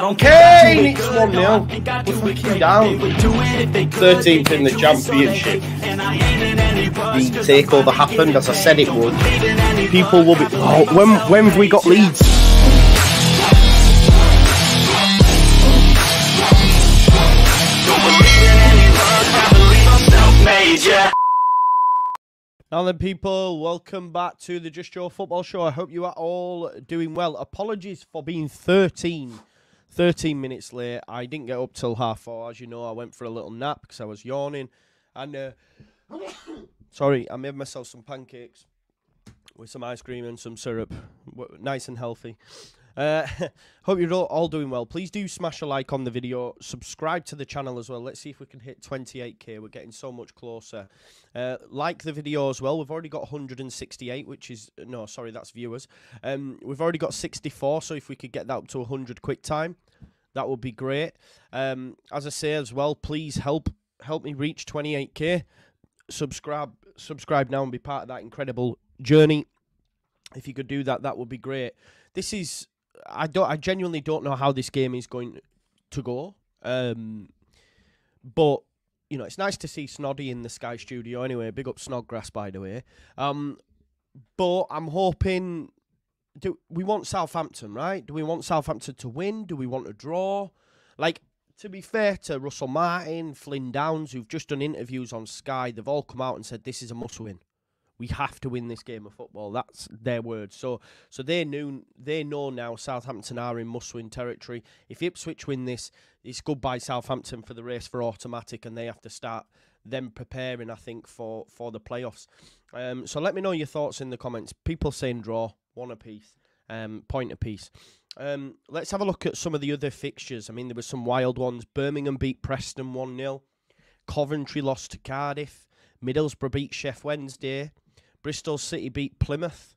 don't care. It's 1-0. We're fucking down. 13th in the championship. The takeover happened as I said it would. People will be. Oh, when have we got Leeds? Now then, people, welcome back to the Just Joe Football Show. I hope you are all doing well. Apologies for being 13 minutes late. I didn't get up till 4:30. As you know, I went for a little nap because I was yawning. And, sorry, I made myself some pancakes with some ice cream and some syrup. Nice and healthy. Hope you're all doing well. Please do smash a like on the video. Subscribe to the channel as well. Let's see if we can hit 28k. We're getting so much closer. Like the video as well. We've already got 168, which is... No, sorry, that's viewers. We've already got 64, so if we could get that up to 100 quick time, that would be great. As I say as well, please help me reach 28k. Subscribe now and be part of that incredible journey. If you could do that, that would be great. This is... I genuinely don't know how this game is going to go, but you know, it's nice to see Snoddy in the Sky studio anyway. Big up Snodgrass, by the way. But I'm hoping, do we want Southampton, right? Do we want Southampton to win? Do we want a draw? Like, to be fair to Russell Martin, Flynn Downes, who've just done interviews on Sky, they've all come out and said this is a must-win. We have to win this game of football. That's their word. So they know now Southampton are in must-win territory. If Ipswich win this, it's goodbye Southampton for the race for automatic, and they have to start them preparing, I think, for the playoffs. So let me know your thoughts in the comments. People saying draw, one apiece, point apiece. Let's have a look at some of the other fixtures. I mean, there were some wild ones. Birmingham beat Preston 1-0. Coventry lost to Cardiff. Middlesbrough beat Sheffield Wednesday. Bristol City beat Plymouth.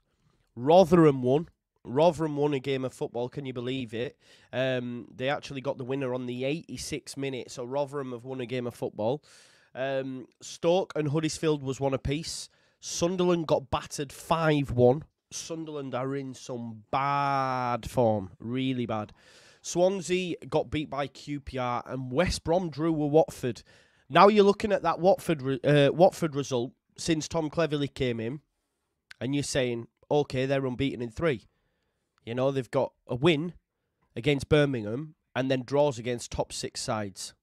Rotherham won. Rotherham won a game of football. Can you believe it? They actually got the winner on the 86th minute. So Rotherham have won a game of football. Stoke and Huddersfield was one apiece. Sunderland got battered 5-1. Sunderland are in some bad form. Really bad. Swansea got beat by QPR. And West Brom drew with Watford. Now you're looking at that Watford result. Since Tom Cleverley came in, and you're saying, okay, they're unbeaten in 3. You know, they've got a win against Birmingham and then draws against top 6 sides.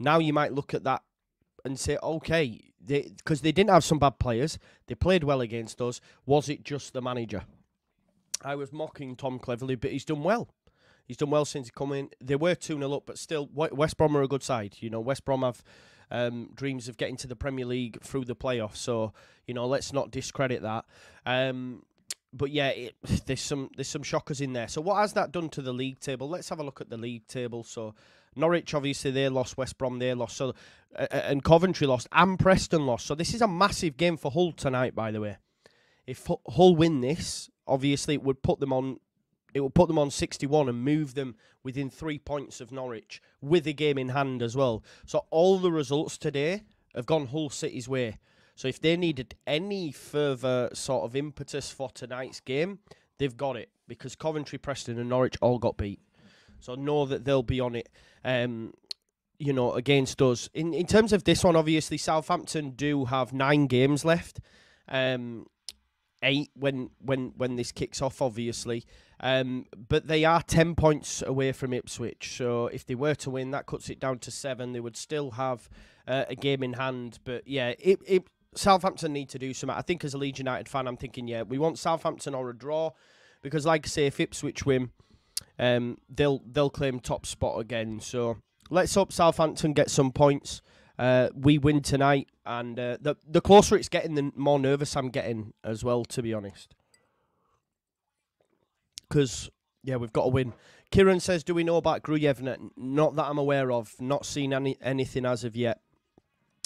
Now you might look at that and say, okay, because they didn't have some bad players. They played well against us. Was it just the manager? I was mocking Tom Cleverley, but he's done well. He's done well since he come in. They were 2-0 up, but still, West Brom are a good side. You know, West Brom have... dreams of getting to the Premier League through the playoffs, so you know, let's not discredit that. But yeah, there's some shockers in there. So what has that done to the league table? Let's have a look at the league table. So Norwich, obviously they lost. West Brom, they lost. So and Coventry lost, and Preston lost. So this is a massive game for Hull tonight, by the way. If Hull win this, obviously it would put them on. It will put them on 61 and move them within 3 points of Norwich with a game in hand as well. So all the results today have gone Hull City's way. So if they needed any further sort of impetus for tonight's game, they've got it, because Coventry, Preston and Norwich all got beat. So know that they'll be on it, you know, against us. In terms of this one, obviously, Southampton do have 9 games left. 8 when this kicks off, obviously. But they are 10 points away from Ipswich, so if they were to win, that cuts it down to 7. They would still have a game in hand. But yeah, Southampton need to do something. I think as a Leeds United fan, I'm thinking, yeah, we want Southampton or a draw, because like I say, if Ipswich win, they'll claim top spot again. So let's hope Southampton get some points. We win tonight, and the closer it's getting, the more nervous I'm getting as well, to be honest. Because, yeah, we've got to win. Kieran says, do we know about Gruev? Not that I'm aware of. Not seen anything as of yet.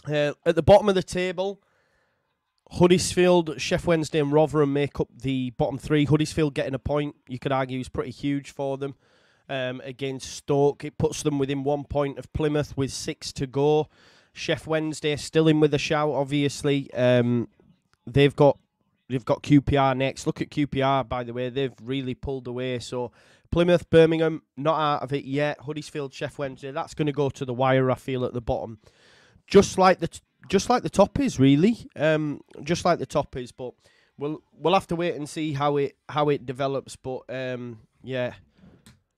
At the bottom of the table, Huddersfield, Sheffield Wednesday and Rotherham make up the bottom 3. Huddersfield getting a point, you could argue, is pretty huge for them. Against Stoke, it puts them within 1 point of Plymouth with 6 to go. Sheffield Wednesday still in with a shout, obviously. They've got They've got QPR next. Look at QPR, by the way. They've really pulled away. So Plymouth, Birmingham, not out of it yet. Huddersfield, Chef Wednesday. That's going to go to the wire, I feel, at the bottom. Just like the top is, really. Just like the top is. But we'll have to wait and see how it develops. But, yeah.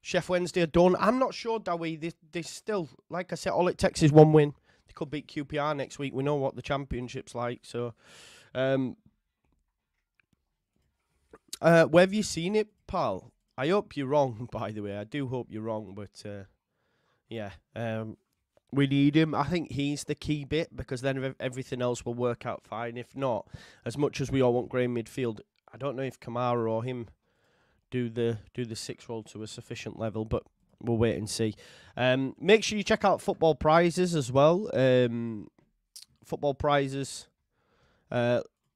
Chef Wednesday are done. I'm not sure, Dowie. They still, like I said, all it takes is one win. They could beat QPR next week. We know what the championship's like. So, where have you seen it, pal? I hope you're wrong, by the way. I do hope you're wrong, but yeah, we need him. I think he's the key bit, because then everything else will work out fine. If not, as much as we all want Graham midfield, I don't know if Kamara or him do the six roll to a sufficient level, but we'll wait and see. Make sure you check out football prizes as well. Football prizes.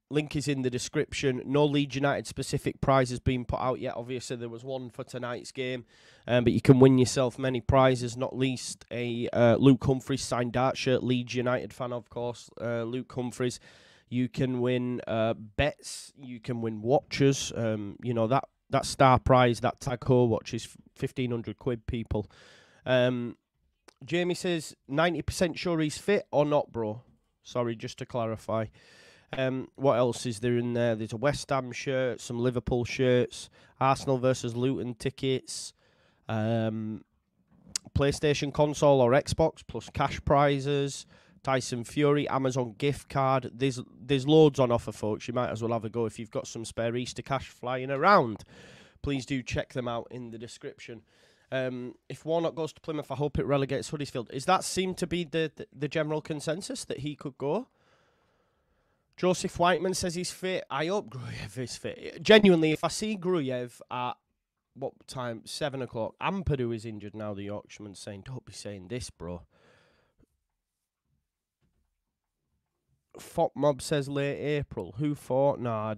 Link is in the description. No Leeds United specific prizes being put out yet. Obviously, there was one for tonight's game, but you can win yourself many prizes, not least a Luke Humphries signed dart shirt. Leeds United fan, of course, Luke Humphries. You can win bets. You can win watches. You know, that star prize, that Tag Heuer watch is 1,500 quid, people. Jamie says, 90% sure he's fit or not, bro. Sorry, just to clarify. What else is there in there? There's a West Ham shirt, some Liverpool shirts, Arsenal versus Luton tickets, PlayStation console or Xbox, plus cash prizes, Tyson Fury, Amazon gift card. There's loads on offer, folks. You might as well have a go if you've got some spare Easter cash flying around. Please do check them out in the description. If Warnock goes to Plymouth, I hope it relegates Huddersfield. Is that seem to be the general consensus that he could go? Joseph Whiteman says he's fit. I hope Gruev is fit. Genuinely, if I see Gruev at, what time, 7 o'clock, Ampadu is injured now, the Yorkshireman's saying, don't be saying this, bro. Fop Mob says late April. Who for? Nah,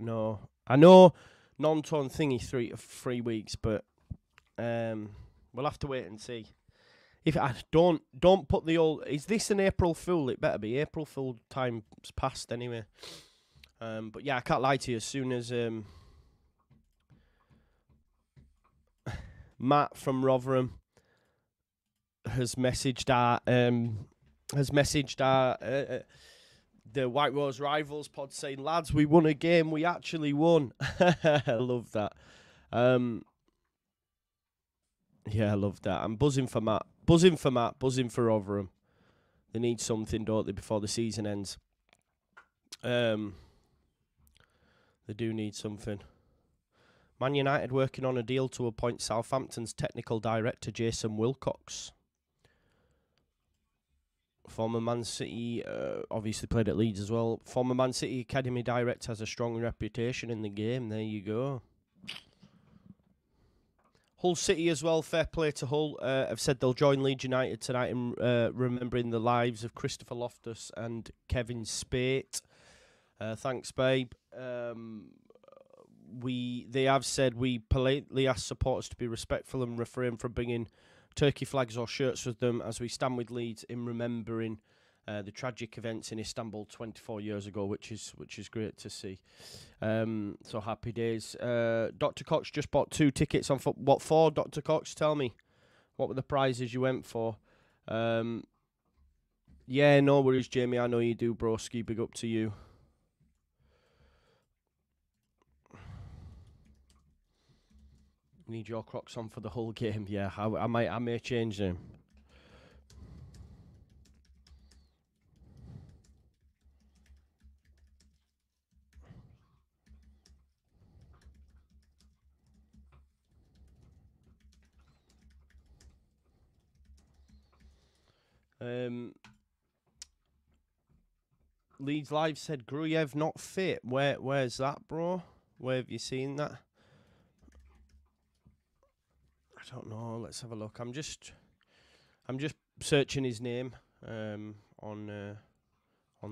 no. I know non-tone thingy 3 weeks, but we'll have to wait and see. If I don't put the old, is this an April Fool? It better be. April Fool time's past anyway. But yeah, I can't lie to you. As soon as Matt from Rotherham has messaged our the White Rose Rivals pod saying, lads, we won a game. We actually won. I love that. Yeah, I love that. I'm buzzing for Matt. Buzzing for Matt, buzzing for Rotherham. They need something, don't they, before the season ends? They do need something. Man United working on a deal to appoint Southampton's technical director, Jason Wilcox. Former Man City, obviously played at Leeds as well. Former Man City Academy director has a strong reputation in the game. There you go. Hull City as well, fair play to Hull. Have said they'll join Leeds United tonight in remembering the lives of Christopher Loftus and Kevin Spate. Thanks, babe. They have said, we politely ask supporters to be respectful and refrain from bringing turkey flags or shirts with them as we stand with Leeds in remembering the tragic events in Istanbul 24 years ago, which is great to see. So happy days. Dr. Cox just bought 2 tickets on foot. What for, Dr. Cox? Tell me, what were the prizes you went for? Yeah, no worries, Jamie. I know you do, broski. Big up to you. Need your Crocs on for the whole game. Yeah, I may change them. Leeds Live said Gruev not fit. Where's that, bro? Where have you seen that? I don't know. Let's have a look. I'm just searching his name on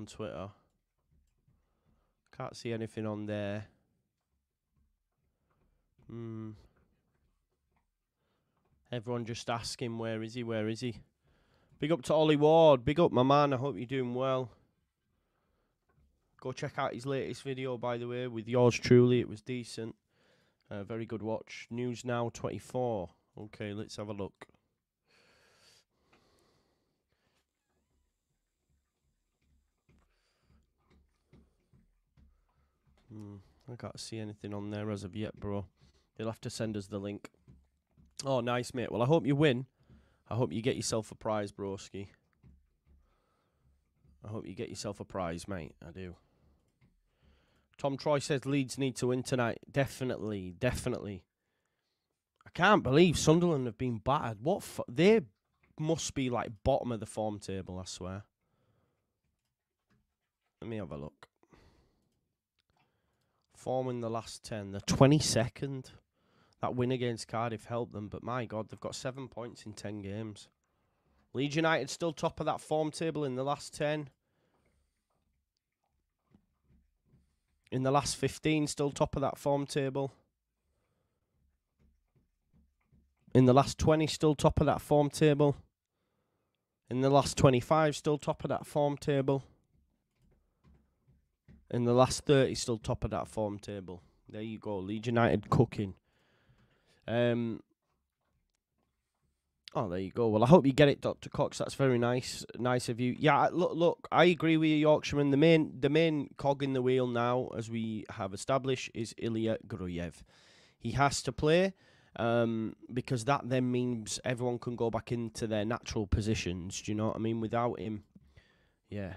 Twitter. Can't see anything on there. Everyone just asking, where is he? Where is he? Big up to Ollie Ward. Big up, my man. I hope you're doing well. Go check out his latest video, by the way, with yours truly. It was decent. Very good watch. News Now 24. Okay, let's have a look. I can't see anything on there as of yet, bro. They'll have to send us the link. Oh, nice, mate. Well, I hope you win. I hope you get yourself a prize, broski. I hope you get yourself a prize, mate. I do. Tom Troy says Leeds need to win tonight. Definitely, definitely. I can't believe Sunderland have been battered. What? They must be like bottom of the form table, I swear. Let me have a look. Form in the last 10. They're 22nd. That win against Cardiff helped them, but my God, they've got 7 points in 10 games. Leeds United still top of that form table in the last 10. In the last 15, still top of that form table. In the last 20, still top of that form table. In the last 25, still top of that form table. In the last 30, still top of that form table. There you go, Leeds United cooking. Oh, there you go. Well, I hope you get it, Dr. Cox. That's very nice, of you. Yeah, look, I agree with you, Yorkshireman. The main cog in the wheel now, as we have established, is Ilya Gruev. He has to play because that then means everyone can go back into their natural positions. Do you know what I mean? Without him, yeah.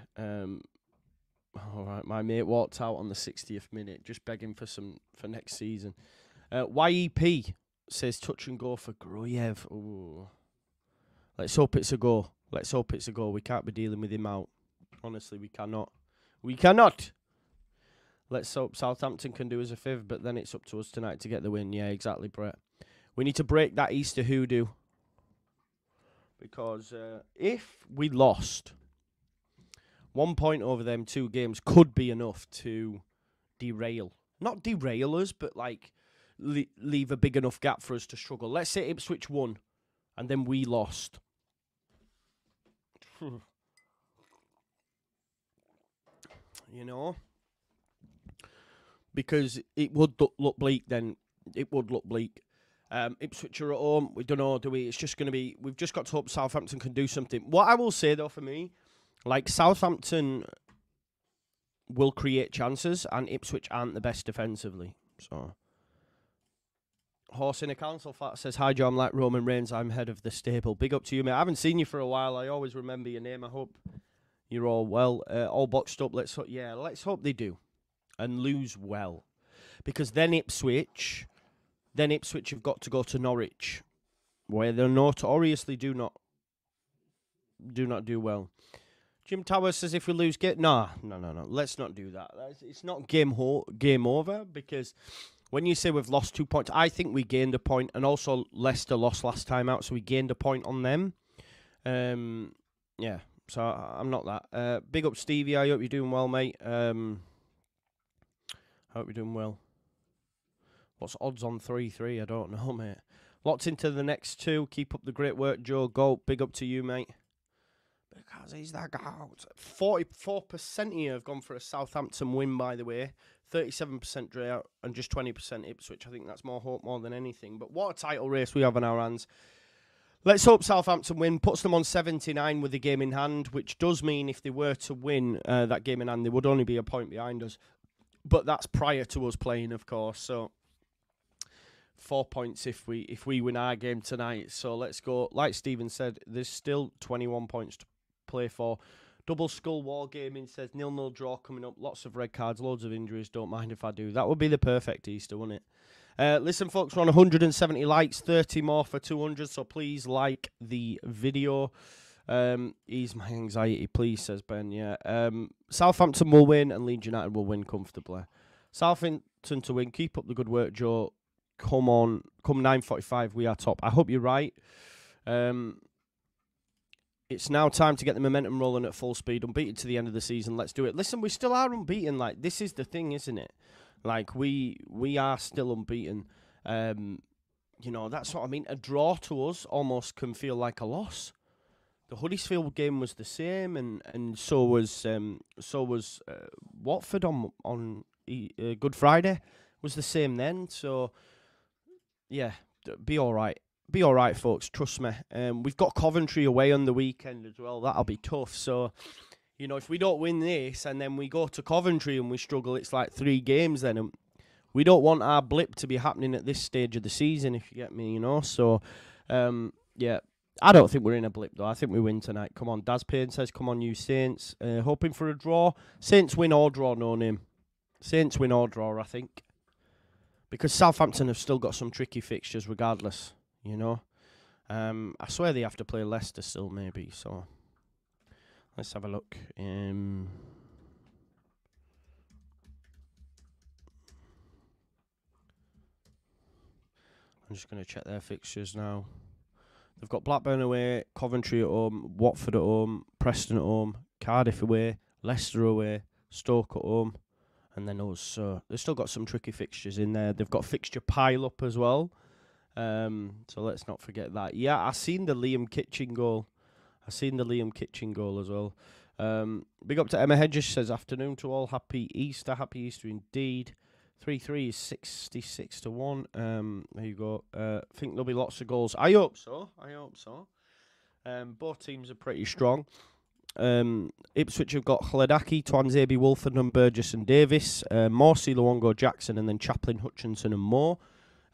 All right, my mate walked out on the 60th minute, just begging for some for next season. YEP says touch and go for Gruev. Ooh. Let's hope it's a go. Let's hope it's a go. We can't be dealing with him out. Honestly, we cannot. We cannot. Let's hope Southampton can do us a favour, but then it's up to us tonight to get the win. Yeah, exactly, Brett. We need to break that Easter hoodoo. Because if we lost, 1 point over them 2 games could be enough to derail. Not derail us, but like leave a big enough gap for us to struggle. Let's say Ipswich won, and then we lost. You know? Because it would look bleak then. It would look bleak. Ipswich are at home. We don't know, do we? It's just going to be... We've just got to hope Southampton can do something. What I will say, though, for me, like, Southampton will create chances, and Ipswich aren't the best defensively. So... Horse in a council flat says, hi Joe, I'm like Roman Reigns, I'm head of the stable. Big up to you, mate. I haven't seen you for a while. I always remember your name. I hope you're all well. All boxed up. Let's hope, yeah, let's hope they do. And lose well. Because then Ipswich have got to go to Norwich, where they're notoriously do not do well. Jim Tower says if we lose, get no, let's not do that. It's not game over, because when you say we've lost 2 points, I think we gained a point, and also Leicester lost last time out, so we gained a point on them. Yeah, so I'm not that. Big up Stevie, I hope you're doing well, mate. I hope you're doing well. What's odds on 3-3? I don't know, mate. Lots into the next 2. Keep up the great work, Joe. Go, big up to you, mate. Because he's that guy. 44% here have gone for a Southampton win, by the way. 37% Drea and just 20% Ipswich. I think that's more hope more than anything. But what a title race we have on our hands. Let's hope Southampton win. Puts them on 79 with the game in hand, which does mean if they were to win that game in hand, they would only be a point behind us. But that's prior to us playing, of course. So 4 points if we win our game tonight. So let's go. Like Stephen said, there's still 21 points to play for. Double Skull Wargaming says 0-0 draw coming up. Lots of red cards, loads of injuries. Don't mind if I do. That would be the perfect Easter, wouldn't it? Listen, folks, we're on 170 likes, 30 more for 200. So please like the video. Ease my anxiety, please, says Ben. Yeah. Southampton will win and Leeds United will win comfortably. Southampton to win. Keep up the good work, Joe. Come on. Come 9:45. We are top. I hope you're right. It's now time to get the momentum rolling at full speed. Unbeaten to the end of the season. Let's do it. Listen, we still are unbeaten. Like, this is the thing, isn't it? Like, we are still unbeaten. You know, that's what I mean. A draw to us almost can feel like a loss. the Huddersfield game was the same, and so was Watford on Good Friday was the same then. So yeah, be all right, folks. Trust me. We've got Coventry away on the weekend as well. That'll be tough. So, you know, if we don't win this and then we go to Coventry and we struggle, it's like 3 games then. And we don't want our blip to be happening at this stage of the season, if you get me, you know. So, yeah, I don't think we're in a blip, though. I think we win tonight. Come on, Daz Payne says, come on, you Saints. Hoping for a draw. Saints win or draw, no name. Saints win or draw, I think. Because Southampton have still got some tricky fixtures regardless, you know. I swear they have to play Leicester still, maybe, so... Let's have a look. I'm just going to check their fixtures now. They've got Blackburn away, Coventry at home, Watford at home, Preston at home, Cardiff away, Leicester away, Stoke at home, and then us. So they've still got some tricky fixtures in there. They've got fixture pile-up as well. So let's not forget that. Yeah, I seen the Liam Kitchen goal. as well. Big up to Emma Hedges, says, afternoon to all. Happy Easter indeed. 3-3 is 66-1. There you go. I think there'll be lots of goals. I hope so. Both teams are pretty strong. Ipswich have got Hladaki, Twanz Abe, Wolfen, and Burgess and Davis. Morsy, Luongo, Jackson, and then Chaplin, Hutchinson, and Moore.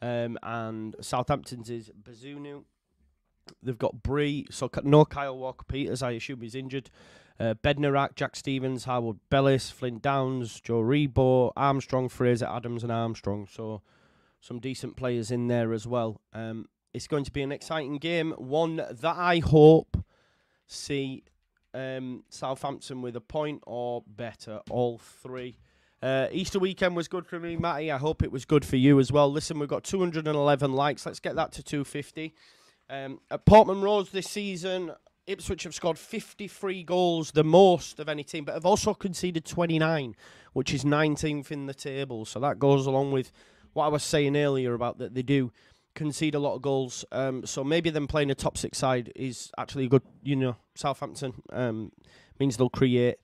And Southampton's is Bazunu. They've got Bree, so no Kyle Walker-Peters, I assume he's injured. Bednarek, Jack Stevens, Harwood-Bellis, Flynn Downes, Joe Rebo, Armstrong, Fraser Adams and Armstrong. So some decent players in there as well. It's going to be an exciting game. One that I hope see Southampton with a point or better, all 3. Easter weekend was good for me, Matty. I hope it was good for you as well. Listen, we've got 211 likes. Let's get that to 250. At Portman Road this season, Ipswich have scored 53 goals, the most of any team, but have also conceded 29, which is 19th in the table. So that goes along with what I was saying earlier about that they do concede a lot of goals. So maybe them playing a top 6 side is actually good. You know, Southampton means they'll create.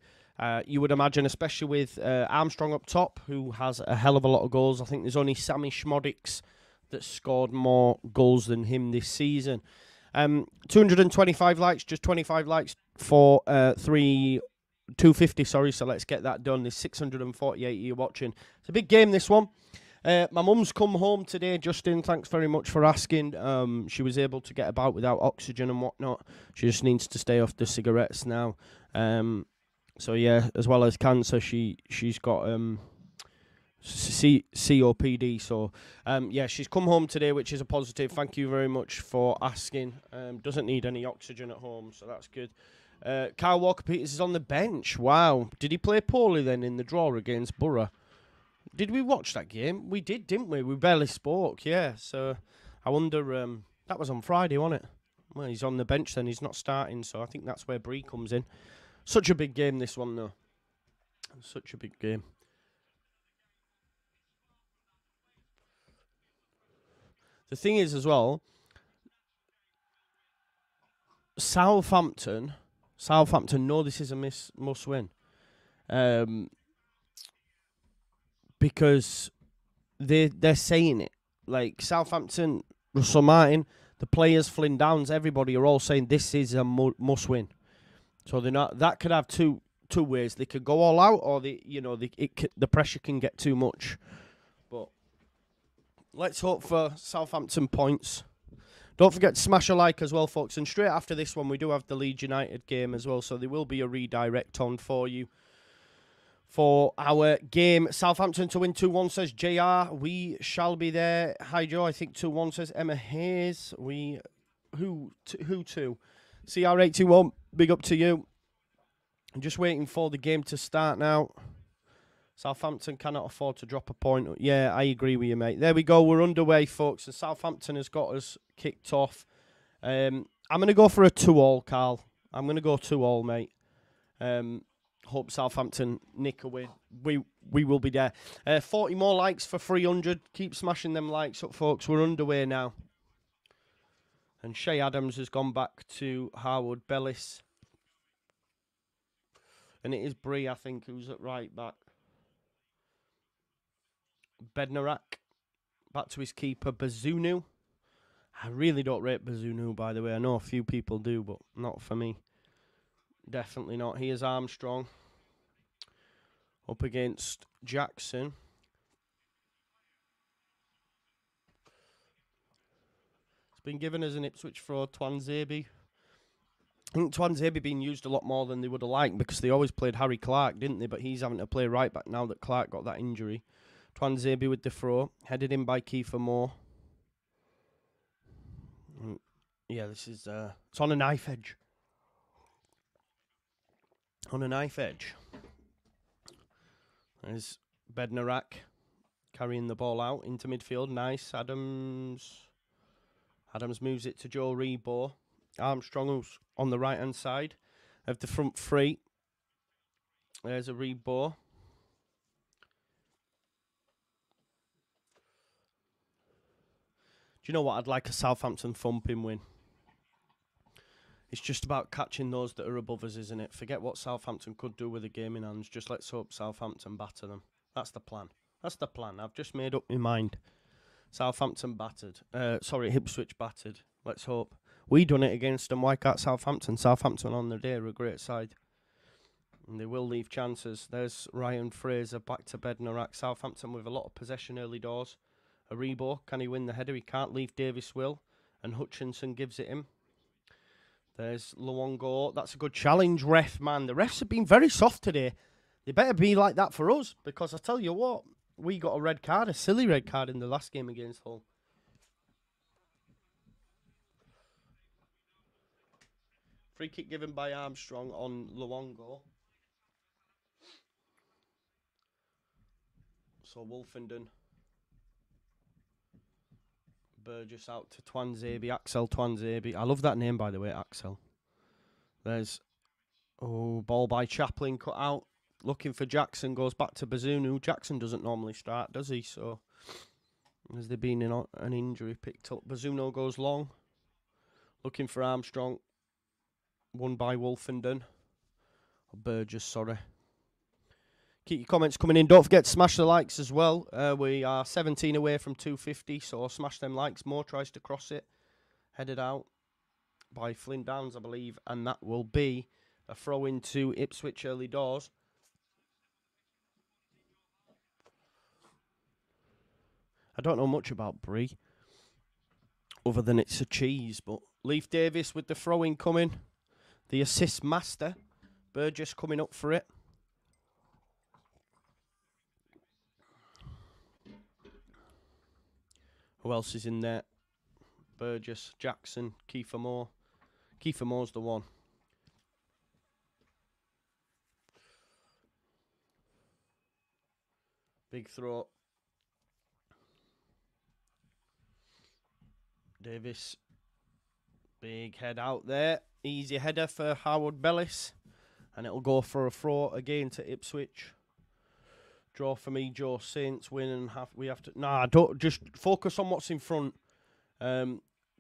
You would imagine, especially with Armstrong up top, who has a hell of a lot of goals. I think there's only Sami Šmodic's that scored more goals than him this season. 225 likes, just 25 likes for 250, sorry, so let's get that done. There's 648 of you watching. It's a big game, this one. My mum's come home today, Justin, thanks very much for asking. She was able to get about without oxygen and whatnot. She just needs to stay off the cigarettes now. So, yeah, as well as cancer, she's got... COPD, so yeah, she's come home today, which is a positive. Thank you very much for asking. Doesn't need any oxygen at home, so that's good. Kyle Walker-Peters is on the bench. Wow, did he play poorly then in the draw against Borough? Did we watch that game? We did, didn't we? We barely spoke, yeah. So I wonder, that was on Friday, wasn't it? Well, he's on the bench then, he's not starting, so I think that's where Bree comes in. Such a big game, this one, though. Such a big game. The thing is, as well, Southampton know this is a must win, because they're saying it. Like Southampton, Russell Martin, the players, Flynn Downes, everybody are all saying this is a must win. So they're not. That could have two ways. They could go all out, or the pressure can get too much. Let's hope for Southampton points. Don't forget to smash a like as well, folks. And straight after this one, we do have the Leeds United game as well. So there will be a redirect on for you for our game. Southampton to win 2-1, says JR. We shall be there. Hi, Joe. I think 2-1, says Emma Hayes. Who to? CR821, big up to you. I'm just waiting for the game to start now. Southampton cannot afford to drop a point. Yeah, I agree with you, mate. There we go. We're underway, folks. And Southampton has got us kicked off. I'm going to go for a 2-2, Carl. I'm going to go 2-2, mate. Hope Southampton nick a win. We will be there. 40 more likes for 300. Keep smashing them likes up, folks. We're underway now. And Che Adams has gone back to Harwood-Bellis. And it is Bree, I think, who's at right back. Bednarek back to his keeper, Bazunu. I really don't rate Bazunu, by the way. I know a few people do, but not for me. Definitely not. Here's Armstrong up against Jackson. It's been given as an Ipswich throw, Twanz Abe. I think Twanz Abe been used a lot more than they would have liked because they always played Harry Clark, didn't they? But he's having to play right back now that Clark got that injury. Twanz Abe with the throw, headed in by Kieffer Moore. Yeah, this is it's on a knife edge. On a knife edge. There's Bednarek carrying the ball out into midfield. Nice. Adams. Adams moves it to Joe Rebo. Armstrong, who's on the right-hand side of the front three. There's a Rebo. Do you know what? I'd like a Southampton thumping win. It's just about catching those that are above us, isn't it? Forget what Southampton could do with a game in hands. Just let's hope Southampton batter them. That's the plan. That's the plan. I've just made up my mind. Southampton battered. Sorry, Ipswich battered. Let's hope. We done it against them. Why can't Southampton? Southampton on the day are a great side. And they will leave chances. There's Ryan Fraser back to Bednarek. Southampton with a lot of possession early doors. Aribo, can he win the header? He can't. Leave Davis will. And Hutchinson gives it him. There's Luongo. That's a good challenge, ref, man. The refs have been very soft today. They better be like that for us, because I tell you what, we got a red card, a silly red card in the last game against Hull. Free kick given by Armstrong on Luongo. So Wolfen, Burgess out to Twanz Abe, Axel Twanz Abe. I love that name, by the way, Axel. There's, oh, ball by Chaplin, cut out, looking for Jackson, goes back to Bazunu. Jackson doesn't normally start, does he? So, has there been an injury picked up? Bazunu goes long, looking for Armstrong, won by Wolfenden. Or Burgess, sorry. Keep your comments coming in. Don't forget to smash the likes as well. We are 17 away from 250, so smash them likes. Moore tries to cross it. Headed out by Flynn Downes, I believe, and that will be a throw into Ipswich early doors. I don't know much about Bree, other than it's a cheese, but Leif Davis with the throw in coming. The assist master, Burgess coming up for it. Who else is in there? Burgess, Jackson, Kieffer Moore. Kieffer Moore's the one. Big throw. Davis. Big head out there. Easy header for Harwood-Bellis. And it'll go for a throw again to Ipswich. Draw for me, Joe. Saints win and we have to... Nah, don't, just focus on what's in front.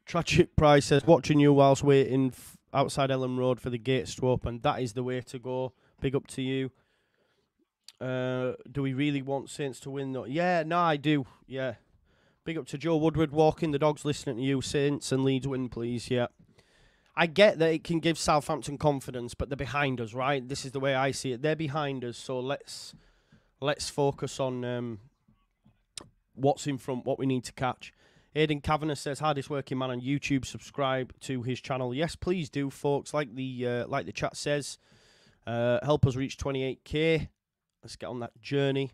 Tragic Price says, watching you whilst waiting outside Ellen Road for the gates to open. That is the way to go. Big up to you. Do we really want Saints to win though? Yeah, no, I do. Yeah. Big up to Joe Woodward, walking the dogs, listening to you. Saints and Leeds win, please. Yeah. I get that it can give Southampton confidence, but they're behind us, right? This is the way I see it. They're behind us, so let's focus on what's in front, what we need to catch. Aidan Kavanagh says, hardest working man on YouTube, subscribe to his channel. Yes, please do, folks. Like the chat says, help us reach 28k. Let's get on that journey.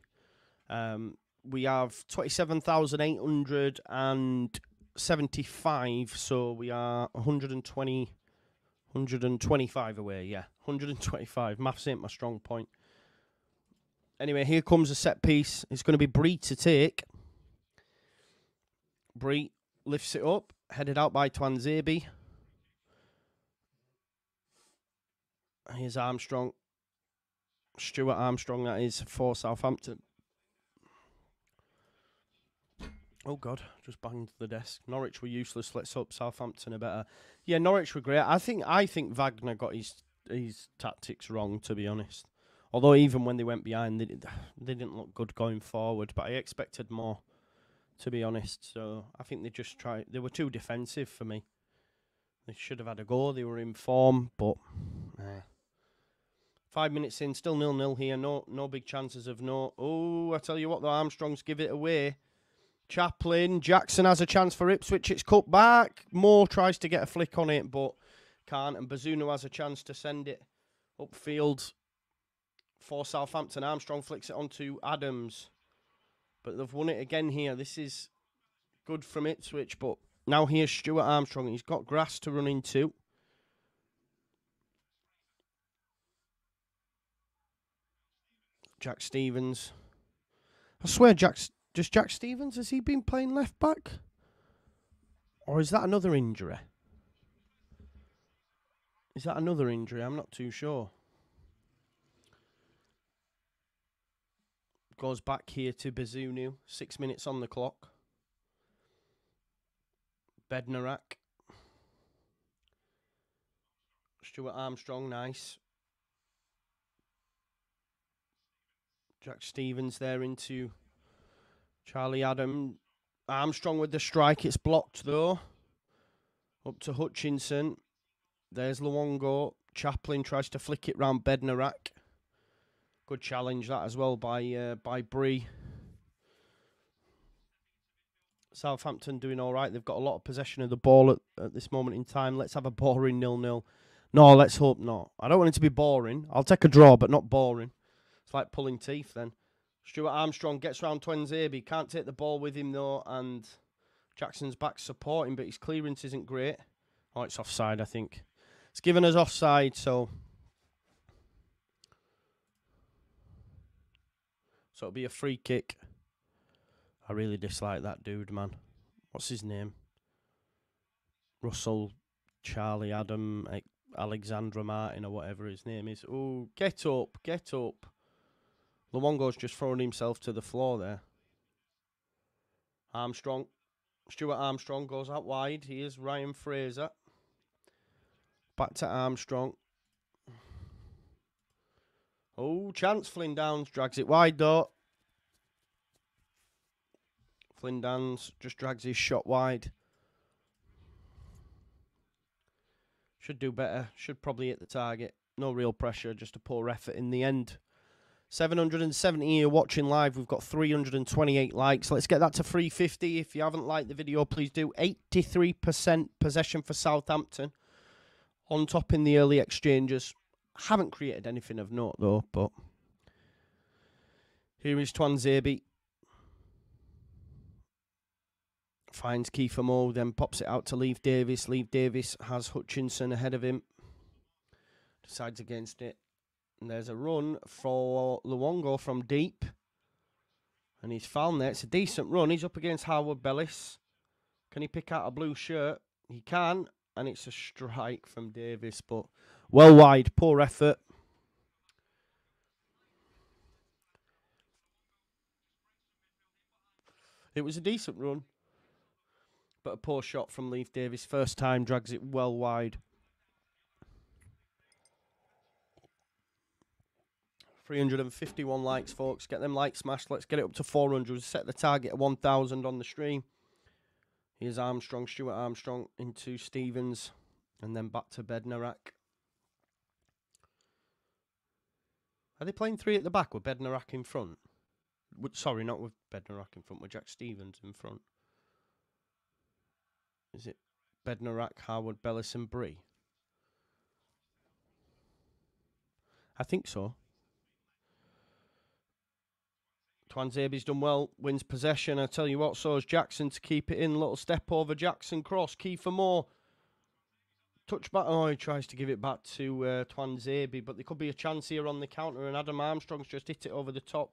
We have 27,875, so we are 125 away, yeah. 125. Maths ain't my strong point. Anyway, here comes a set piece. It's going to be Bree to take. Bree lifts it up, headed out by Twanz Abe. Here's Armstrong. Stuart Armstrong, that is, for Southampton. Oh, God, just banged the desk. Norwich were useless. Let's hope Southampton are better. Yeah, Norwich were great. I think Wagner got his tactics wrong, to be honest. Although even when they went behind, they didn't look good going forward. But I expected more, to be honest. So I think they just tried. They were too defensive for me. They should have had a goal. They were in form, but... 5 minutes in, still 0-0 here. No big chances of no... Oh, I tell you what, though, Armstrong's give it away. Chaplin, Jackson has a chance for Ipswich, it's cut back, Moore tries to get a flick on it, but can't, and Bazunu has a chance to send it upfield for Southampton. Armstrong flicks it on to Adams, but they've won it again here. This is good from Ipswich, but now here's Stuart Armstrong, he's got grass to run into. Jack Stevens, I swear Jack's... Just Jack Stevens, has he been playing left back? Or is that another injury? Is that another injury? I'm not too sure. Goes back here to Bazunu. 6 minutes on the clock. Bednarek. Stuart Armstrong, nice. Jack Stevens there into... Charlie Adam, Armstrong with the strike, it's blocked though, up to Hutchinson, there's Luongo, Chaplin tries to flick it round Bednarek, good challenge that as well by Bree. Southampton doing alright, they've got a lot of possession of the ball at this moment in time. Let's have a boring 0-0, no, let's hope not, I don't want it to be boring, I'll take a draw but not boring, it's like pulling teeth then. Stuart Armstrong gets round Twanz Abe. He can't take the ball with him, though, and Jackson's back supporting, but his clearance isn't great. Oh, it's offside, I think. It's given us offside, so... So it'll be a free kick. I really dislike that dude, man. What's his name? Russell, Charlie, Adam, Alexandra Martin, or whatever his name is. Oh, get up, get up. Luongo's just throwing himself to the floor there. Armstrong. Stuart Armstrong goes out wide. Here's Ryan Fraser. Back to Armstrong. Oh, chance. Flynn Downes drags it wide, though. Flynn Downes just drags his shot wide. Should do better. Should probably hit the target. No real pressure. Just a poor effort in the end. 770 here watching live. We've got 328 likes. Let's get that to 350. If you haven't liked the video, please do. 83% possession for Southampton. On top in the early exchanges. Haven't created anything of note, though, but... Here is Twanz Abe. Finds Kieffer Moore, then pops it out to Leave Davis. Leave Davis has Hutchinson ahead of him. Decides against it. And there's a run for Luongo from deep. And he's fouled there. It's a decent run. He's up against Harwood-Bellis. Can he pick out a blue shirt? He can. And it's a strike from Davis. But well wide. Poor effort. It was a decent run. But a poor shot from Leif Davis. First time drags it well wide. 351 likes, folks. Get them likes smashed. Let's get it up to 400. Set the target at 1,000 on the stream. Here's Armstrong, Stuart Armstrong into Stevens. And then back to Bednarek. Are they playing three at the back with Bednarek in front? Sorry, not with Bednarek in front, with Jack Stevens in front. Is it Bednarek, Harwood-Bellis and Bree? I think so. Twanz Abe's done well, wins possession. I tell you what, so is Jackson to keep it in. Little step over Jackson, cross, Kieffer Moore. Touch back, oh, he tries to give it back to Twanz Abe, but there could be a chance here on the counter, and Adam Armstrong's just hit it over the top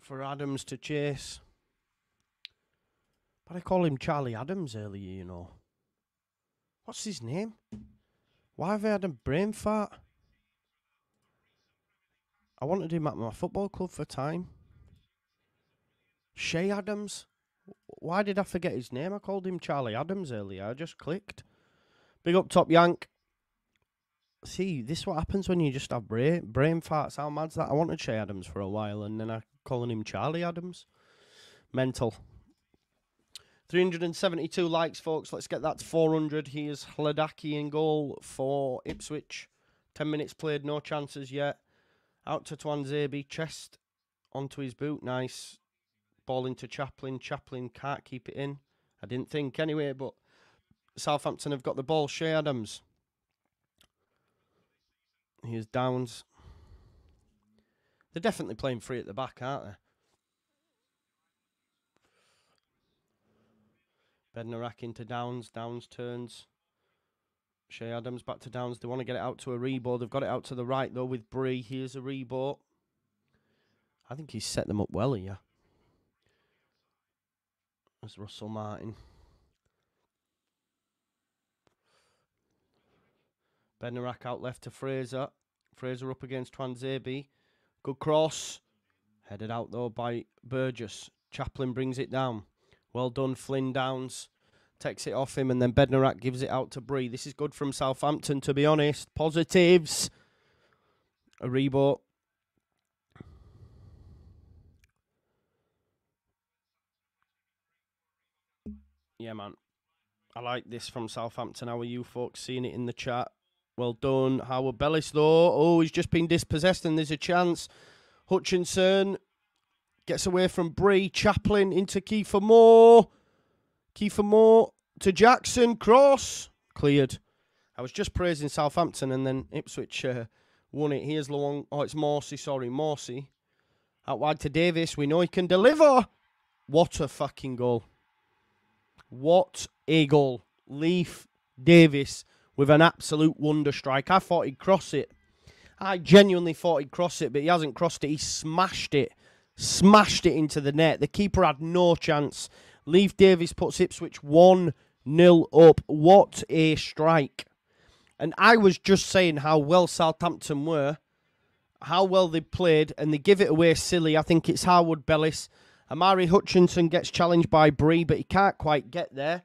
for Adams to chase. But I call him Charlie Adams earlier, you know. What's his name? Why have I had a brain fart? I wanted him at my football club for time. Che Adams. Why did I forget his name? I called him Charlie Adams earlier. I just clicked. Big up Top Yank. See, this is what happens when you just have brain farts. How mad's that? I wanted Che Adams for a while, and then I calling him Charlie Adams. Mental. 372 likes, folks. Let's get that to 400. Here's Hladaki in goal for Ipswich. 10 minutes played, no chances yet. Out to Twanz Abe, chest onto his boot. Nice. Ball into Chaplin. Chaplin can't keep it in. I didn't think anyway, but Southampton have got the ball. Che Adams. Here's Downes. They're definitely playing free at the back, aren't they? Bednarek into Downes. Downes turns. Che Adams back to Downes. They want to get it out to Aribo. They've got it out to the right, though, with Bree. Here's Aribo. I think he's set them up well here. There's Russell Martin. Bednarek out left to Fraser. Fraser up against Twanz Abe. Good cross. Headed out, though, by Burgess. Chaplin brings it down. Well done, Flynn Downes. Takes it off him, and then Bednarek gives it out to Bree. This is good from Southampton, to be honest. Positives. Aribo. Yeah, man. I like this from Southampton. How are you folks seeing it in the chat? Well done. Harwood-Bellis, though. Oh, he's just been dispossessed, and there's a chance. Hutchinson gets away from Bree. Chaplin into Kieffer Moore. Kieffer Moore to Jackson. Cross. Cleared. I was just praising Southampton, and then Ipswich won it. Here's Luongo. Oh, it's Morsy. Sorry, Morsy. Out wide to Davis. We know he can deliver. What a fucking goal. What a goal. Leif Davis with an absolute wonder strike. I thought he'd cross it. I genuinely thought he'd cross it, but he hasn't crossed it. He smashed it. Smashed it into the net. The keeper had no chance. Leif Davis puts Ipswich 1-0 up. What a strike. And I was just saying how well Southampton were, how well they played, and they give it away silly. I think it's Harwood-Bellis. Amari Hutchinson gets challenged by Bree, but he can't quite get there.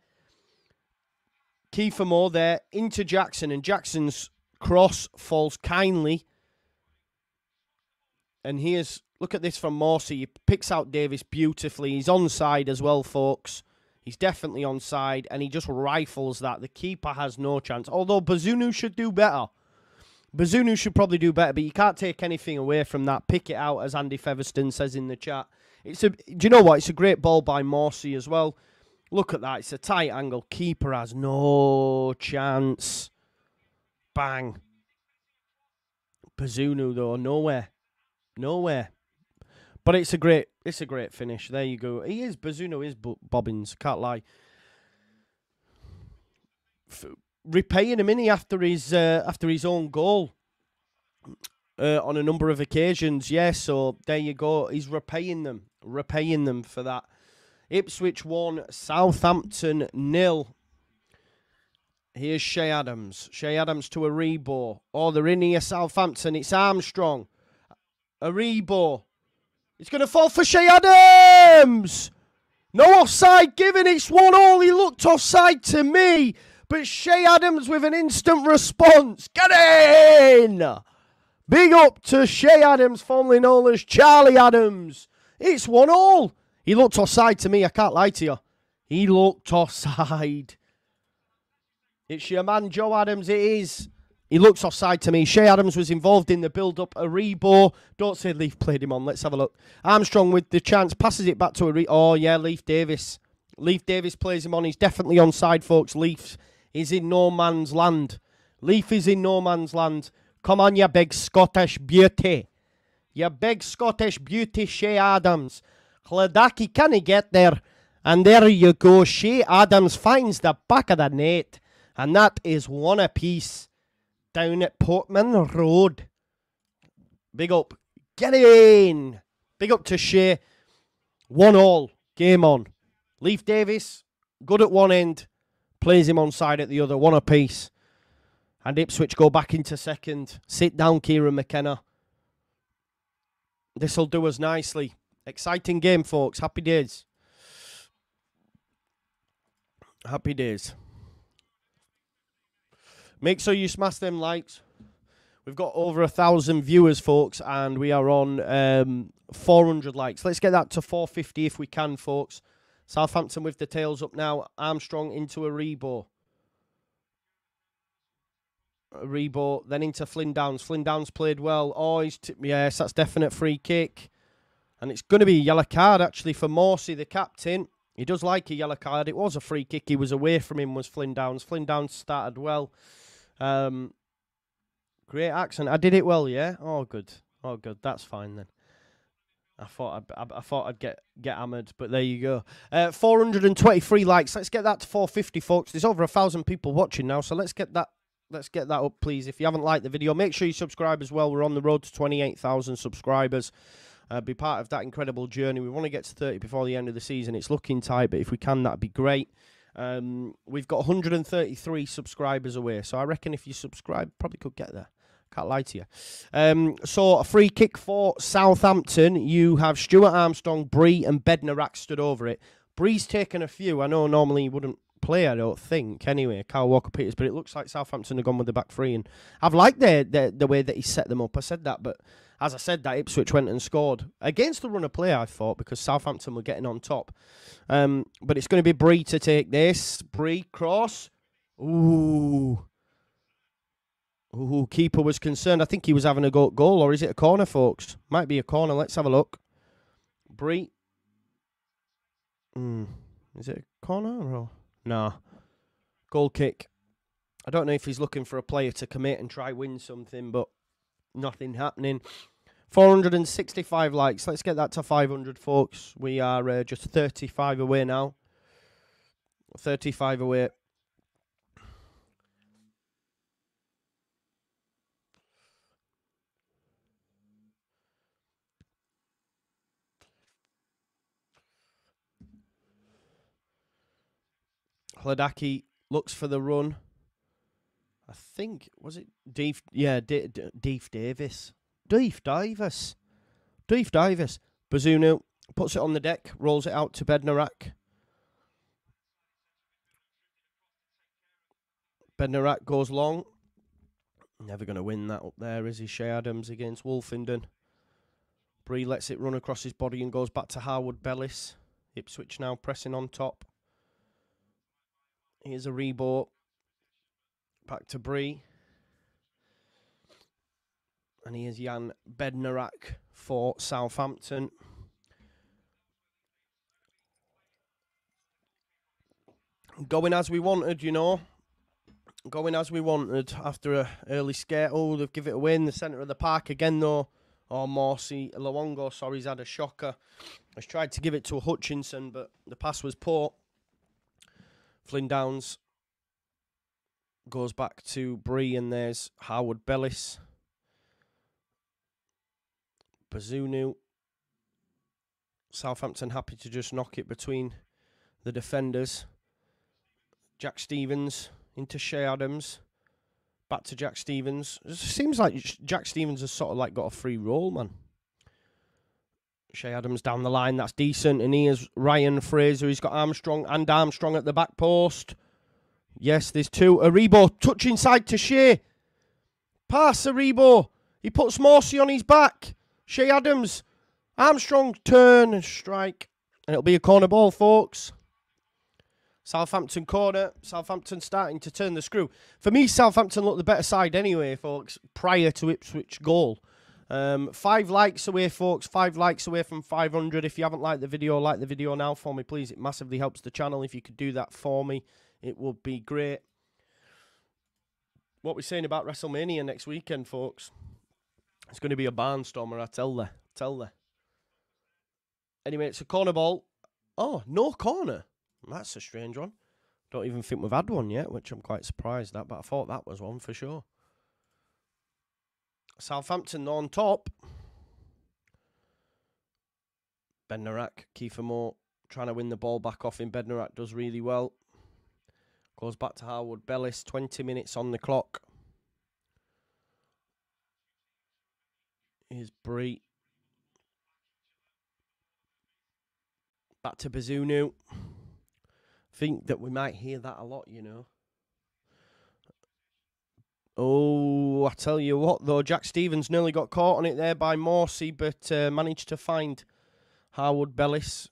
Kieffer Moore there into Jackson, and Jackson's cross falls kindly. And here's, look at this from Morsy. He picks out Davis beautifully. He's onside as well, folks. He's definitely onside, and he just rifles that. The keeper has no chance. Although Bazunu should do better. Bazunu should probably do better, but you can't take anything away from that. Pick it out, as Andy Featherston says in the chat. Do you know what? It's a great ball by Morsy as well. Look at that. It's a tight angle. Keeper has no chance. Bang. Bazunu, though, nowhere. Nowhere. But it's a great finish. There you go. Bazunu is bobbins. Can't lie. Repaying him, innit, after his own goal. On a number of occasions, yes. Yeah, so there you go. He's repaying them for that. Ipswich 1, Southampton 0. Here's Che Adams. Che Adams to Aribo. Oh, they're in here, Southampton. It's Armstrong. Aribo. It's going to fall for Che Adams. No offside given. It's 1-1. He looked offside to me, but Che Adams with an instant response. Get in. Big up to Che Adams, formerly known as Charlie Adams. It's 1-1. He looked offside to me, I can't lie to you. He looked offside. It's your man, Joe Adams, it is. He looks offside to me. Che Adams was involved in the build-up. Aribo, don't say Leif played him on. Let's have a look. Armstrong with the chance, passes it back to Aribo. Oh, yeah, Leif Davis. Leif Davis plays him on. He's definitely onside, folks. Leif is in no man's land. Leif is in no man's land. Come on, you big Scottish beauty. You big Scottish beauty, Che Adams. Hladaki, can he get there? And there you go. Che Adams finds the back of the net. And that is one apiece down at Portman Road. Big up. Get in. Big up to Shea. 1-1. Game on. Leif Davis, good at one end. Plays him onside at the other. One apiece. And Ipswich go back into second. Sit down, Kieran McKenna. This'll do us nicely. Exciting game, folks. Happy days. Happy days. Make sure you smash them likes. We've got over 1,000 viewers, folks, and we are on 400 likes. Let's get that to 450 if we can, folks. Southampton with the tails up now. Armstrong into Aribo. Aribo, then into Flynn Downes. Flynn Downes played well. Oh, he's yes, that's definite free kick. And it's going to be a yellow card, actually, for Morsy, the captain. He does like a yellow card. It was a free kick. He was away from him, was Flynn Downes. Flynn Downes started well. Great accent. I did it well, yeah? Oh, good. Oh, good. That's fine, then. I thought I'd get hammered, but there you go. 423 likes. Let's get that to 450, folks. There's over 1,000 people watching now, so let's get that up, please. If you haven't liked the video, make sure you subscribe as well. We're on the road to 28,000 subscribers. Be part of that incredible journey. We want to get to 30 before the end of the season. It's looking tight, but if we can, that'd be great. We've got 133 subscribers away, so I reckon if you subscribe, probably could get there. Can't lie to you. So a free kick for Southampton. You have Stuart Armstrong, Bree and Bednarek stood over it. Bree's taken a few. I know normally he wouldn't play, I don't think, anyway, Kyle Walker-Peters, but it looks like Southampton have gone with the back three, and I've liked the way that he set them up. I said that, but as I said that, Ipswich went and scored against the run of play, I thought, because Southampton were getting on top. But it's going to be Bree to take this. Bree, cross. Ooh. Ooh, keeper was concerned. I think he was having a go at goal, or is it a corner, folks? Might be a corner. Let's have a look. Bree. Is it a corner or... Nah. Goal kick. I don't know if he's looking for a player to commit and try win something, but nothing happening. 465 likes. Let's get that to 500, folks. We are just 35 away now. 35 away. Hladaki looks for the run. I think, was it Deef? Yeah, Davis. Davis. Bazunu puts it on the deck, rolls it out to Bednarek. Bednarek goes long. Never going to win that up there, is he? Che Adams against Wolfen. Bree lets it run across his body and goes back to Harwood-Bellis. Ipswich now pressing on top. Here's a Aribo. Back to Bree. And here's Jan Bednarek for Southampton. Going as we wanted, you know. Going as we wanted after an early scare. Oh, they've given it away in the centre of the park again, though. Oh, Morsy. Luongo, sorry, he's had a shocker. He's tried to give it to a Hutchinson, but the pass was poor. Flynn Downes goes back to Bree, and there's Harwood-Bellis. Bazunu. Southampton happy to just knock it between the defenders. Jack Stevens into Che Adams. Back to Jack Stevens. It seems like Jack Stevens has sort of like got a free roll, man. Che Adams down the line, that's decent. And here's Ryan Fraser. He's got Armstrong at the back post. Yes, there's two. Aribo, touch inside to Shea. Pass, Aribo. He puts Morsy on his back. Che Adams. Armstrong, turn and strike. And it'll be a corner ball, folks. Southampton corner. Southampton starting to turn the screw. For me, Southampton looked the better side anyway, folks, prior to Ipswich goal. 5 likes away, folks. 5 likes away from 500. If you haven't liked the video, like the video now for me, please. It massively helps the channel. If you could do that for me, it would be great. What we're saying about WrestleMania next weekend, folks. It's going to be a barnstormer, I tell you. Anyway, it's a corner ball. Oh, no corner. That's a strange one. Don't even think we've had one yet, which I'm quite surprised at, but I thought that was one for sure. Southampton on top. Bednarek, Kieffer Moore trying to win the ball back off him. Bednarek does really well. Goes back to Harwood-Bellis. 20 minutes on the clock. Here's Bree. Back to Bazunu. I think that we might hear that a lot, you know. Oh, I tell you what, though. Jack Stevens nearly got caught on it there by Morsy, but managed to find Harwood-Bellis.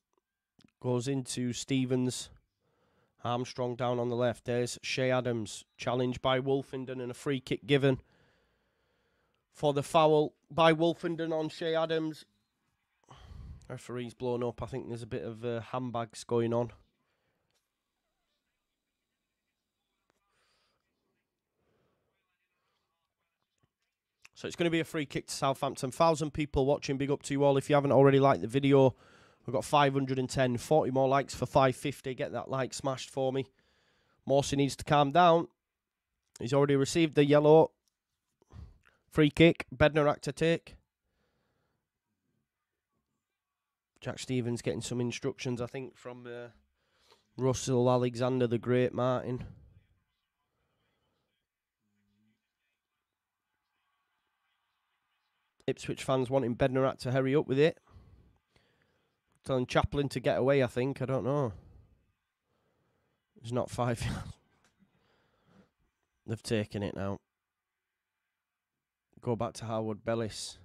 Goes into Stevens. Armstrong down on the left. There's Che Adams. Challenged by Wolfenden and a free kick given for the foul by Wolfenden on Che Adams. Referee's blown up. I think there's a bit of handbags going on. So it's going to be a free kick to Southampton. 1,000 people watching. Big up to you all. If you haven't already liked the video, we've got 510. 40 more likes for 550. Get that like smashed for me. Morsy needs to calm down. He's already received the yellow. Free kick. Bednarek to take. Jack Stevens getting some instructions, I think, from Russell Alexander, the great Martin. Ipswich fans wanting Bednarek to hurry up with it. Telling Chaplin to get away, I think. I don't know. It's not 5 yards. They've taken it now. Go back to Harwood-Bellis.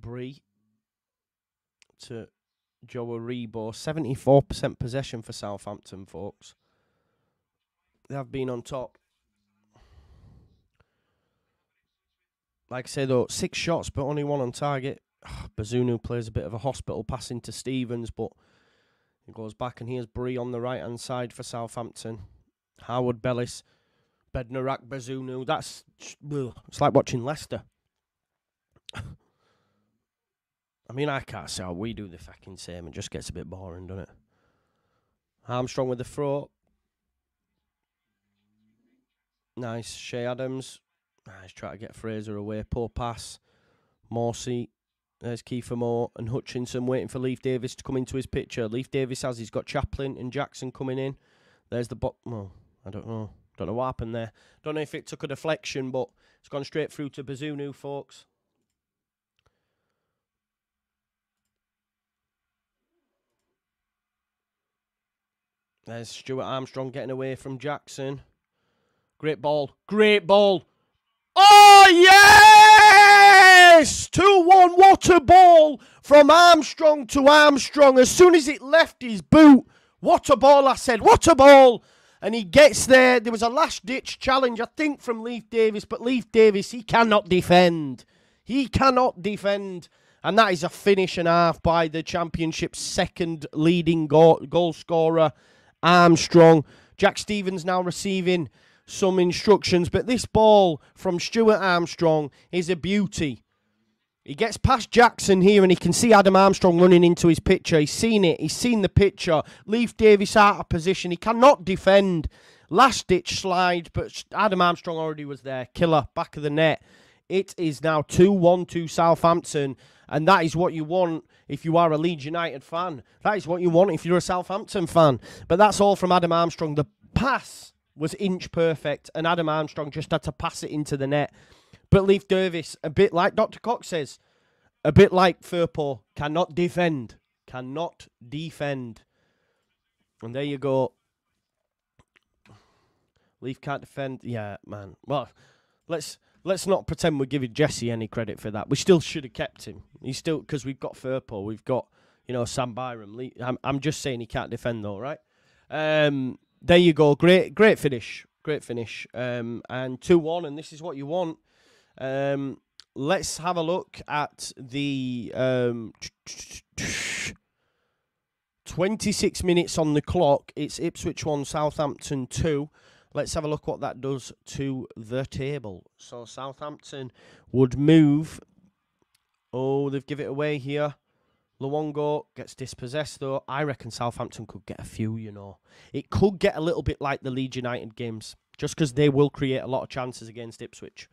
Bree to Joe Rebo. 74% possession for Southampton, folks. They have been on top. Like I say, though, 6 shots, but only 1 on target. Bazunu plays a bit of a hospital pass into Stevens, but he goes back, and here's Bree on the right-hand side for Southampton. Harwood-Bellis, Bednarek, Bazunu. That's... ugh, it's like watching Leicester. I mean, I can't say how we do the fucking same. It just gets a bit boring, doesn't it? Armstrong with the throw. Nice. Che Adams. He's trying to get Fraser away. Poor pass. Morsy. There's Kieffer Moore and Hutchinson waiting for Leif Davis to come into his picture. Leif Davis has. He's got Chaplin and Jackson coming in. There's the bot. Oh, I don't know. Don't know what happened there. Don't know if it took a deflection, but it's gone straight through to Bazunu, folks. There's Stuart Armstrong getting away from Jackson. Great ball. Great ball. Oh, yes! 2-1, what a ball from Armstrong to Armstrong. As soon as it left his boot, what a ball, I said, what a ball. And he gets there. There was a last-ditch challenge, I think, from Leif Davis. But Leif Davis, he cannot defend. He cannot defend. And that is a finish and a half by the Championship's second leading goal scorer, Armstrong. Jack Stevens now receiving some instructions, but this ball from Stuart Armstrong is a beauty. He gets past Jackson here, and he can see Adam Armstrong running into his picture. He's seen it. He's seen the picture. Leif Davis out of position. He cannot defend. Last-ditch slide, but Adam Armstrong already was there. Killer, back of the net. It is now 2-1 to Southampton, and that is what you want if you are a Leeds United fan. That is what you want if you're a Southampton fan. But that's all from Adam Armstrong. The pass was inch perfect, and Adam Armstrong just had to pass it into the net. But Leif Davis, a bit like Dr. Cox says, a bit like Firpo, cannot defend. Cannot defend. And there you go. Leif can't defend. Yeah, man. Well, let's not pretend we're giving Jesse any credit for that. We still should have kept him. He's still, because we've got Firpo, we've got, you know, Sam Byram. Leif, I'm just saying he can't defend though, right? There you go. Great finish. Great finish. And 2-1, and this is what you want. Let's have a look at the 26 minutes on the clock. It's Ipswich 1, Southampton 2. Let's have a look what that does to the table. So Southampton would move. Oh, they've given it away here. Luongo gets dispossessed, though. I reckon Southampton could get a few, you know. It could get a little bit like the Leeds United games, just because they will create a lot of chances against Ipswich.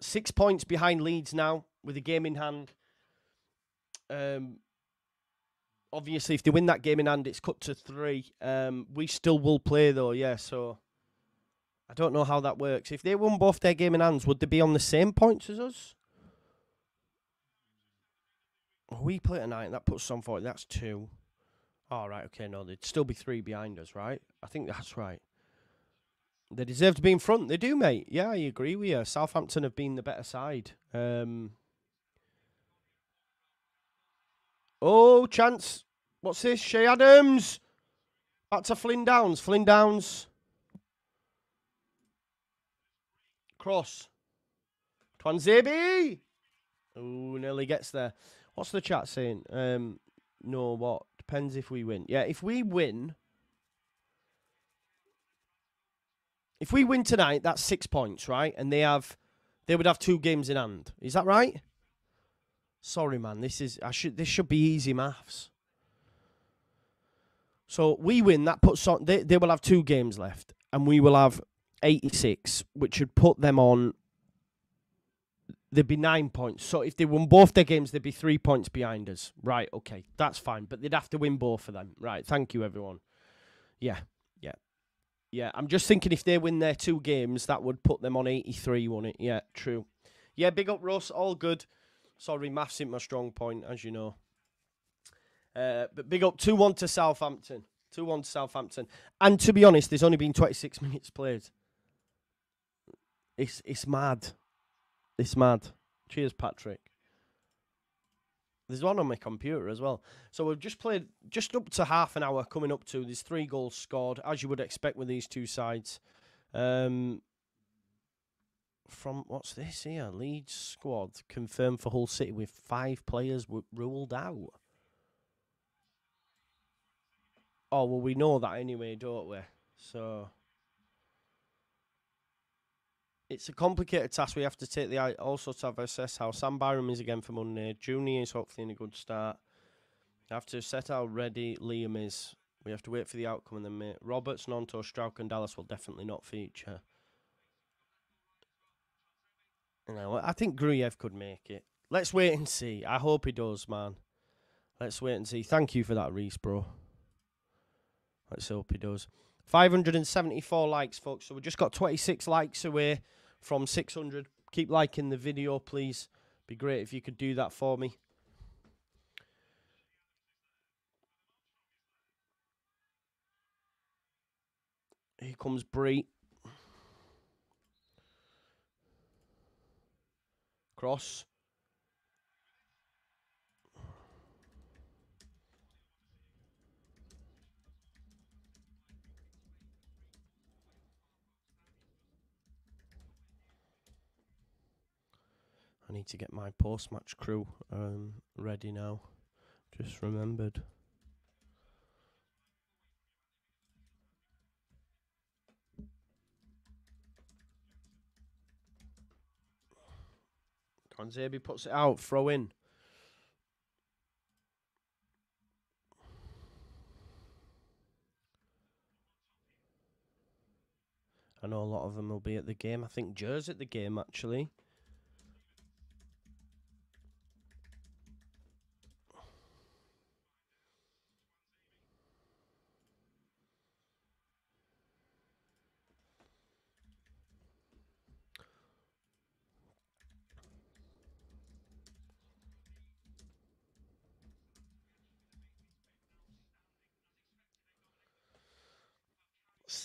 6 points behind Leeds now, with a game in hand. Obviously, if they win that game in hand, it's cut to 3. We still will play, though, yeah, so I don't know how that works. If they won both their game in hands, would they be on the same points as us? Oh, we play tonight, and that puts some forward. That's two. All right, okay, no, there'd still be three behind us, right? I think that's right. They deserve to be in front. They do, mate. Yeah, I agree with you. Southampton have been the better side. Oh, chance. What's this? Che Adams. Back to Flynn Downes. Flynn Downes. Cross. Twanz Abe. Oh, nearly gets there. What's the chat saying? No, what? Depends if we win. Yeah, if we win... If we win tonight, that's 6 points, right? And they would have 2 games in hand. Is that right? Sorry, man. This should be easy maths. So we win. That puts on. They will have 2 games left, and we will have 86, which would put them on. There'd be 9 points. So if they won both their games, they'd be 3 points behind us. Right? Okay, that's fine. But they'd have to win both of them. Right? Thank you, everyone. Yeah. Yeah, I'm just thinking if they win their 2 games, that would put them on 83, wouldn't it? Yeah, true. Yeah, big up, Russ. All good. Sorry, maths isn't my strong point, as you know. But big up 2-1 to Southampton. 2-1 to Southampton. And to be honest, there's only been 26 minutes played. It's mad. It's mad. Cheers, Patrick. There's one on my computer as well. So we've just played just up to half an hour coming up to. There's 3 goals scored, as you would expect with these two sides. From what's this here? Leeds squad confirmed for Hull City with 5 players ruled out. Oh, well, we know that anyway, don't we? So it's a complicated task. We have to take the eye also to have assess how Sam Byram is again for Monday. Junior is hopefully in a good start. We have to set how ready Liam is. We have to wait for the outcome and then mate. Roberts, Nonto, Strauch and Dallas will definitely not feature. You know, I think Gruev could make it. Let's wait and see. I hope he does, man. Let's wait and see. Thank you for that, Reese, bro. Let's hope he does. 574 likes, folks. So we just got 26 likes away from 600. Keep liking the video, please. Be great if you could do that for me. Here comes Bree. Cross. I need to get my post-match crew ready now. Just remembered. Twanz Abe puts it out. Throw in. I know a lot of them will be at the game. I think Joe's at the game, actually.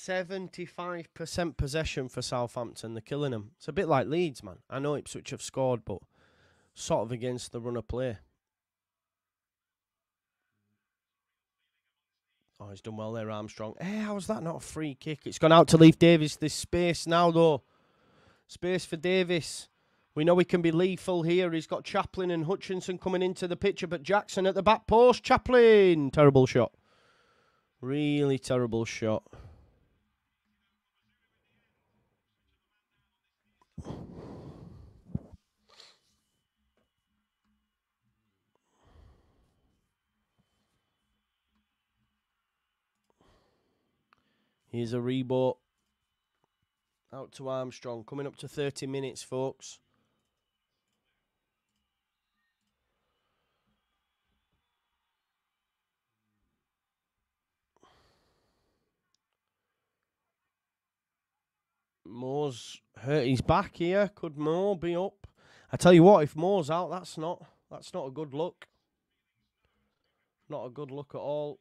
.75% possession for Southampton. They're killing them. It's a bit like Leeds, man. I know Ipswich have scored, but sort of against the run of play. Oh, he's done well there, Armstrong. Hey, how is that not a free kick? It's gone out to leave Davis. There's space now, though. Space for Davis. We know he can be lethal here. He's got Chaplin and Hutchinson coming into the picture, but Jackson at the back post. Chaplin. Terrible shot. Really terrible shot. Here's a Aribo. Out to Armstrong. Coming up to 30 minutes, folks. Moore's hurt his back here. Could Moore be up? I tell you what, if Moore's out, that's not a good look. Not a good look at all.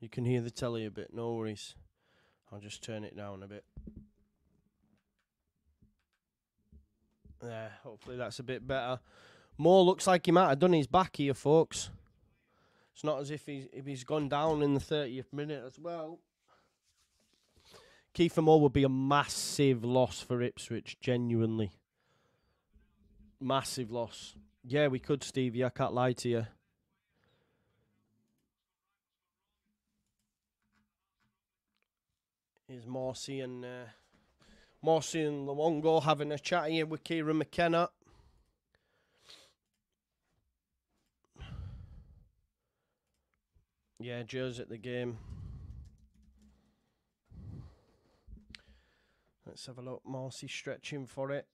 You can hear the telly a bit, no worries. I'll just turn it down a bit. There, hopefully that's a bit better. Moore looks like he might have done his back here, folks. It's not as if he's gone down in the 30th minute as well. Kieffer Moore would be a massive loss for Ipswich, genuinely. Massive loss. Yeah, we could, Stevie, I can't lie to you. Here's Morsy and Luongo having a chat here with Kieran McKenna. Yeah, Joe's at the game. Let's have a look. Morsy stretching for it.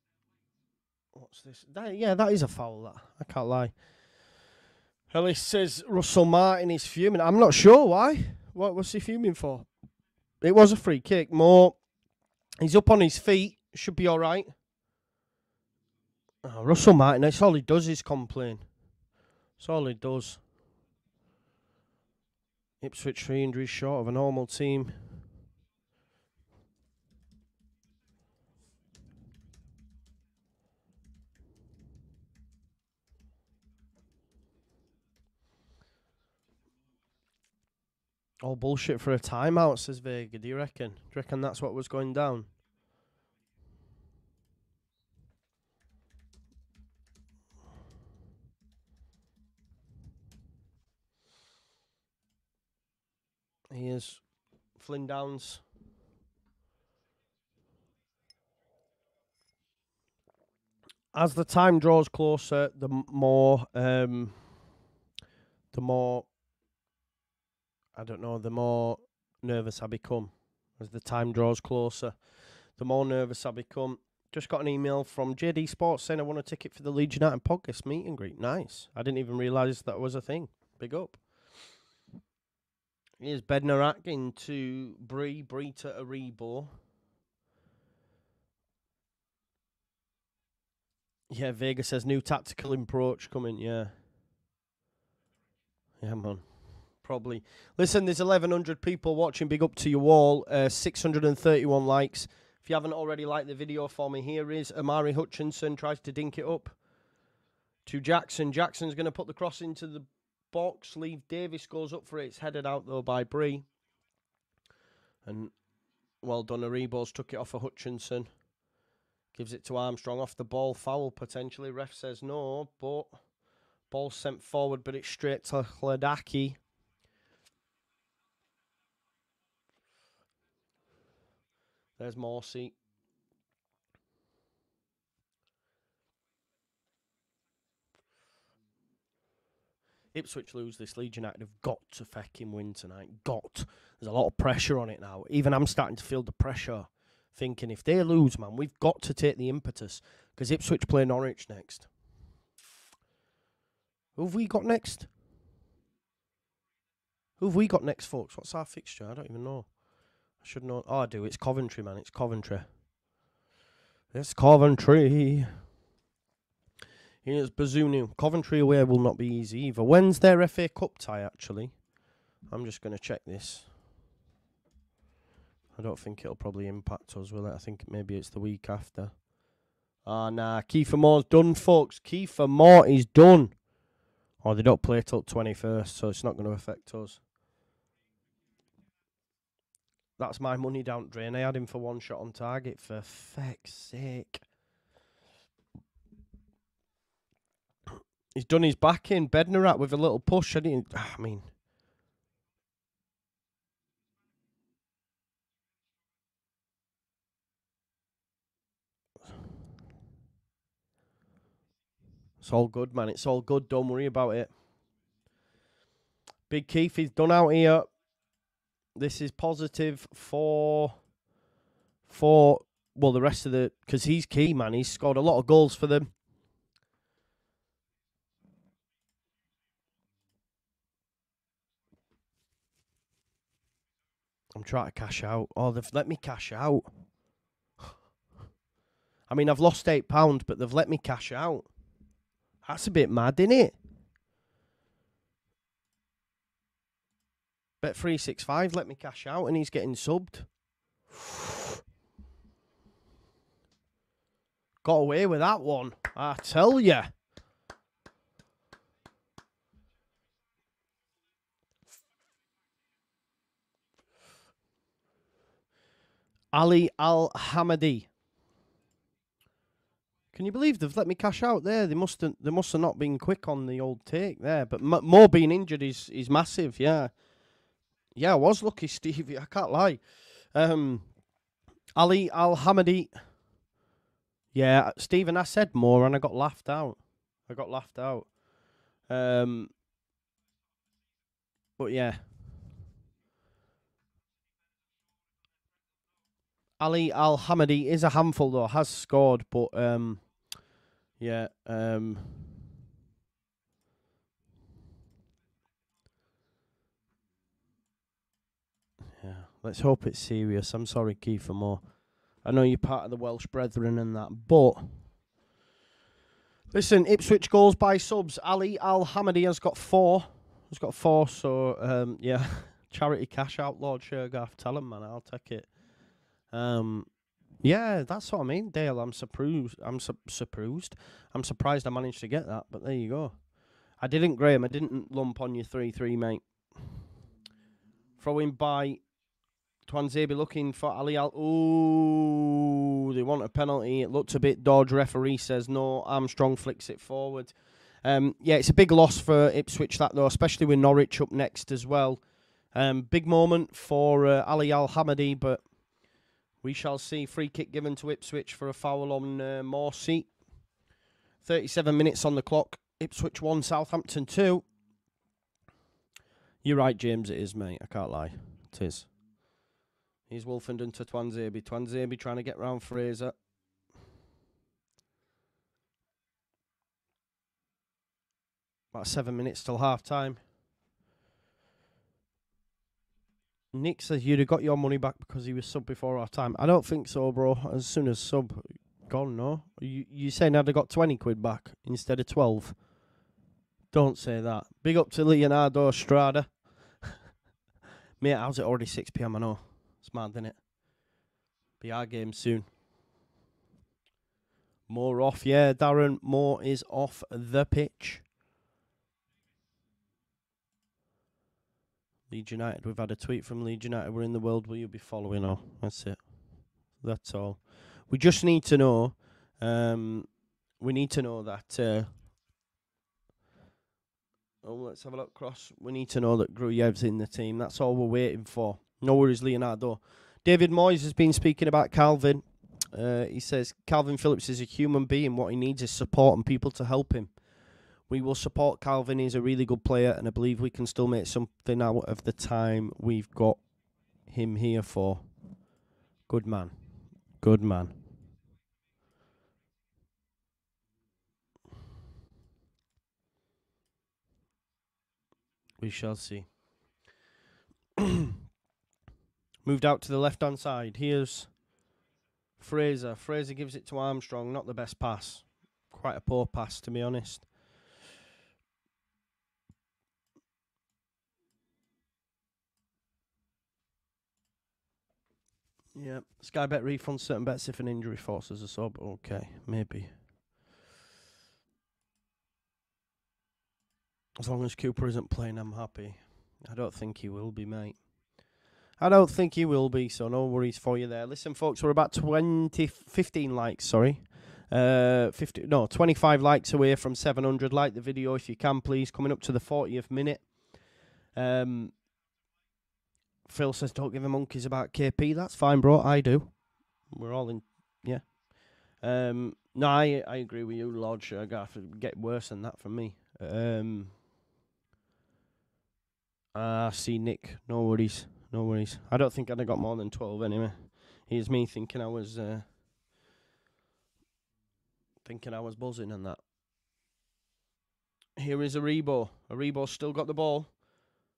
What's this? That is a foul, that. I can't lie. Ellis says Russell Martin is fuming. I'm not sure why. What was he fuming for? It was a free kick. Moore, he's up on his feet. Should be all right. Oh, Russell Martin, that's all he does is complain. That's all he does. Ipswich 3 injuries short of a normal team. All bullshit for a timeout, says Vega. Do you reckon? Do you reckon that's what was going down? Here's Flynn Downes. As the time draws closer, the more nervous I become. As the time draws closer, the more nervous I become. Just got an email from JD Sports saying I won a ticket for the Leeds United podcast meet and greet. Nice. I didn't even realise that was a thing. Big up. Here's Bednarek into Bree. Bree to Aribo. Yeah, Vega says new tactical approach coming. Yeah. Yeah, man. Probably. Listen, there's 1,100 people watching. Big up to you all. 631 likes. If you haven't already liked the video for me, here is Amari Hutchinson tries to dink it up to Jackson. Jackson's going to put the cross into the box. Leave Davis goes up for it. It's headed out, though, by Bree. And well done. Aribo's took it off of Hutchinson. Gives it to Armstrong. Off the ball. Foul, potentially. Ref says no, but ball sent forward, but it's straight to Hladaki. There's Morsy. Ipswich lose this. Leeds United have got to fecking win tonight. Got. There's a lot of pressure on it now. Even I'm starting to feel the pressure. Thinking if they lose, man, we've got to take the impetus. Because Ipswich play Norwich next. Who have we got next? Who have we got next, folks? What's our fixture? I don't even know. I should know. Oh, I do. It's Coventry, man. It's Coventry. It's Coventry. Here's Bazunu. Coventry away will not be easy either. When's their FA Cup tie, actually? I'm just going to check this. I don't think it'll probably impact us, will it? I think maybe it's the week after. Ah, nah. Kieffer Moore's done, folks. Kieffer Moore is done. Oh, they don't play till 21st, so it's not going to affect us. That's my money down drain. I had him for one shot on target, for feck's sake. He's done his back in. Bednarek with a little push. It's all good, man. It's all good. Don't worry about it. Big Keith is done out here. This is positive for well, the rest of the... Because he's key, man. He's scored a lot of goals for them. I'm trying to cash out. Oh, they've let me cash out. I mean, I've lost £8, but they've let me cash out. That's a bit mad, isn't it? Bet365 let me cash out, and he's getting subbed. Got away with that one, I tell you. Ali Al-Hamadi. Can you believe they've let me cash out there? They must have not been quick on the old take there. But Moore being injured is massive, yeah. Yeah, I was lucky, Stevie. I can't lie. Ali Al-Hamadi. Yeah, Stephen, I said Moore and I got laughed out. But yeah. Ali Al-Hamadi is a handful though, has scored, but yeah, let's hope it's serious. I'm sorry, Kieffer Moore. I know you're part of the Welsh Brethren and that, but listen, Ipswich goals by subs. Ali Al-Hamadi has got 4. He's got 4, so yeah, charity cash out, Lord Shergarth. Tell him, man, I'll take it. Yeah, that's what I mean, Dale. I'm surprised. I'm surprised I managed to get that. But there you go. I didn't, Graham. I didn't lump on your 3-3, mate. Throw in by Twanz Abe looking for Ali Al. Ooh, they want a penalty. It looked a bit dodge. Referee says no. Armstrong flicks it forward. Yeah, it's a big loss for Ipswich that though, especially with Norwich up next as well. Big moment for Ali Al-Hamadi, but. We shall see. Free kick given to Ipswich for a foul on Morsy. 37 minutes on the clock. Ipswich 1, Southampton 2. You're right, James. It is, mate. I can't lie. It is. Here's Wolfen to Twanz Abe. Twanz Abe trying to get round Fraser. About 7 minutes till half-time. Nick says you'd have got your money back because he was sub before our time. I don't think so, bro. As soon as sub gone, no. You saying I'd have got 20 quid back instead of 12? Don't say that. Big up to Leonardo Strada. Mate, how's it already 6 PM? I know. It's mad, isn't it? Be our game soon. Moore off, yeah, Darren. Moore is off the pitch. Leeds United, we've had a tweet from Leeds United. We're in the world. Will you be following? Oh, that's it. That's all. We just need to know. We need to know that. Oh, let's have a look, Cross. We need to know that Gruev's in the team. That's all we're waiting for. No worries, Leonardo. David Moyes has been speaking about Calvin. He says, Calvin Phillips is a human being. What he needs is support and people to help him. We will support Calvin. He's a really good player, and I believe we can still make something out of the time we've got him here for. Good man. Good man. We shall see. Moved out to the left-hand side. Here's Fraser. Fraser gives it to Armstrong. Not the best pass. Quite a poor pass, to be honest. Yeah, Sky Bet refunds certain bets if an injury forces a sub. Okay, maybe. As long as Cooper isn't playing, I'm happy. I don't think he will be, mate. I don't think he will be, so no worries for you there. Listen, folks, we're about 15 likes, sorry. 25 likes away from 700. Like the video if you can, please. Coming up to the 40th minute. Phil says, don't give a monkeys about KP. That's fine, bro. I do. We're all in, yeah. No, I agree with you, Lord Shergarth. It'd get worse than that for me. I see Nick. No worries. No worries. I don't think I'd have got more than 12 anyway. Here's me thinking I was... thinking I was buzzing and that. Here is Aribo. Aribo's still got the ball.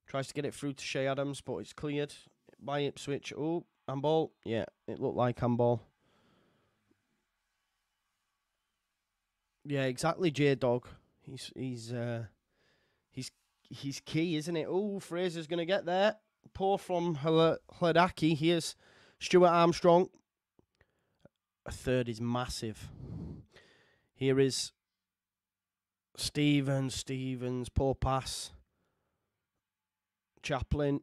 Tries to get it through to Che Adams, but it's cleared by Ipswich. Oh, handball. Yeah, it looked like handball. Yeah, exactly, J-Dog. He's key, isn't it? Oh, Fraser's going to get there. Poor from Hladaki. Here's Stuart Armstrong. A third is massive. Here is Stevens. Stevens, poor pass. Chaplin.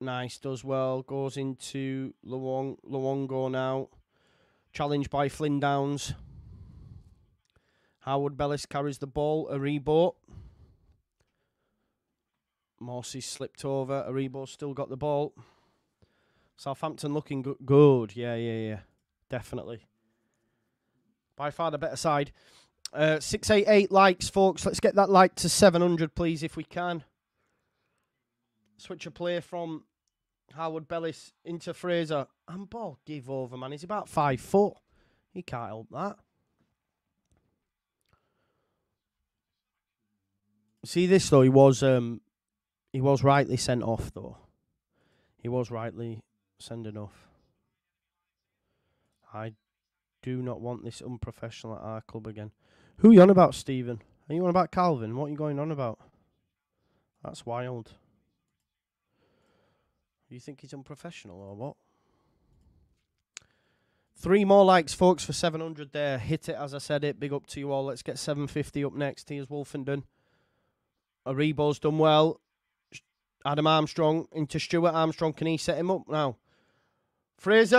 Nice, does well. Goes into Luongo now. Challenged by Flynn Downes. Harwood-Bellis carries the ball. Aribo. Morsy slipped over. Aribo still got the ball. Southampton looking good. Yeah. Definitely. By far the better side. 688 likes, folks. Let's get that like to 700, please, if we can. Switch a play from Harwood-Bellis into Fraser. And ball give over, man. He's about 5 foot. He can't help that. See this, though. He was rightly sent off, though. He was rightly sending off. I do not want this unprofessional at our club again. Who are you on about, Stephen? Are you on about Calvin? What are you going on about? That's wild. You think he's unprofessional or what? 3 more likes, folks, for 700 there. Hit it as I said it. Big up to you all. Let's get 750 up next. Here's Wolfenden. Aribo's done well. Adam Armstrong into Stuart Armstrong. Can he set him up now? Fraser!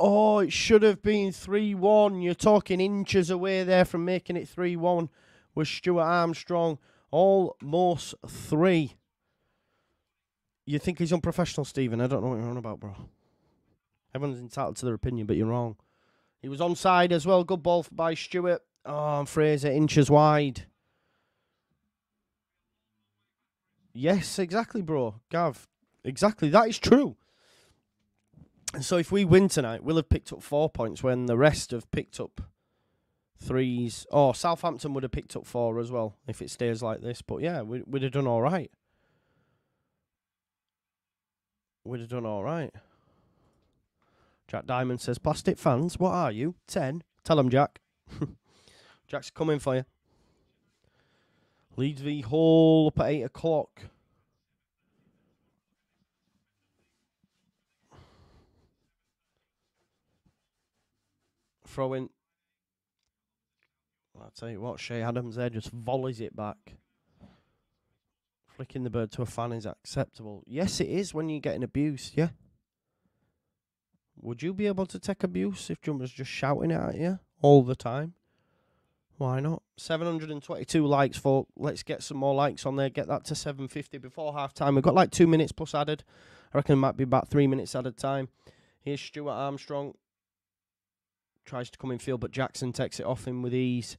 Oh, it should have been 3-1. You're talking inches away there from making it 3-1 with Stuart Armstrong. Almost 3. You think he's unprofessional, Stephen? I don't know what you're on about, bro. Everyone's entitled to their opinion, but you're wrong. He was onside as well. Good ball by Stuart. Oh, and Fraser inches wide. Yes, exactly, bro. Gav, exactly. That is true. And so if we win tonight, we'll have picked up 4 points when the rest have picked up 3s. Oh, Southampton would have picked up 4 as well if it stays like this. But yeah, we'd have done all right. We'd have done all right. Jack Diamond says, plastic fans, what are you? 10? Tell him, Jack. Jack's coming for you. Leeds v Hull up at 8 o'clock. Throw in. I'll tell you what, Che Adams there just volleys it back. Flicking the bird to a fan is acceptable. Yes, it is when you're getting abused, yeah? Would you be able to take abuse if Jumper's just shouting it at you all the time? Why not? 722 likes, folks. Let's get some more likes on there. Get that to 750 before half-time. We've got like 2 minutes plus added. I reckon it might be about 3 minutes added time. Here's Stuart Armstrong. Tries to come in field, but Jackson takes it off him with ease.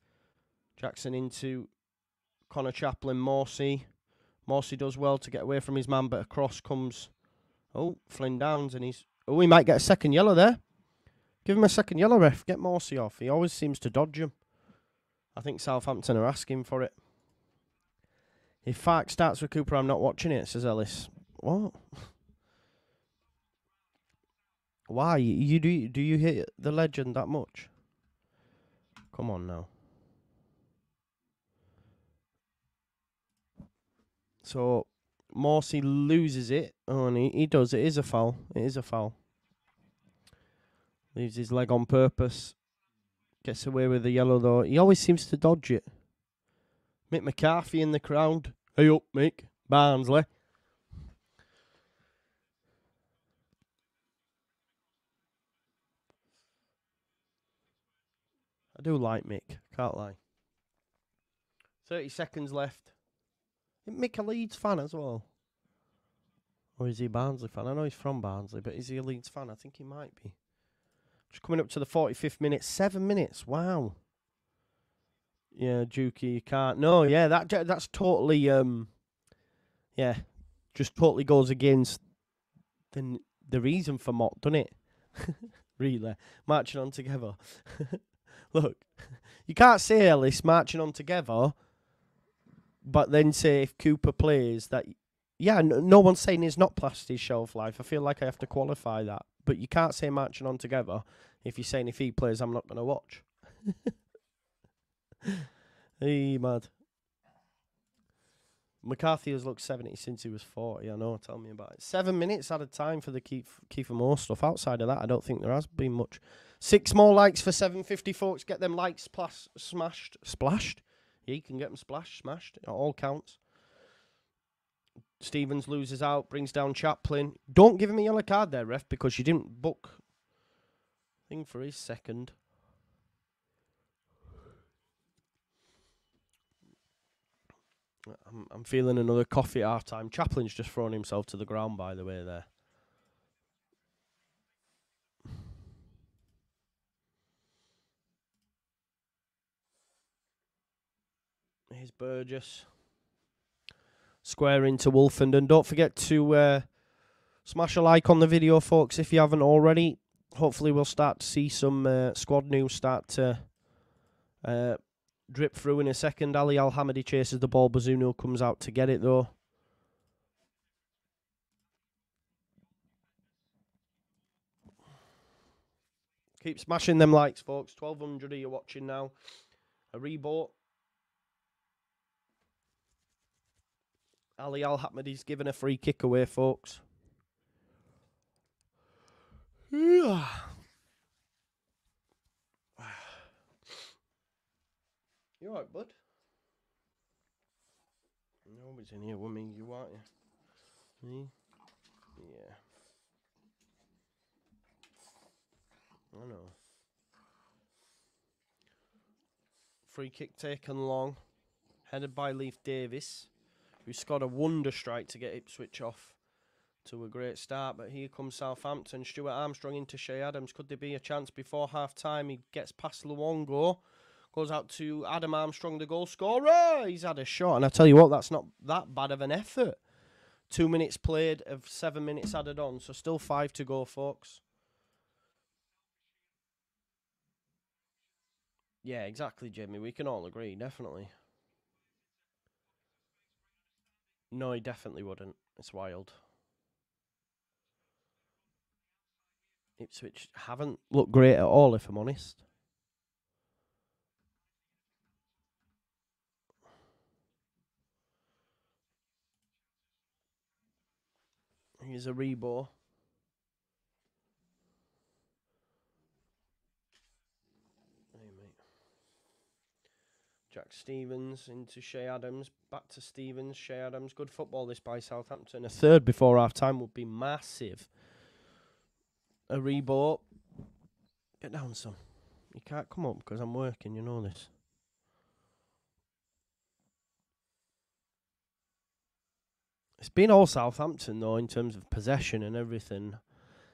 Jackson into Connor Chaplin. Morsy. Morsy does well to get away from his man, but across comes... Oh, Flynn Downes, and he's... Oh, he might get a second yellow there. Give him a second yellow, ref. Get Morsy off. He always seems to dodge him. I think Southampton are asking for it. If Fark starts with Cooper, I'm not watching it, says Ellis. What? Why? Do you hate the legend that much? Come on now. So, Morsy loses it. Oh, and he does. It is a foul. It is a foul. Leaves his leg on purpose. Gets away with the yellow, though. He always seems to dodge it. Mick McCarthy in the crowd. Hey up, Mick. Barnsley. I do like Mick. Can't lie. 30 seconds left. Isn't Mick a Leeds fan as well? Or is he a Barnsley fan? I know he's from Barnsley, but is he a Leeds fan? I think he might be. Just coming up to the 45th minute. 7 minutes. Wow. Yeah, Juki, you can't. No, yeah, that's totally, yeah, just totally goes against the reason for Mott, doesn't it? Really. Marching on together. Look, you can't say Ellis marching on together, but then say if Cooper plays that. Yeah, no one's saying he's not past his shelf life. I feel like I have to qualify that. But you can't say marching on together if you're saying if he plays, I'm not going to watch. Hey, mad. McCarthy has looked 70 since he was 40. I know, tell me about it. 7 minutes out of time for the Kieffer Moore stuff. Outside of that, I don't think there has been much. 6 more likes for 750, folks. Get them likes smashed. Splashed? Yeah, you can get them splashed, smashed. It all counts. Stevens loses out, brings down Chaplin. Don't give him a yellow card there, ref, because you didn't book thing for his second. I'm feeling another coffee at half time. Chaplin's just thrown himself to the ground, by the way, there. Here's Burgess. Square into Wolfen. And don't forget to smash a like on the video, folks, if you haven't already. Hopefully we'll start to see some squad news start to drip through in a second. Ali Al-Hamadi chases the ball. Bazunu comes out to get it, though. Keep smashing them likes, folks. 1,200 of you watching now. Aribo. Ali Al-Hamadi's given a free kick away, folks. You alright, bud? Nobody's in here with me, you aren't you? Me? Yeah. I know. Free kick taken long. Headed by Leaf Davis, who scored a wonder strike to get Ipswich off to a great start. But here comes Southampton. Stuart Armstrong into Che Adams. Could there be a chance before half-time? He gets past Luongo. Goes out to Adam Armstrong, the goal scorer. He's had a shot. And I tell you what, that's not that bad of an effort. 2 minutes played of 7 minutes added on. So still 5 to go, folks. Yeah, exactly, Jamie. We can all agree, definitely. No, he definitely wouldn't. It's wild. Ipswich haven't looked great at all, if I'm honest. Here's a Rebo. Hey, mate. Jack Stevens into Che Adams. Back to Stevens. Che Adams. Good football this by Southampton. A third before half time would be massive. A Rebo. Get down, son. You can't come up because I'm working, you know this. It's been all Southampton, though, in terms of possession and everything.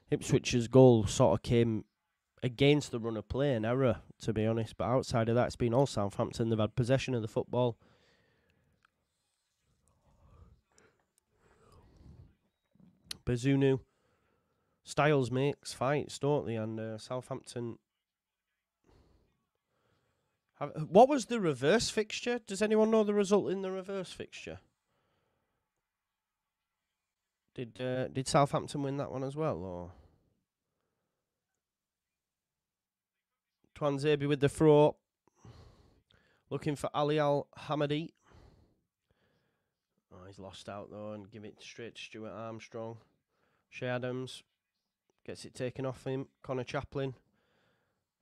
Ipswich's goal sort of came against the run of play, an error, to be honest. But outside of that, it's been all Southampton. They've had possession of the football. Bazunu. Styles makes fights, don't they? And Southampton... What was the reverse fixture? Does anyone know the result in the reverse fixture? Did Southampton win that one as well, or? Twanz Abe with the throw. Looking for Ali Al-Hamadi. Oh, he's lost out, though, and give it straight to Stuart Armstrong. Che Adams gets it taken off him. Connor Chaplin.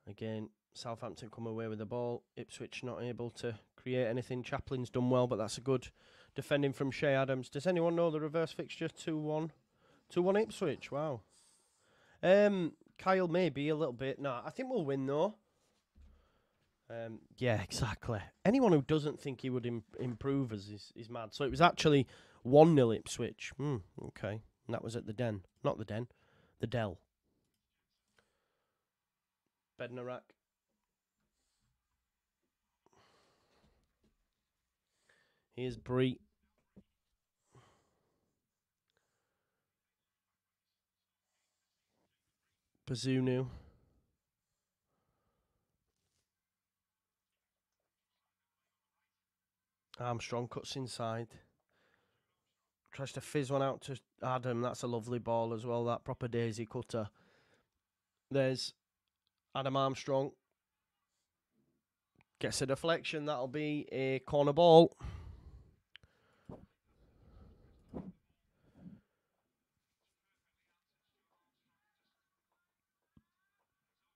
Again, Southampton come away with the ball. Ipswich not able to create anything. Chaplin's done well, but that's a good... defending from Che Adams. Does anyone know the reverse fixture? 2-1. 2-1 Ipswich. Wow. Kyle, maybe a little bit. No, I think we'll win, though. Yeah, exactly. Anyone who doesn't think he would improve us is mad. So it was actually 1-0 Ipswich. Okay. And that was at the Den. Not the Den. The Dell. Bednarek. Here's Bree. Bazunu. Armstrong cuts inside. Tries to fizz one out to Adam. That's a lovely ball as well. That proper daisy cutter. There's Adam Armstrong. Gets a deflection. That'll be a corner ball.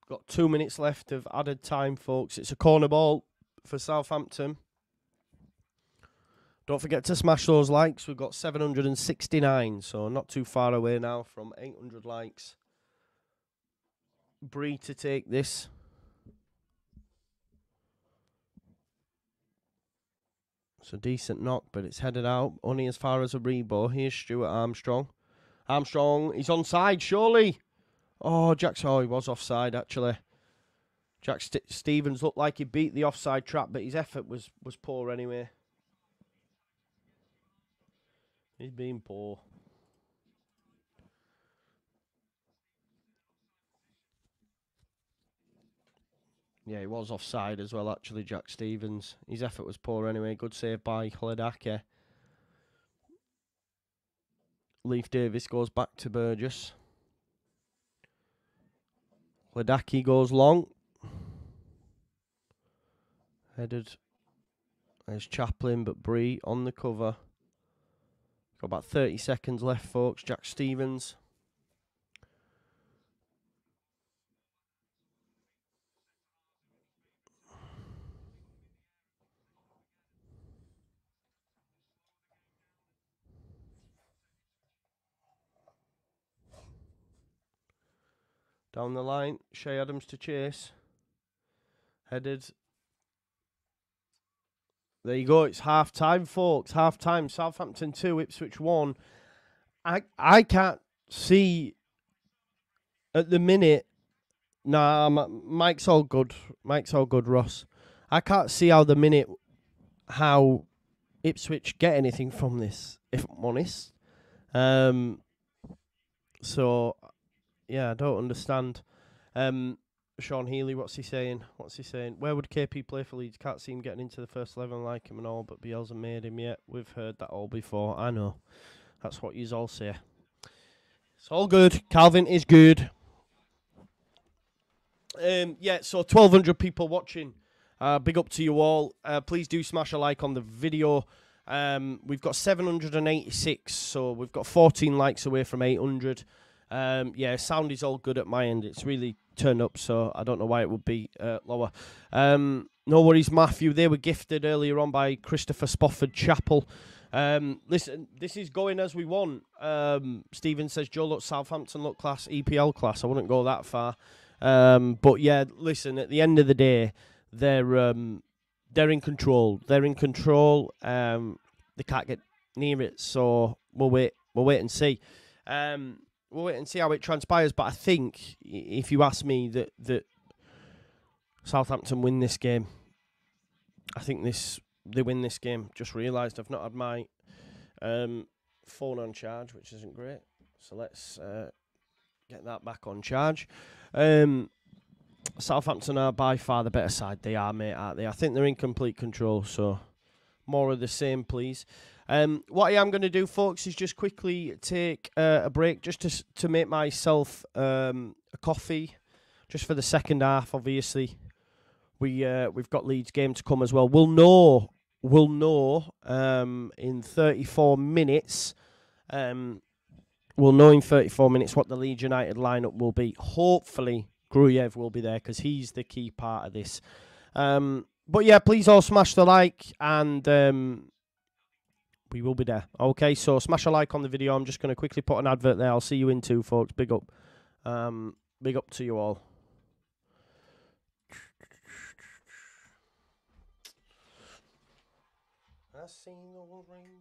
Got 2 minutes left of added time, folks. It's a corner ball for Southampton. Don't forget to smash those likes. We've got 769, so not too far away now from 800 likes. Bree to take this. It's a decent knock, but it's headed out. Only as far as Aribo. Here's Stuart Armstrong. Armstrong, he's onside, surely. Oh, Jackson, oh, he was offside, actually. Jack Stevens looked like he beat the offside trap, but his effort was poor anyway. He's been poor. Yeah, he was offside as well, actually, Jack Stevens. His effort was poor anyway. Good save by Hladaki. Leaf Davis goes back to Burgess. Hladaki goes long. Headed. There's Chaplin, but Bree on the cover. Got about 30 seconds left, folks. Jack Stevens. Down the line, Che Adams to chase. Headed. There you go. It's half time, folks. Half time. Southampton 2, Ipswich 1. I can't see at the minute. Nah, Mike's all good. Mike's all good, Ross. I can't see how the minute how Ipswich get anything from this, if I'm honest. So. Yeah, I don't understand. Sean Healy, what's he saying? What's he saying? Where would KP play for Leeds? Can't see him getting into the first 11, like him and all, but Bielsa made him yet. We've heard that all before. I know. That's what you all say. It's all good. Calvin is good. Yeah, so 1,200 people watching. Big up to you all. Please do smash a like on the video. We've got 786, so we've got 14 likes away from 800. Yeah, sound is all good at my end. It's really turned up, so I don't know why it would be lower. No worries, Matthew. They were gifted earlier on by Christopher Spofford Chapel. Listen, this is going as we want. Stephen says, Joe, look, Southampton look class, EPL class. I wouldn't go that far. But yeah, listen, at the end of the day, they're in control. They're in control. They can't get near it, so we'll wait and see. We'll wait and see how it transpires, but I think, if you ask me, that Southampton win this game. I think they win this game. Just realised I've not had my phone on charge, which isn't great. So let's get that back on charge. Southampton are by far the better side. They are, mate, aren't they? I think they're in complete control, so more of the same, please. What I am going to do, folks, is just quickly take a break just to make myself a coffee, just for the second half. Obviously, we've got Leeds game to come as well. We'll know in 34 minutes. We'll know in 34 minutes what the Leeds United lineup will be. Hopefully, Gruev will be there because he's the key part of this. But yeah, please all smash the like and. We will be there. Okay, so smash a like on the video. I'm just going to quickly put an advert there. I'll see you in two, folks. Big up. Big up to you all. I see the rainbow.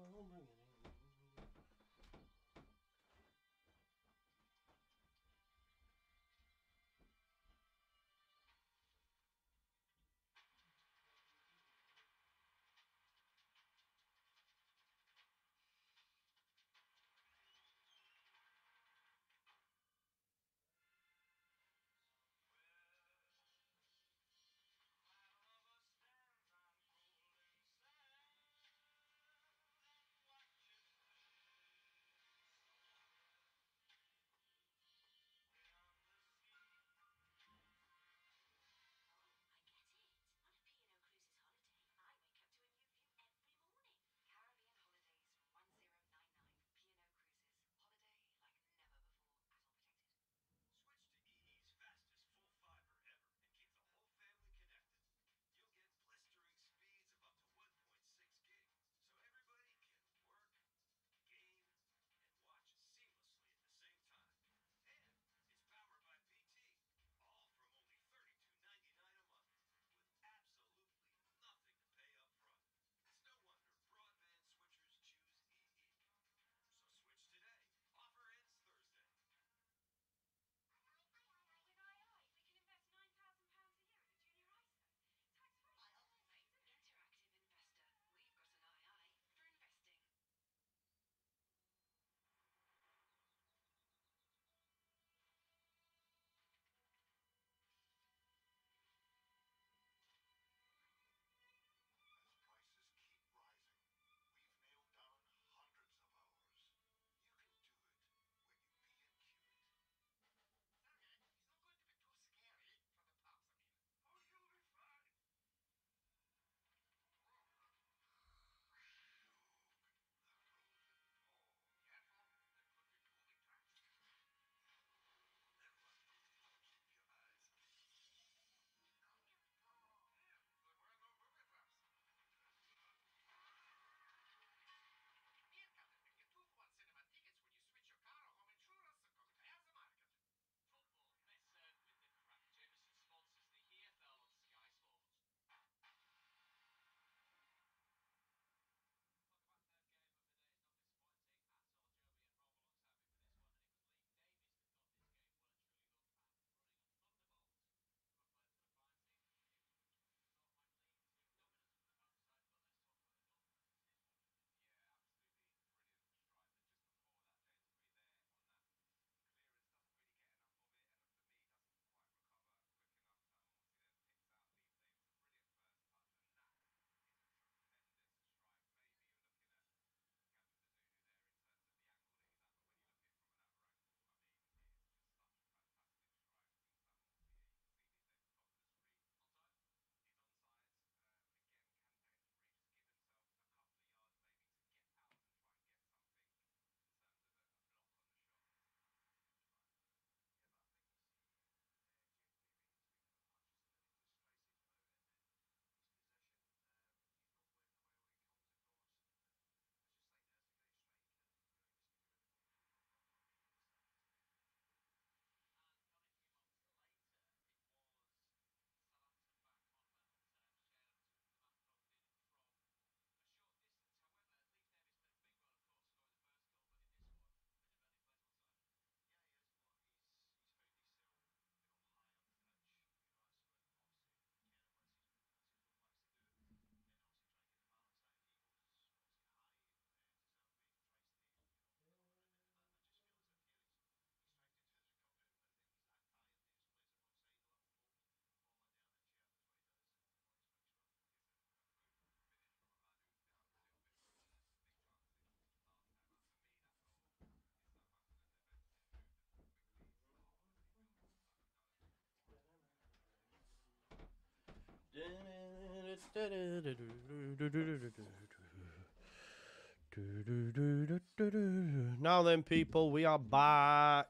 Now then, people, we are back.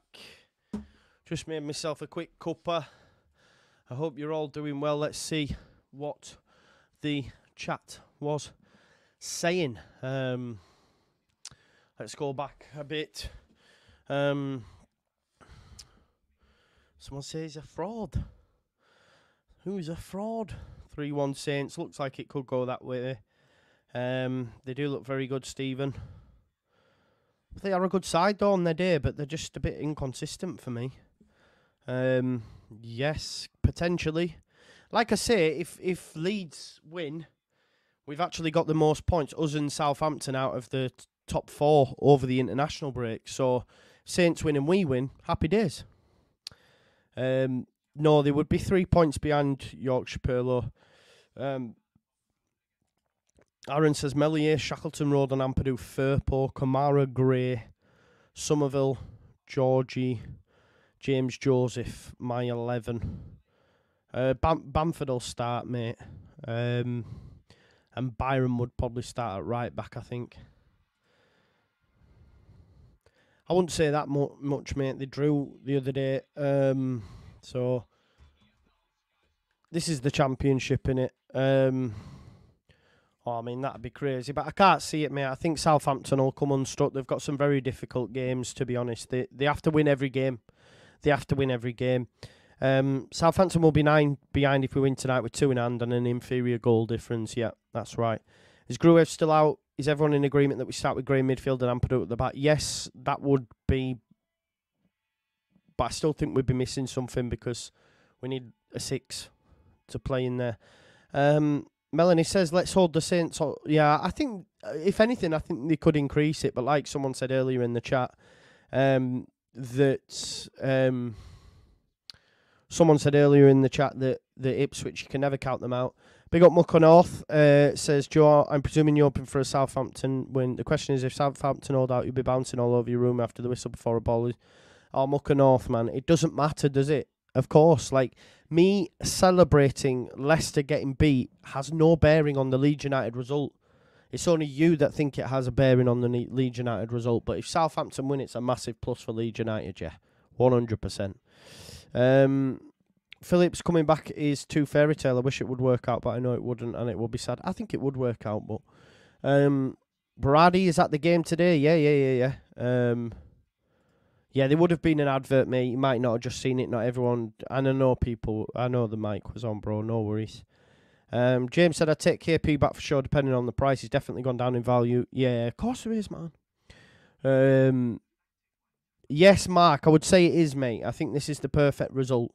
Just made myself a quick cuppa. I hope you're all doing well. Let's see what the chat was saying. Let's go back a bit. Someone says a fraud. Who's a fraud? 3-1 Saints. Looks like it could go that way. They do look very good, Stephen. They are a good side though on their day, but they're just a bit inconsistent for me. Yes, potentially. Like I say, if Leeds win, we've actually got the most points, us and Southampton, out of the top four over the international break. So Saints win and we win, happy days. No, they would be 3 points behind Yorkshire Perlow. Aaron says Melier, Shackleton Road and Ampadu, Firpo, Kamara, Gray, Somerville, Georgie, James Joseph, my 11. Bamford will start, mate. And Byron would probably start at right back, I think. I wouldn't say that much, mate. They drew the other day. So this is the Championship, innit? I mean, that'd be crazy, but I can't see it, mate. I think Southampton will come unstuck. They've got some very difficult games, to be honest. They have to win every game. They have to win every game. Southampton will be 9 behind if we win tonight with 2 in hand and an inferior goal difference. Yeah, that's right. Is Gruev still out? Is everyone in agreement that we start with Gray in midfield and Ampadu at the back? Yes, that would be... But I still think we'd be missing something because we need a 6 to play in there. Melanie says, let's hold the Saints. Yeah, I think, if anything, I think they could increase it. But like someone said earlier in the chat, that Ipswich, you can never count them out. Big up Mucko North says, Joe, I'm presuming you're hoping for a Southampton win. The question is, if Southampton hold out, you'll be bouncing all over your room after the whistle before a ball is... Oh, Mucko North, man. It doesn't matter, does it? Of course. Like, me celebrating Leicester getting beat has no bearing on the Leeds United result. It's only you that think it has a bearing on the Leeds United result. But if Southampton win, it's a massive plus for Leeds United, yeah. 100%. Phillips coming back is too fairy tale. I wish it would work out, but I know it wouldn't, and it would be sad. I think it would work out, but Baradi is at the game today. Yeah. Yeah, there would have been an advert, mate. You might not have just seen it. Not everyone, and I know people. I know the mic was on, bro. No worries. James said I'd take KP back for sure, depending on the price. He's definitely gone down in value. Yeah, of course it is, man. Yes, Mark. I would say it is, mate. I think this is the perfect result.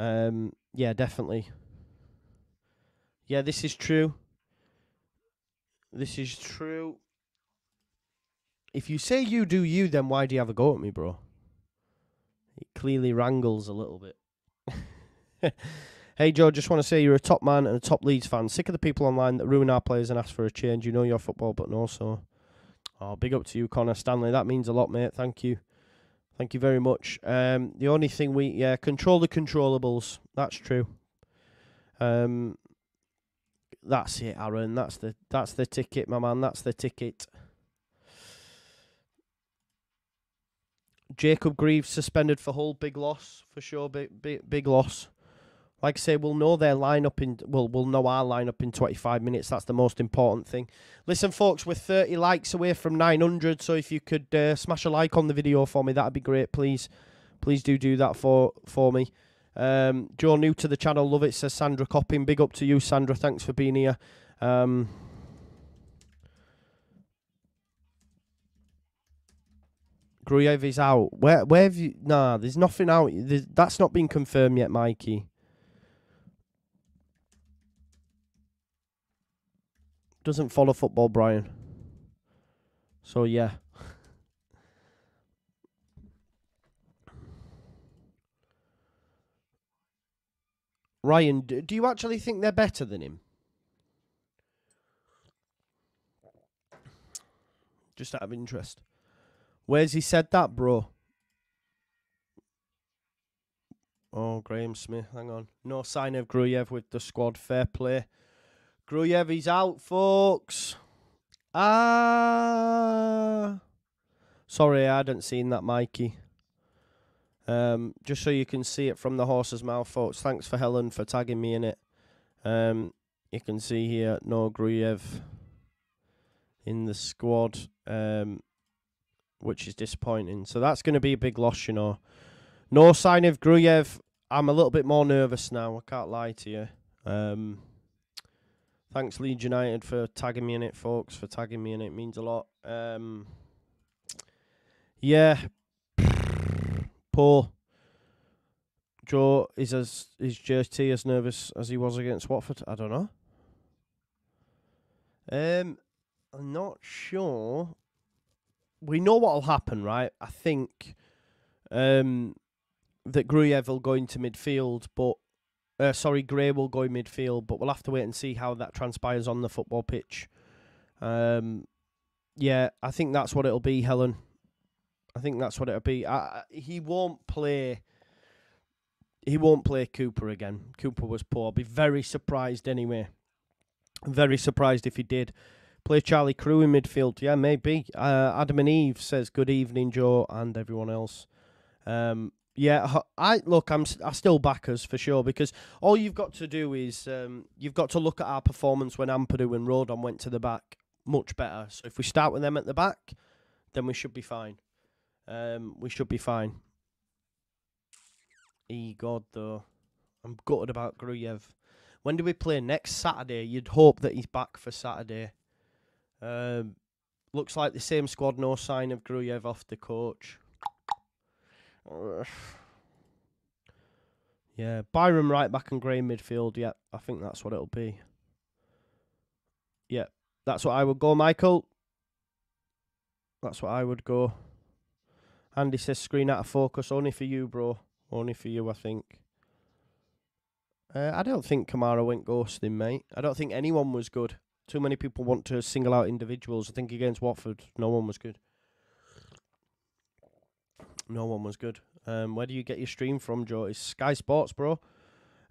Yeah, definitely. Yeah, this is true. This is true. If you say you do you, then why do you have a go at me, bro? It clearly wrangles a little bit. Hey, Joe, just want to say you're a top man and a top Leeds fan. Sick of the people online that ruin our players and ask for a change. You know your football, but no, so... Oh, big up to you, Connor Stanley. That means a lot, mate. Thank you. Thank you very much. The only thing we... Yeah, control the controllables. That's true. That's it, Aaron. That's the ticket, my man. That's the ticket. Jacob Greaves suspended for Hull. Big loss, for sure. Big loss. Like I say, we'll know their lineup in... Well, we'll know our lineup in 25 minutes. That's the most important thing. Listen, folks, we're 30 likes away from 900, so if you could smash a like on the video for me, that'd be great, please. Please do that for me. Joe, new to the channel, love it, says Sandra Coppin. Big up to you, Sandra. Thanks for being here. Gruev is out. Where have you... Nah, there's nothing out. That's not been confirmed yet, Mikey. Doesn't follow football, Brian. So, yeah. Ryan, do you actually think they're better than him? Just out of interest. Where's he said that, bro? Oh, Graham Smith, hang on. No sign of Gruev with the squad. Fair play. Gruev, he's out, folks. Ah. Sorry, I hadn't seen that, Mikey. Just so you can see it from the horse's mouth, folks. Thanks for Helen for tagging me in it. You can see here, no Gruev in the squad, which is disappointing. So that's going to be a big loss, you know. No sign of Gruev. I'm a little bit more nervous now, I can't lie to you. Thanks, Leeds United, for tagging me in it, folks, for tagging me in it. It means a lot. Yeah. Poor Joe is JT as nervous as he was against Watford? I don't know. I'm not sure. We know what'll happen, right? I think that Gruev will go into midfield, but Gray will go in midfield, but we'll have to wait and see how that transpires on the football pitch. Yeah, I think that's what it'll be, Helen. I think that's what it'll be. He won't play Cooper again. Cooper was poor. I'd be very surprised anyway. Very surprised if he did. Play Charlie Crew in midfield. Yeah, maybe. Adam and Eve says, good evening, Joe, and everyone else. Yeah, I still back us for sure, because all you've got to do is you've got to look at our performance when Ampadu and Rodon went to the back. Much better. So if we start with them at the back, then we should be fine. We should be fine. God, though, I'm gutted about Gruev. When do we play next Saturday? You'd hope that he's back for Saturday. Looks like the same squad. No sign of Gruev off the coach. Yeah, Byram right back and Gray midfield. Yeah, I think that's what it'll be. Yeah, that's what I would go, Michael. That's what I would go. Andy says screen out of focus. Only for you, bro. Only for you, I think. I don't think Kamara went ghosting, mate. I don't think anyone was good. Too many people want to single out individuals. I think against Watford, no one was good. No one was good. Where do you get your stream from, Joe? It's Sky Sports, bro.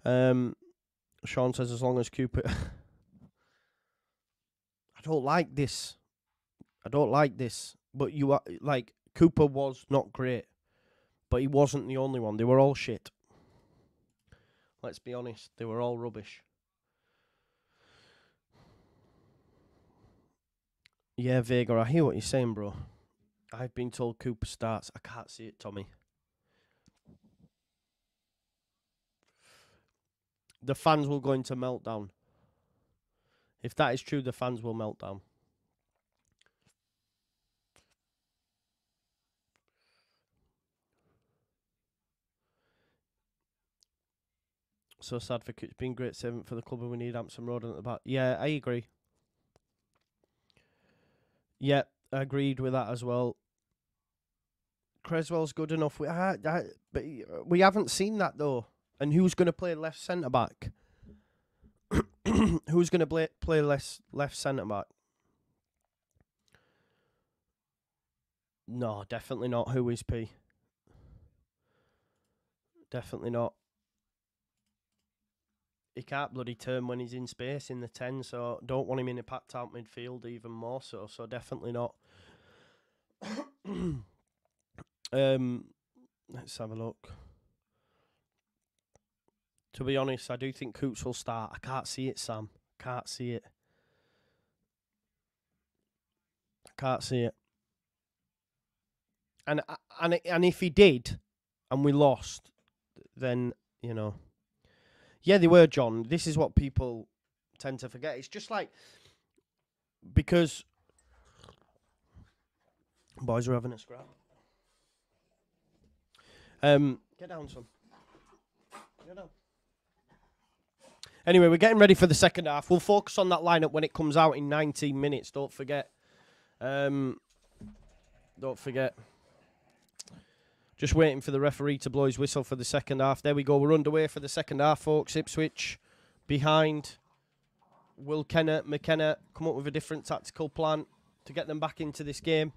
Sean says, as long as Cooper... I don't like this. I don't like this. But you are... Like, Cooper was not great. But he wasn't the only one. They were all shit. Let's be honest. They were all rubbish. Yeah, Vega, I hear what you're saying, bro. I've been told Cooper starts. I can't see it, Tommy. The fans will go into meltdown. If that is true, the fans will melt down. So sad for Cooper. It's been great saving for the club, and we need Hampson Road at the back. Yeah, I agree. Yeah, I agreed with that as well. Creswell's good enough. But we haven't seen that, though. And who's going to play left centre-back? Who's going to play left centre-back? No, definitely not. Who is P? Definitely not. He can't bloody turn when he's in space in the 10, so don't want him in a packed-out midfield even more so, so definitely not. Let's have a look. To be honest, I do think Coots will start. I can't see it, Sam. Can't see it. I can't see it. And if he did, and we lost, then, you know... Yeah, they were, John. This is what people tend to forget. It's just like, because boys are having a scrap. Get down, son. Get down. Anyway, we're getting ready for the second half. We'll focus on that lineup when it comes out in 19 minutes. Don't forget. Don't forget. Just waiting for the referee to blow his whistle for the second half. There we go. We're underway for the second half, folks. Ipswich behind. Will McKenna come up with a different tactical plan to get them back into this game?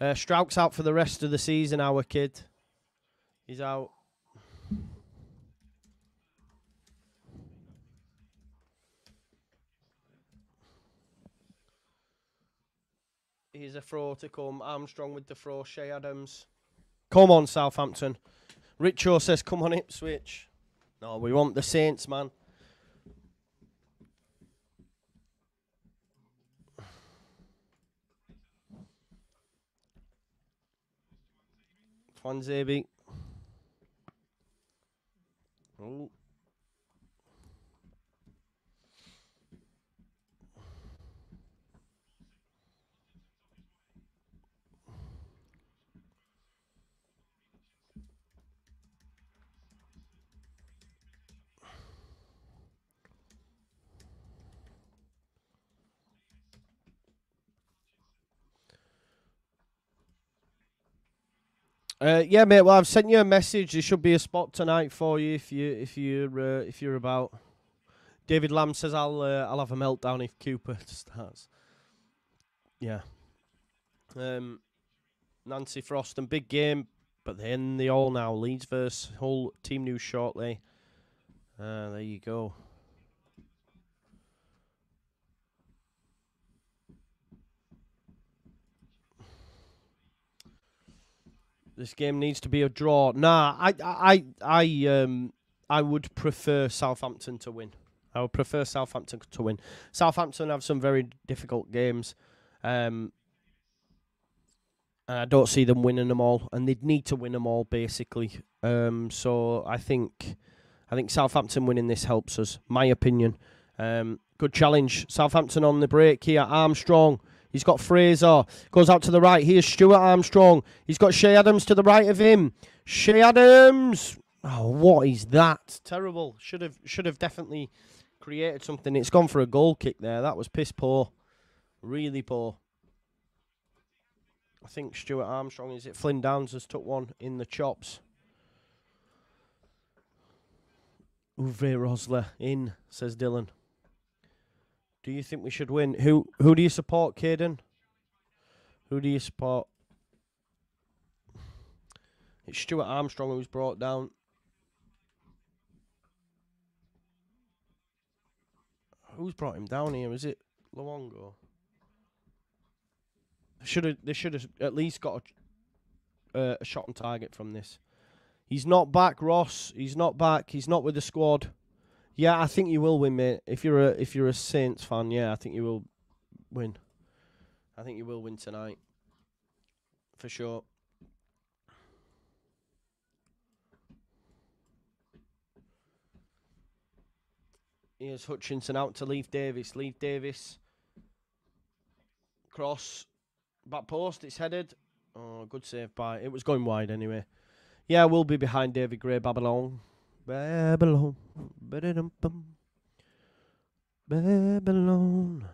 Strouk's out for the rest of the season, our kid. He's out. Here's a throw to come. Armstrong with the throw. Che Adams. Come on, Southampton. Richo says, come on, Ipswich. No, we want the Saints, man. Twanz Abe. Oh. Yeah, mate. Well, I've sent you a message. There should be a spot tonight for you if you're about. David Lamb says I'll have a meltdown if Cooper starts. Yeah. Nancy Frost and big game, but they're in the all now. Leeds versus Hull. Team news shortly. There you go. This game needs to be a draw. Nah, I would prefer Southampton to win. I would prefer Southampton to win. Southampton have some very difficult games. And I don't see them winning them all, and they'd need to win them all basically. So I think Southampton winning this helps us, my opinion. Good challenge. Southampton on the break here. Armstrong. He's got Fraser, goes out to the right. Here's Stuart Armstrong. He's got Che Adams to the right of him. Che Adams! Oh, what is that? Terrible. Should have definitely created something. It's gone for a goal kick there. That was piss poor. Really poor. I think Stuart Armstrong, is it Flynn Downes, has took one in the chops. Uwe Rosler in, says Dylan. Do you think we should win? Who do you support, Caden? Who do you support? It's Stuart Armstrong who's brought down. Who's brought him down here? Is it Luongo? They should have at least got a shot on target from this. He's not back, Ross. He's not back. He's not with the squad. Yeah, I think you will win, mate. If you're a Saints fan, yeah, I think you will win. I think you will win tonight, for sure. Here's Hutchinson out to Leif Davis. Leif Davis. Cross. Back post. It's headed. Oh, good save by. It was going wide anyway. Yeah, we'll be behind David Gray, Babylon. Babylon, Babylon.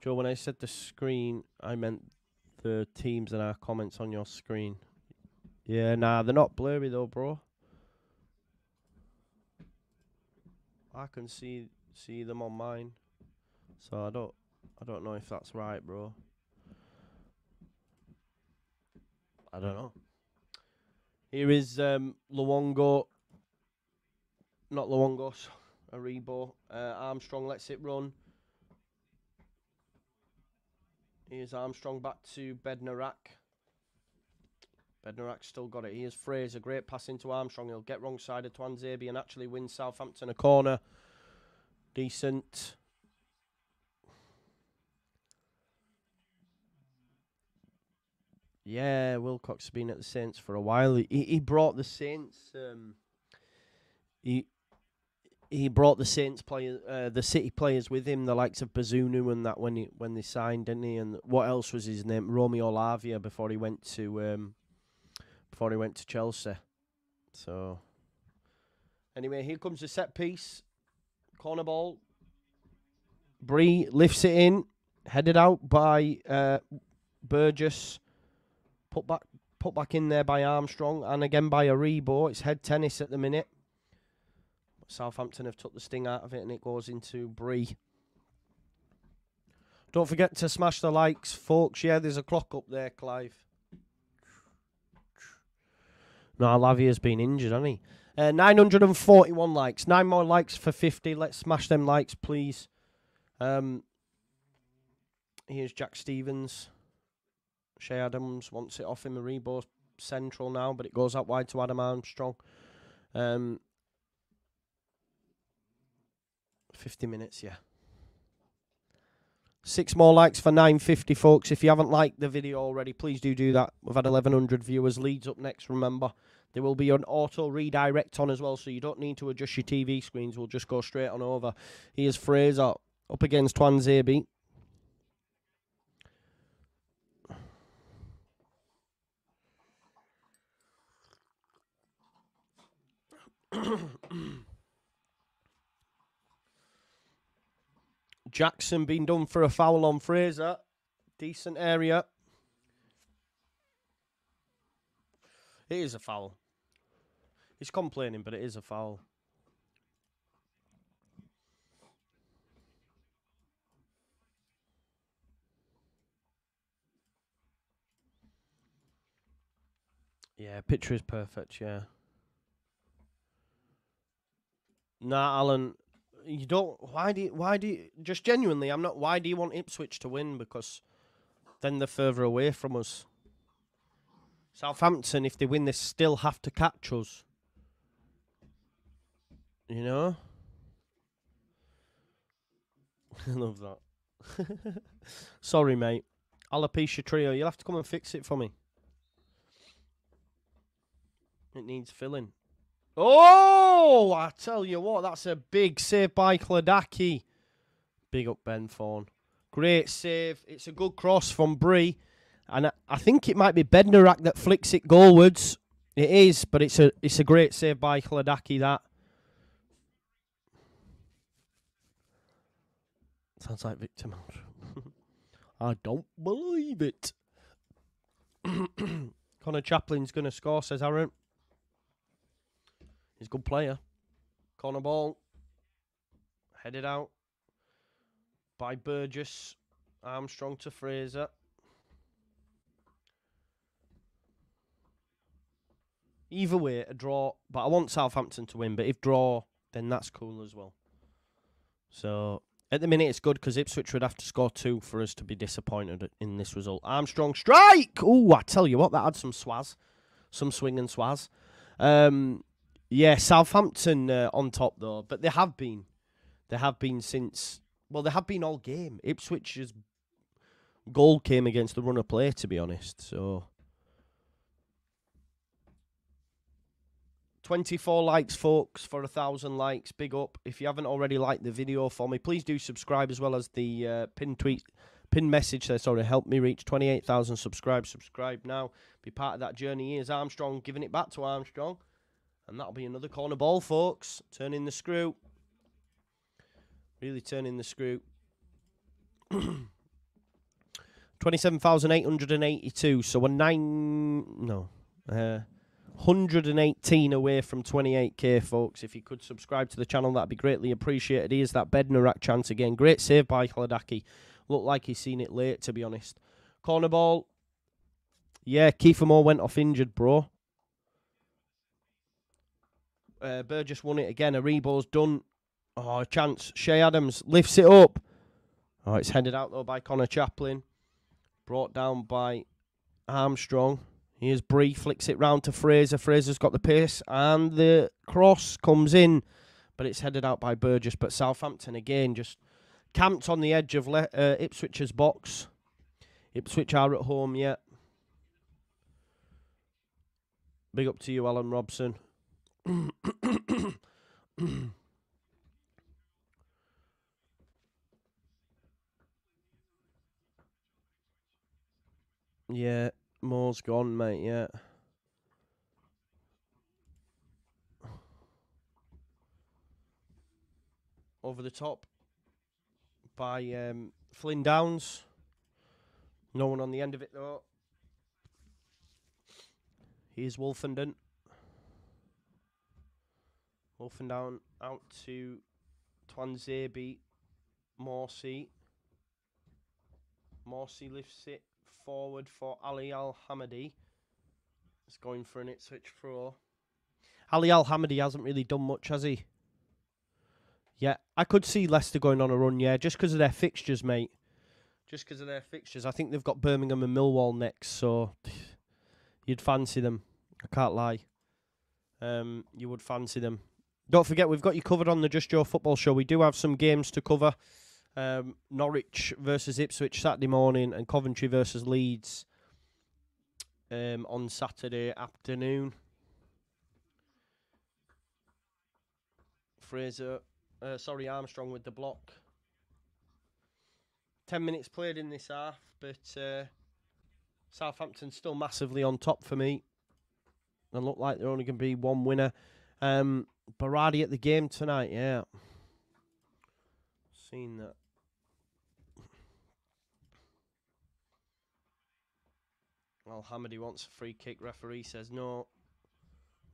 Joe, when I said the screen, I meant the teams and our comments on your screen. Yeah, nah, they're not blurry though, bro. I can see them on mine, so I don't know if that's right, bro. I don't know. Here is Luongo. Not Luongos, Aribo. Armstrong lets it run. Here's Armstrong back to Bednarek. Bednarak's still got it. Here's Fraser. Great pass into Armstrong. He'll get wrong side of Twanz Abe and actually win Southampton a corner. Decent. Yeah, Wilcox has been at the Saints for a while. He brought the Saints... He brought the Saints players, the City players with him, the likes of Bazunu and that when they signed, didn't he? And what else was his name? Romeo Lavia before he went to Chelsea. So anyway, here comes the set piece, corner ball. Bree lifts it in, headed out by Burgess, put back in there by Armstrong and again by Aribo. It's head tennis at the minute. Southampton have took the sting out of it and it goes into Bree. Don't forget to smash the likes, folks. Yeah, there's a clock up there, Clive. No, Lavia's been injured, hasn't he? 941 likes. 9 more likes for 50. Let's smash them likes, please. Here's Jack Stevens. Che Adams wants it off him. Aribo central now, but it goes out wide to Adam Armstrong. 50 minutes, yeah. 6 more likes for 950, folks. If you haven't liked the video already, please do that. We've had 1,100 viewers. Leeds up next, remember. There will be an auto redirect on as well, so you don't need to adjust your TV screens. We'll just go straight on over. Here's Fraser up against Twanz Abe. Jackson being done for a foul on Fraser. Decent area. It is a foul. He's complaining, but it is a foul. Yeah, picture is perfect, yeah. Nah, Alan, you don't. Why do you, just genuinely, I'm not. Why do you want Ipswich to win? Because then they're further away from us. Southampton, if they win, they still have to catch us. You know? I love that. Sorry, mate. Alopecia Trio, you'll have to come and fix it for me. It needs filling. Oh, I tell you what, that's a big save by Hladaki. Big up, Ben Thorne. Great save. It's a good cross from Bree. And I think it might be Bednarek that flicks it goalwards. It is, but it's a great save by Hladaki, that. Sounds like Victor Mouse. I don't believe it. Connor Chaplin's going to score, says Aaron. He's a good player. Corner ball. Headed out by Burgess. Armstrong to Fraser. Either way, a draw. But I want Southampton to win. But if draw, then that's cool as well. So, at the minute, it's good because Ipswich would have to score 2 for us to be disappointed in this result. Armstrong strike! Ooh, I tell you what, that had some swaz. Some swing and swaz. Yeah, Southampton on top, though. But they have been. They have been since... Well, they have been all game. Ipswich's goal came against the run of play, to be honest. So... 24 likes, folks, for 1,000 likes. Big up. If you haven't already liked the video for me, please do subscribe, as well as the pin message there. Sorry, help me reach 28,000. Subscribe now. Be part of that journey. Here's Armstrong giving it back to Armstrong. And that'll be another corner ball, folks. Turning the screw. Really turning the screw. 27,882. So we're 118 away from 28k, folks. If you could subscribe to the channel, that'd be greatly appreciated. Here's that Bednarek chance again. Great save by Hladaki. Looked like he's seen it late, to be honest. Corner ball. Yeah, Kieffer Moore went off injured, bro. Burgess won it again. Aribo's done. Oh, a chance. Che Adams lifts it up. Oh, it's headed out, though, by Connor Chaplin. Brought down by Armstrong. Here's Bree, flicks it round to Fraser. Fraser's got the pace, and the cross comes in, but it's headed out by Burgess. But Southampton, again, just camped on the edge of Ipswich's box. Ipswich are at home, yeah. Big up to you, Alan Robson. Yeah, Moore's gone, mate, yeah. Over the top by Flynn Downes. No one on the end of it, though. Here's Wolfen. Wolfen down out to Twanz Abe. Morsy. Morsy lifts it forward for Ali Al-Hamadi. It's going for an Ipswich throw. Ali Al-Hamadi hasn't really done much, has he? Yeah, I could see Leicester going on a run, yeah, just because of their fixtures, mate. just because of their fixtures. I think they've got Birmingham and Millwall next, so you'd fancy them. I can't lie. You would fancy them. Don't forget, we've got you covered on the Just Joe Football Show. We do have some games to cover. Norwich versus Ipswich Saturday morning and Coventry versus Leeds on Saturday afternoon. Armstrong with the block. 10 minutes played in this half, but Southampton still massively on top for me. And look like they're only going to be one winner. Berardi at the game tonight, yeah. Seen that. Al-Hamadi wants a free kick. Referee says no.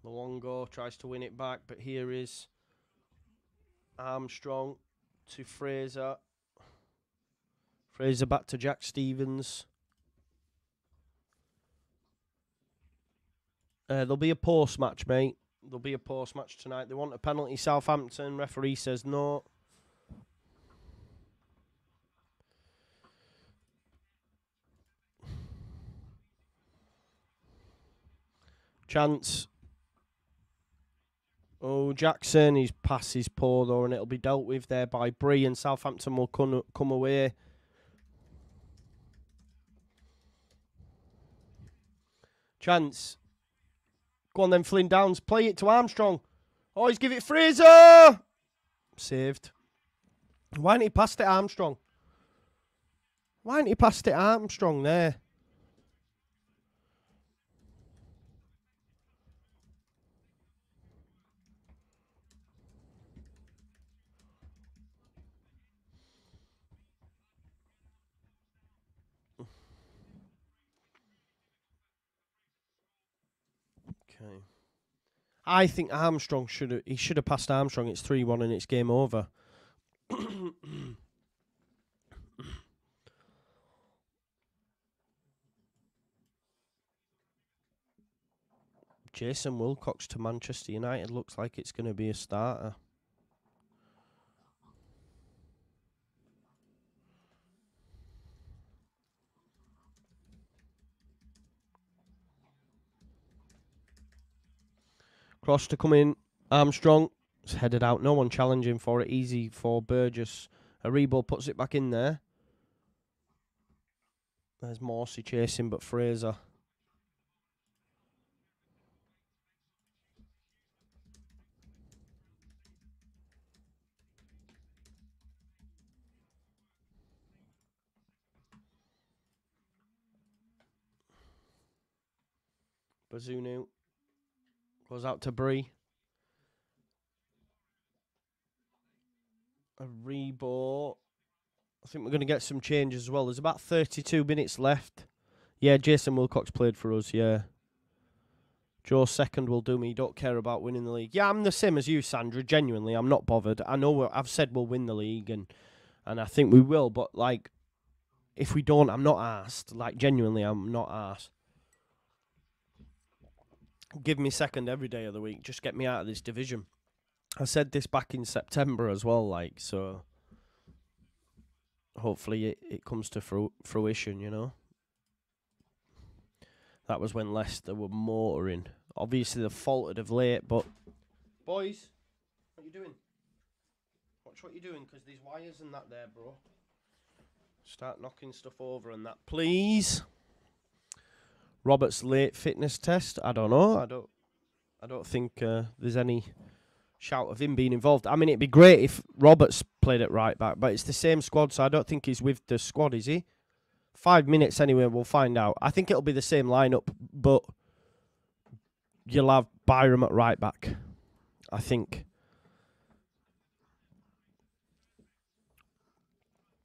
Luongo tries to win it back, but here is Armstrong to Fraser. Fraser back to Jack Stevens. There'll be a post match, mate. There'll be a post match tonight. They want a penalty, Southampton. Referee says no. Chance. Oh, Jackson, his pass is poor though, and it'll be dealt with there by Bree, and Southampton will come away. Chance. Go on then, Flynn Downes. Play it to Armstrong. Oh, he's give it Fraser. Saved. Why didn't he pass it Armstrong? Why didn't he pass it Armstrong there? I think Armstrong should have passed Armstrong. It's 3-1 and it's game over. Jason Wilcox to Manchester United looks like it's going to be a starter. Cross to come in. Armstrong. It's headed out. No one challenging for it. Easy for Burgess. Aribo puts it back in there. There's Morsy chasing, but Fraser. Bazunu. Goes out to Bree. Aribo. I think we're going to get some change as well. There's about 32 minutes left. Yeah, Jason Wilcox played for us, yeah. Joe's second will do me. Don't care about winning the league. Yeah, I'm the same as you, Sandra. Genuinely, I'm not bothered. I know I've said we'll win the league, and I think we will, but, like, if we don't, I'm not arsed. Like, genuinely, I'm not arsed. Give me second every day of the week. Just get me out of this division. I said this back in September as well, like, so hopefully it comes to fruition, you know. That was when Leicester were motoring. Obviously, they've faltered of late, but... Boys, what you doing? Watch what you're doing, because these wires and that there, bro. Start knocking stuff over and that, please. Robert's late fitness test. I don't know. I don't think there's any shout of him being involved. I mean, it'd be great if Roberts played at right back, but it's the same squad, so I don't think he's with the squad, is he? 5 minutes anyway, we'll find out. I think it'll be the same lineup, but you'll have Byram at right back, I think.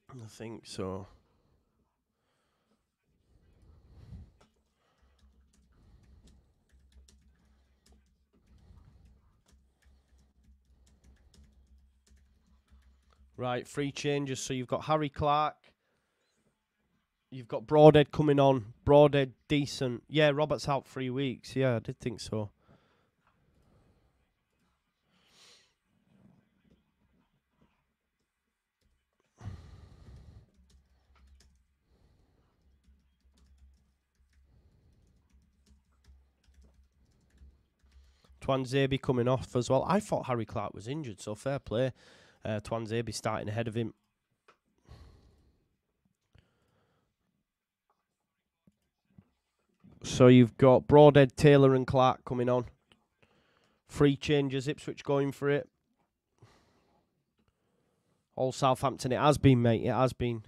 I think so. Right, three changes. So you've got Harry Clark. You've got Broadhead coming on. Broadhead, decent. Yeah, Robert's out 3 weeks. Yeah, I did think so. Twanz Abe coming off as well. I thought Harry Clark was injured, so fair play. Twanz Abe starting ahead of him. So you've got Broadhead, Taylor and Clark coming on. Three changes, Ipswich going for it. All Southampton, it has been, mate, it has been.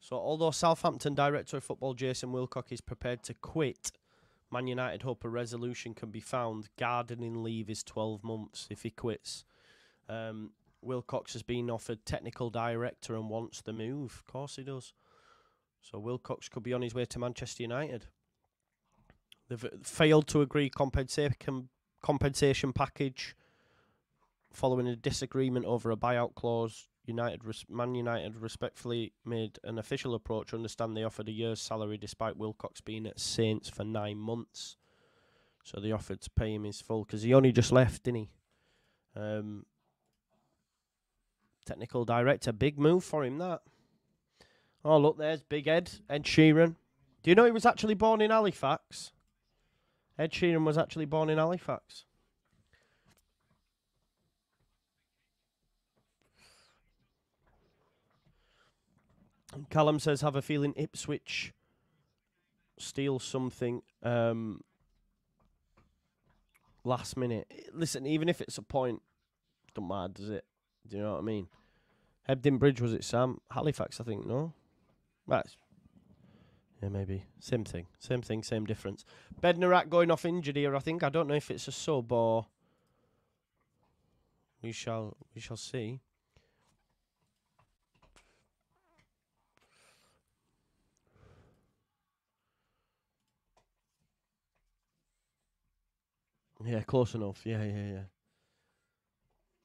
So although Southampton Director of Football Jason Wilcock is prepared to quit, Man United hope a resolution can be found. Gardening leave is 12 months if he quits. Wilcox has been offered technical director and wants the move. Of course he does. So Wilcox could be on his way to Manchester United. They've failed to agree compensation package following a disagreement over a buyout clause. Man United respectfully made an official approach. Understand they offered a year's salary despite Wilcox being at Saints for 9 months. So they offered to pay him his full, because he only just left, didn't he? Technical director, big move for him, that. Oh, look, there's Big Ed, Ed Sheeran. Do you know he was actually born in Halifax? Ed Sheeran was actually born in Halifax. And Callum says, have a feeling Ipswich steal something last minute. Listen, even if it's a point, don't matter, does it? Do you know what I mean? Hebden Bridge, was it, Sam? Halifax, I think, no? Right. Yeah, maybe. Same thing. Same thing, same difference. Bednarek going off injured here, I think. I don't know if it's a sub or... We shall see. Yeah, close enough. Yeah.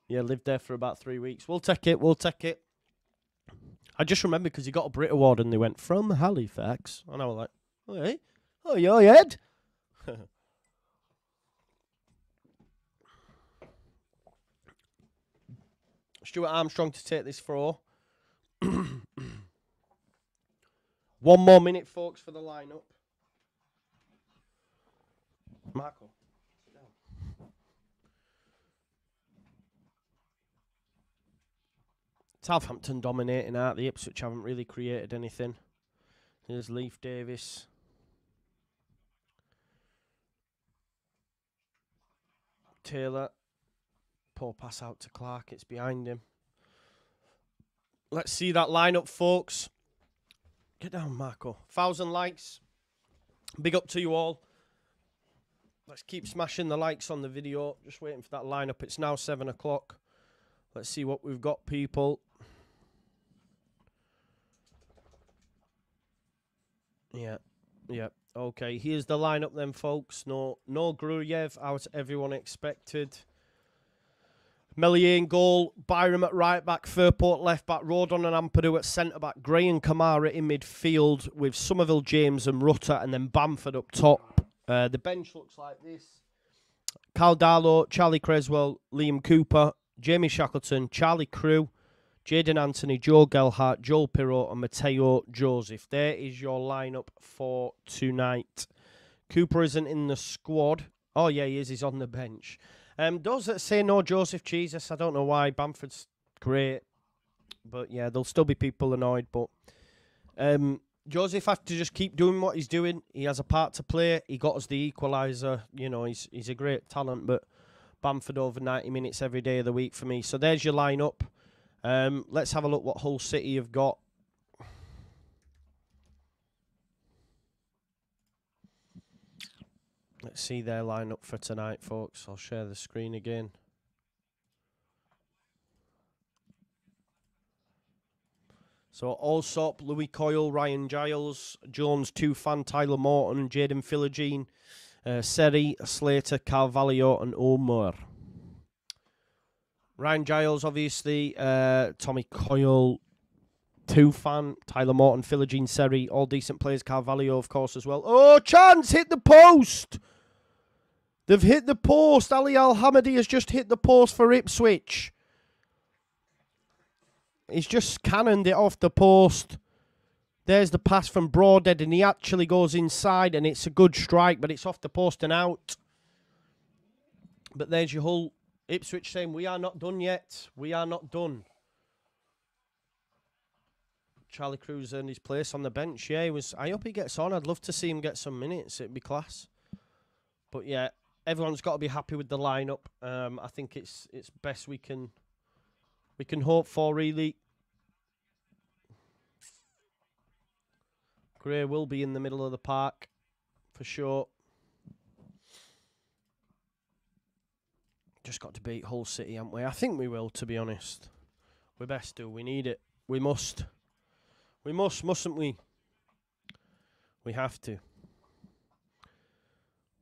Yeah, lived there for about 3 weeks. We'll take it, we'll take it. I just remember because he got a Brit Award and they went, from Halifax. And I was like, oh, hey, oh, yo, Ed. Stuart Armstrong to take this throw. 1 more minute, folks, for the lineup. Marco. Southampton dominating out. The Ipswich haven't really created anything. Here's Leif Davis. Taylor. Poor pass out to Clark. It's behind him. Let's see that lineup, folks. Get down, Marco. 1,000 likes. Big up to you all. Let's keep smashing the likes on the video. Just waiting for that lineup. It's now 7 o'clock. Let's see what we've got, people. Yeah. Okay, here's the lineup then, folks. No Gruev, as everyone expected. Melier in goal, Byram at right back, Fairport left back, Rodon and Ampadu at centre back, Gray and Kamara in midfield with Somerville, James and Rutter, and then Bamford up top. The bench looks like this: Caldalo, Charlie Creswell, Liam Cooper, Jamie Shackleton, Charlie Crew, Jaden Anthony, Joe Gelhart, Joel Pirro and Matteo Joseph. There is your lineup for tonight. Cooper isn't in the squad. Oh, yeah, he is. He's on the bench. Those that say no Joseph Jesus, I don't know why. Bamford's great. But, yeah, there'll still be people annoyed. But Joseph has to just keep doing what he's doing. He has a part to play. He got us the equaliser. You know, he's a great talent, but... Bamford over 90 minutes every day of the week for me. So there's your lineup. Let's have a look what Hull City have got. Let's see their lineup for tonight, folks. I'll share the screen again. So Allsop, Louis Coyle, Ryan Giles, Jones, Tufan, Tyler Morton, Jaden Philogene, Seri, Slater, Carvalho and Omar. Ryan Giles, obviously, Tommy Coyle, Tufan, Tyler Morton, Philogene, Seri, all decent players. Carvalho, of course, as well. Oh, chance, hit the post! They've hit the post. Ali Al-Hamadi has just hit the post for Ipswich. He's just cannoned it off the post. There's the pass from Broadhead, and he actually goes inside, and it's a good strike, but it's off the post and out. But there's your Hull. Ipswich saying, we are not done yet. We are not done. Charlie Cruz earned his place on the bench. Yeah, he was. I hope he gets on. I'd love to see him get some minutes. It'd be class. But yeah, everyone's got to be happy with the lineup. I think it's best we can hope for, really. Gray will be in the middle of the park for sure. Just got to beat Hull City, haven't we? I think we will, to be honest. We best do. We need it. We must. We must, mustn't we? We have to.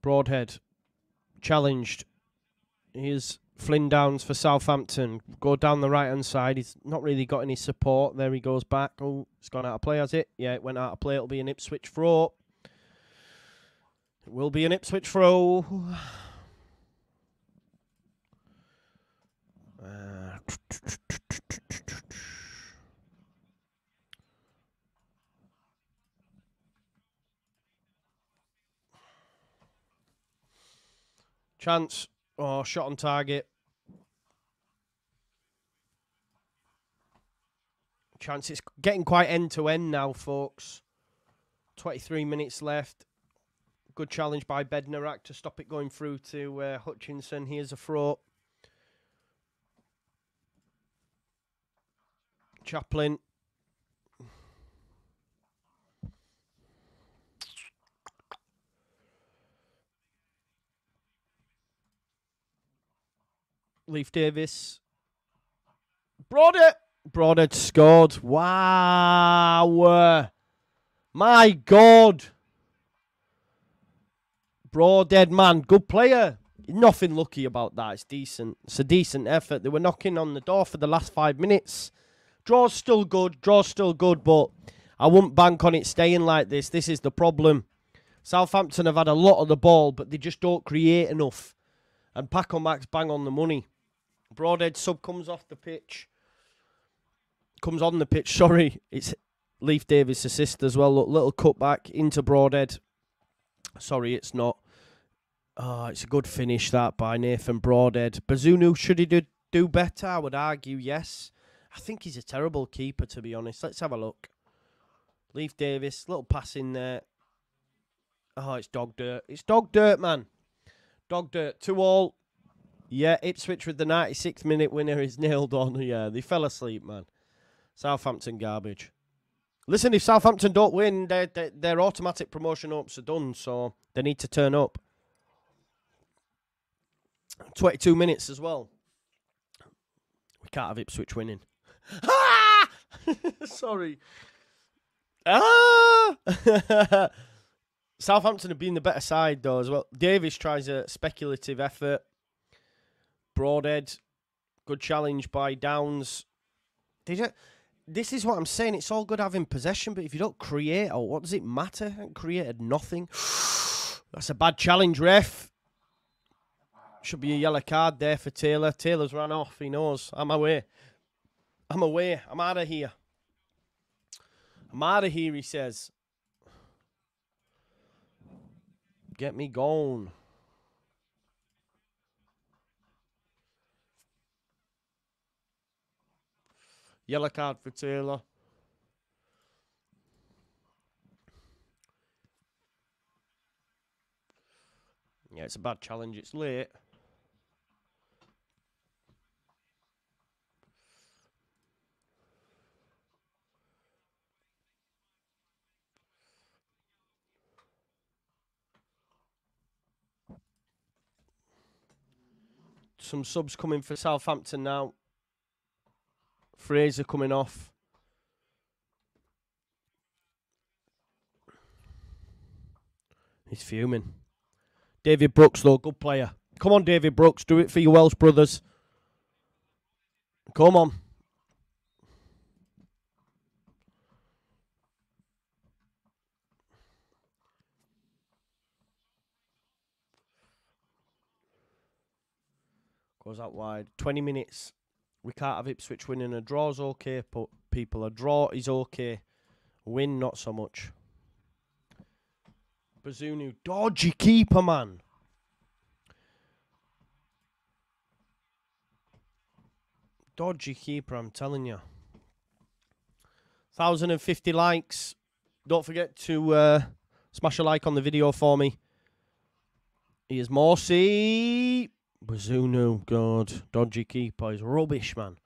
Broadhead challenged. Here's Flynn Downes for Southampton. Go down the right-hand side. He's not really got any support. There he goes back. Oh, it's gone out of play, has it? Yeah, it went out of play. It'll be an Ipswich throw. It will be an Ipswich throw. Chance. Oh, shot on target. Chance. It's getting quite end-to-end now, folks. 23 minutes left. Good challenge by Bednarek to stop it going through to Hutchinson. Here's a throw. Chaplin. Leif Davis. Broadhead. Broadhead scored. Wow. My God. Broadhead, man. Good player. Nothing lucky about that. It's decent. It's a decent effort. They were knocking on the door for the last 5 minutes. Draw's still good. Draw's still good, but I wouldn't bank on it staying like this. This is the problem. Southampton have had a lot of the ball, but they just don't create enough. And Paco Max bang on the money. Broadhead sub comes off the pitch. Comes on the pitch, sorry. It's Leif Davis' assist as well. Look, little cut back into Broadhead. Sorry, it's not. Oh, it's a good finish, that, by Nathan Broadhead. Bazunu, should he do better? I would argue, yes. I think he's a terrible keeper, to be honest. Let's have a look. Leif Davis, little pass in there. Oh, it's dog dirt. It's dog dirt, man. Dog dirt. 2-2. Yeah, Ipswich with the 96th minute winner is nailed on. Yeah, they fell asleep, man. Southampton garbage. Listen, if Southampton don't win, their automatic promotion hopes are done, so they need to turn up. 22 minutes as well. We can't have Ipswich winning. Ah! Sorry. Ah! Southampton have been the better side, though, as well. Davis tries a speculative effort. Broadhead. Good challenge by Downes. This is what I'm saying. It's all good having possession, but if you don't create, oh, what does it matter? I created nothing. That's a bad challenge, ref. Should be a yellow card there for Taylor. Taylor's ran off. He knows. I'm away. I'm away. I'm out of here. I'm out of here, he says. Get me gone. Yellow card for Taylor. Yeah, it's a bad challenge. It's late. Some subs coming for Southampton now. Fraser coming off. He's fuming. David Brooks, though, good player. Come on, David Brooks, do it for your Welsh brothers. Come on. Goes out wide. 20 minutes. We can't have Ipswich winning. A draw's okay, people. A draw is okay. Win, not so much. Bazunu. Dodgy keeper, man. Dodgy keeper, I'm telling you. 1,050 likes. Don't forget to smash a like on the video for me. Here's Morsy. Bazunu. God. Dodgy keeper. He's rubbish, man.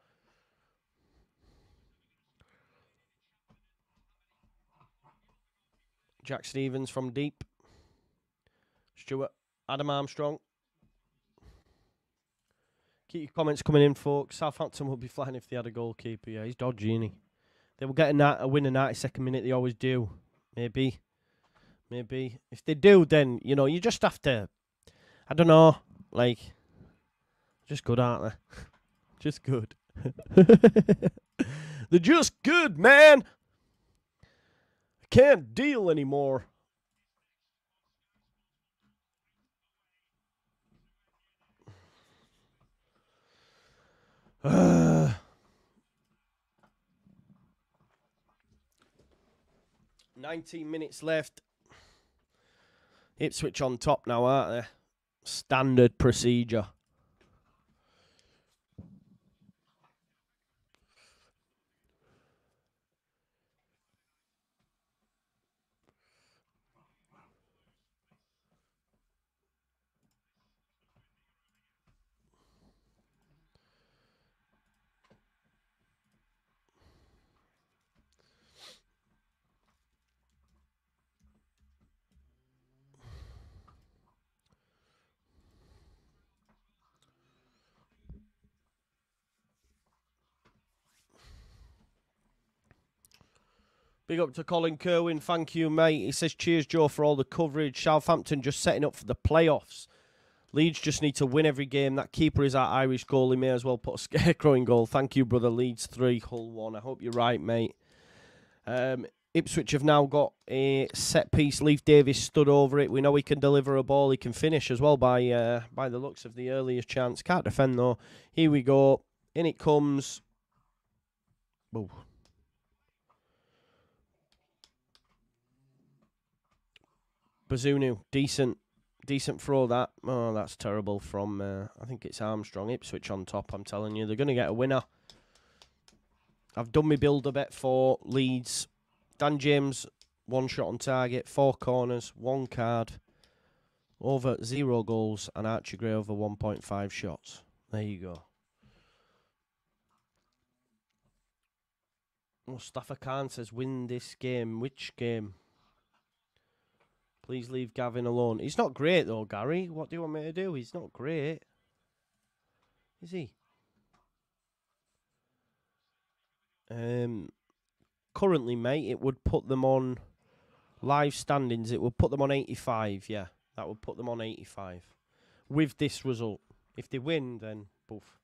Jack Stevens from deep. Stuart. Adam Armstrong. Keep your comments coming in, folks. Southampton would be flying if they had a goalkeeper. Yeah, he's dodgy, isn't he? They will get a win in the 92nd minute. They always do. Maybe. Maybe. If they do, then, you know, you just have to... I don't know. Like, just good, aren't they? Just good. They're just good, man. I can't deal anymore. ...19 minutes left. Ipswich on top now, aren't they? Standard procedure. Big up to Colin Kerwin. Thank you, mate. He says, cheers, Joe, for all the coverage. Southampton just setting up for the playoffs. Leeds just need to win every game. That keeper is our Irish goalie. May as well put a scarecrow in goal. Thank you, brother. Leeds 3, Hull 1. I hope you're right, mate. Ipswich have now got a set piece. Leif Davis stood over it. We know he can deliver a ball. He can finish as well by the looks of the earliest chance. Can't defend, though. Here we go. In it comes. Ooh. Bazunu, decent throw that. Oh, that's terrible from, I think it's Armstrong. Ipswich on top, I'm telling you. They're going to get a winner. I've done my build a bit for Leeds. Dan James, one shot on target, 4 corners, 1 card, over 0 goals, and Archie Gray over 1.5 shots. There you go. Mustafa Khan says, win this game. Which game? Please leave Gavin alone. He's not great, though, Gary. What do you want me to do? He's not great. Is he? Currently, mate, it would put them on live standings. It would put them on 85, yeah. That would put them on 85 with this result. If they win, then boof.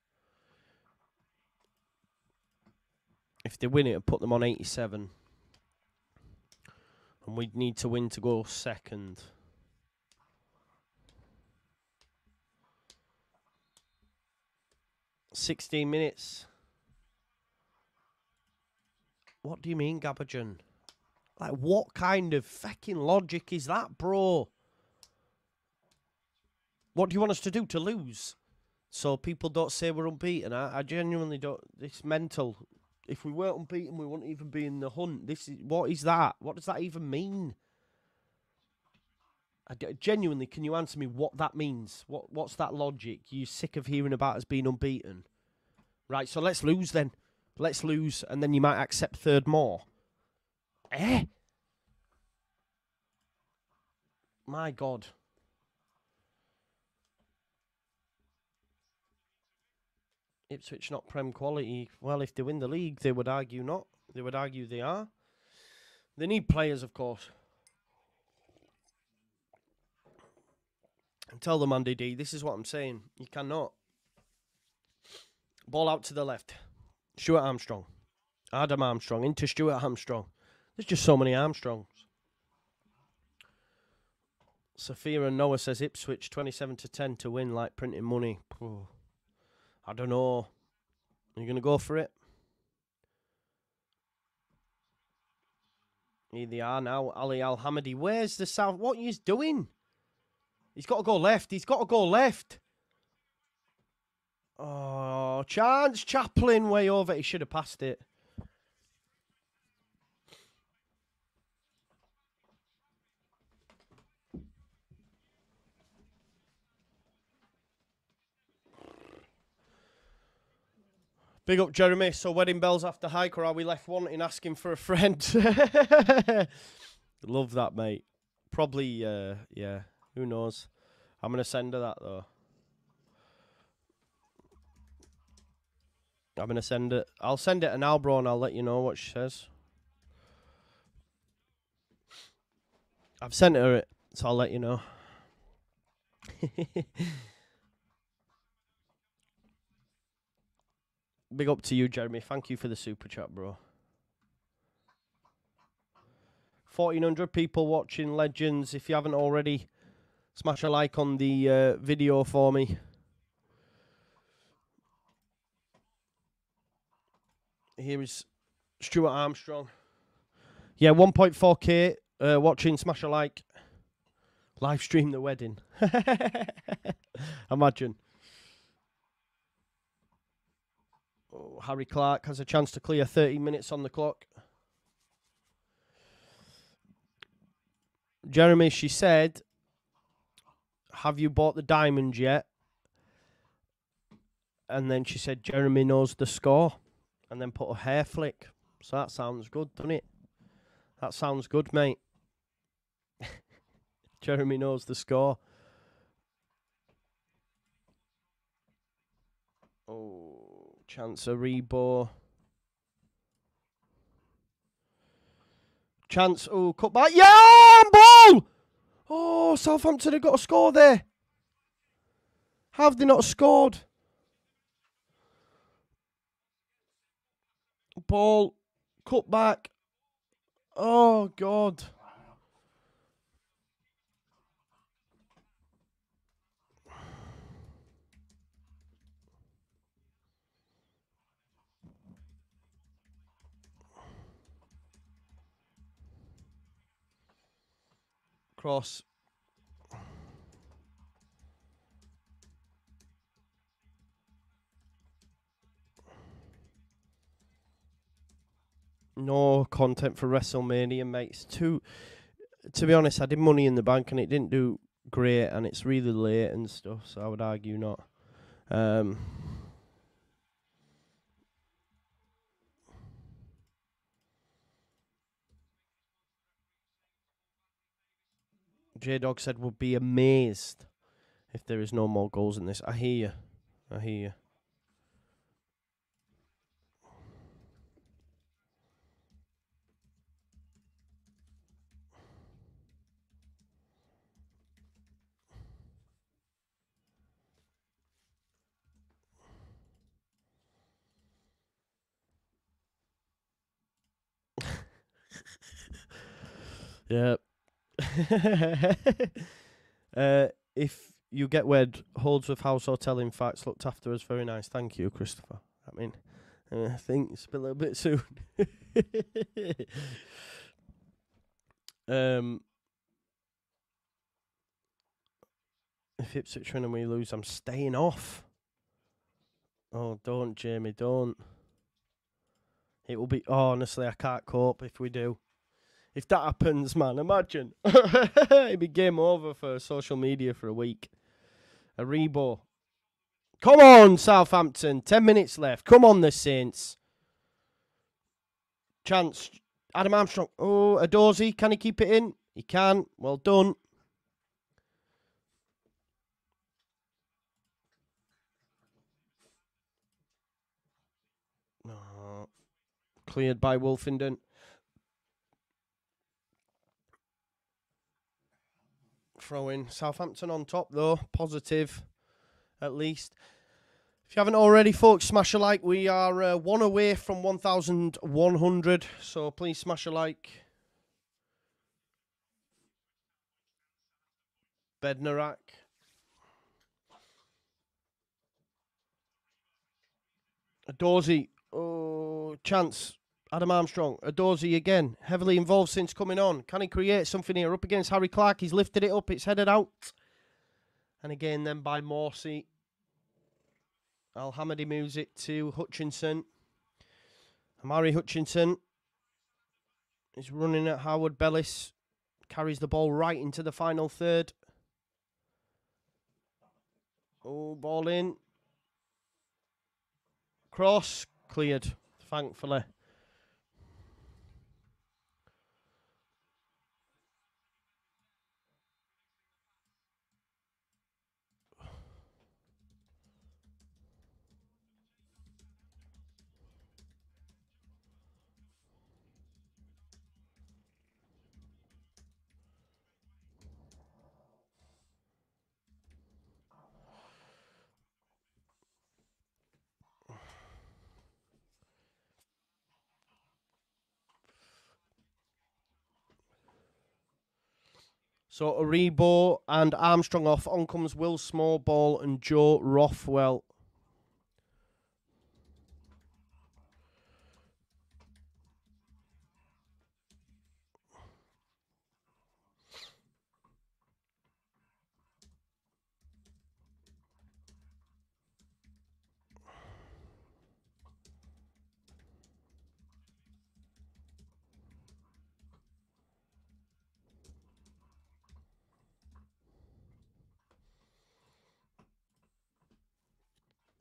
If they win, it would put them on 87. And we'd need to win to go second. "16 minutes. What do you mean, Gabajan? Like, what kind of fucking logic is that, bro? What do you want us to do, to lose? So people don't say we're unbeaten. I genuinely don't. It's mental. If we weren't unbeaten, we wouldn't even be in the hunt. This is, what is that? What does that even mean? Genuinely, can you answer me what that means? What's that logic? You're sick of hearing about us being unbeaten. Right, so let's lose then. Let's lose, and then you might accept third more. Eh? My God. Ipswich not Prem quality. Well, if they win the league, they would argue not. They would argue they are. They need players, of course. And tell them, Andy D, this is what I'm saying. You cannot. Ball out to the left. Stuart Armstrong. Adam Armstrong into Stuart Armstrong. There's just so many Armstrongs. Sophia and Noah says Ipswich 27-10 to win, like printing money. Oh. I don't know. Are you going to go for it? Here they are now. Ali Al-Hamadi. Where's the South? What are you doing? He's got to go left. He's got to go left. Oh, chance. Chaplin way over. He should have passed it. Big up, Jeremy. So, wedding bells after hike, or are we left wanting, asking for a friend? Love that, mate. Probably, yeah. Who knows? I'm going to send her that, though. I'm going to send it. I'll send it an hour, bro, and I'll let you know what she says. I've sent her it, so I'll let you know. Big up to you, Jeremy. Thank you for the super chat, bro. 1,400 people watching, legends. If you haven't already, smash a like on the video for me. Here is Stuart Armstrong. Yeah, 1.4k watching. Smash a like. Live stream the wedding. Imagine. Oh, Harry Clark has a chance to clear 30 minutes on the clock. Jeremy, she said, have you bought the diamonds yet? And then she said, Jeremy knows the score. And then put a hair flick. So that sounds good, doesn't it? That sounds good, mate. Jeremy knows the score. Oh. Chance Aribo. Chance, oh, cut back. Yeah, ball! Oh, Southampton have got a score there. Have they not scored? Ball, cut back. Oh, God. Cross. No content for WrestleMania, mate. It's too, to be honest, I did Money in the Bank and it didn't do great, and it's really late and stuff, so I would argue not. J-Dog said would be amazed if there is no more goals in this. I hear you. I hear you. Yep. If you get wed, Holdsworth House Hotel, in fact, looked after us very nice. Thank you, Christopher. I mean, I think it's a little bit soon. If Ipswich win and we lose, I'm staying off. Oh, don't, Jamie, don't. It will be, oh, honestly, I can't cope if we do. If that happens, man, imagine. It'd be game over for social media for a week. Aribo. Come on, Southampton. 10 minutes left. Come on, the Saints. Chance. Adam Armstrong. Oh, Adozie. Can he keep it in? He can. Well done. Oh, cleared by Wolfenden. Throwing Southampton on top though, positive at least. If you haven't already, folks, smash a like. We are one away from 1,100, so please smash a like. Bednarek. Adorsey. Oh, chance. Adam Armstrong. Adorsey again. Heavily involved since coming on. Can he create something here? Up against Harry Clark. He's lifted it up. It's headed out. And again then by Morsy. Al-Hamadi moves it to Hutchinson. Amari Hutchinson is running at Harwood-Bellis. Carries the ball right into the final third. Oh, ball in. Cross cleared, thankfully. So Aribo and Armstrong off. On comes Will Smallball and Joe Rothwell.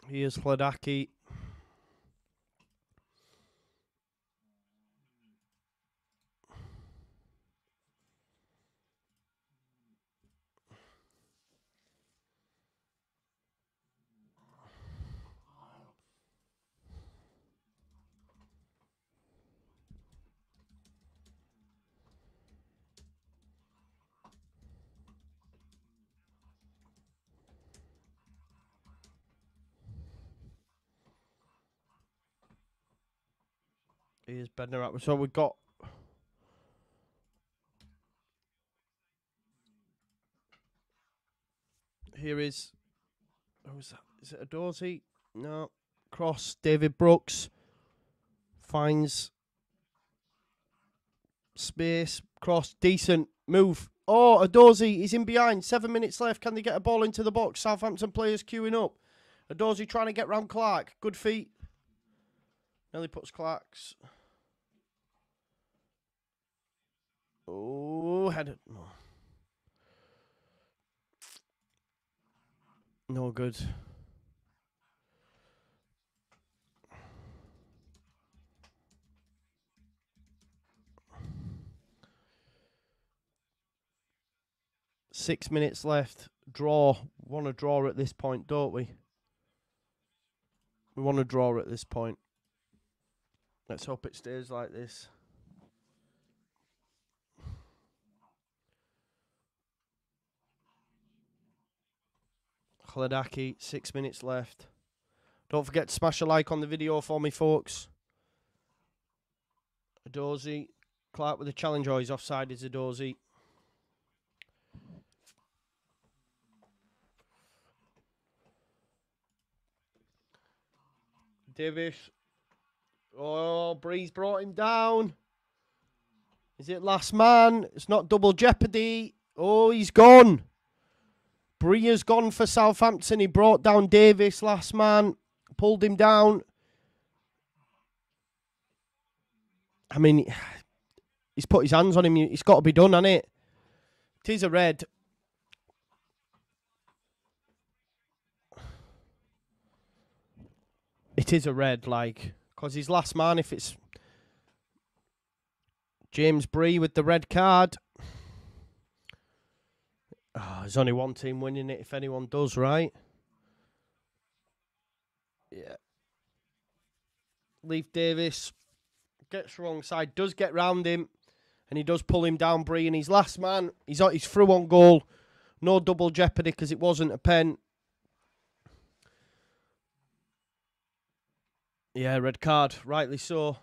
Here's Hladaki. Here's Bednarek. So we've got here is who was that? Is it Adorsey? No. Cross. David Brooks finds space. Cross. Decent move. Oh, Adorsey is in behind. 7 minutes left. Can they get a ball into the box? Southampton players queuing up. Adorsey trying to get round Clark. Good feet. Nearly puts Clark's. Oh, headed. Oh. No good. Six minutes left. Draw. Want to draw at this point, don't we? We want to draw at this point. Let's hope it stays like this. Hladaki, 6 minutes left. Don't forget to smash a like on the video for me, folks. Adorsey. Clark with a challenge. Oh, he's offside, is Adorsey. Davis. Oh, Bree's brought him down. Is it last man? It's not double jeopardy. Oh, he's gone. Bree has gone for Southampton. He brought down Davis, last man. Pulled him down. I mean, he's put his hands on him. It's got to be done, hasn't it? It is a red. It is a red, like... Because he's last man. If it's James Bree with the red card. Oh, there's only one team winning it if anyone does, right? Yeah. Leif Davis gets wrong side, does get round him, and he does pull him down, Bree, and he's last man. He's through on goal. No double jeopardy because it wasn't a pen. Yeah, red card, rightly so.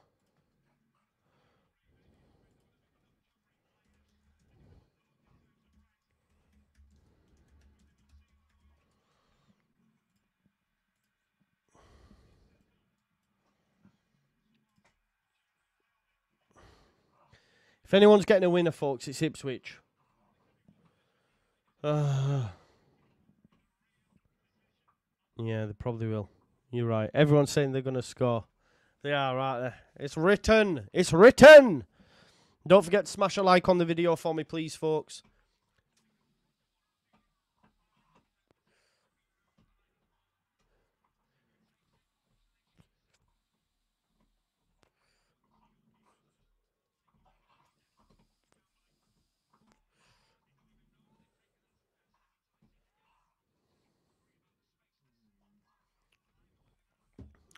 If anyone's getting a winner, folks, it's Ipswich. Yeah, they probably will. You're right. Everyone's saying they're going to score. They are, aren't they? It's written. It's written. Don't forget to smash a like on the video for me, please, folks.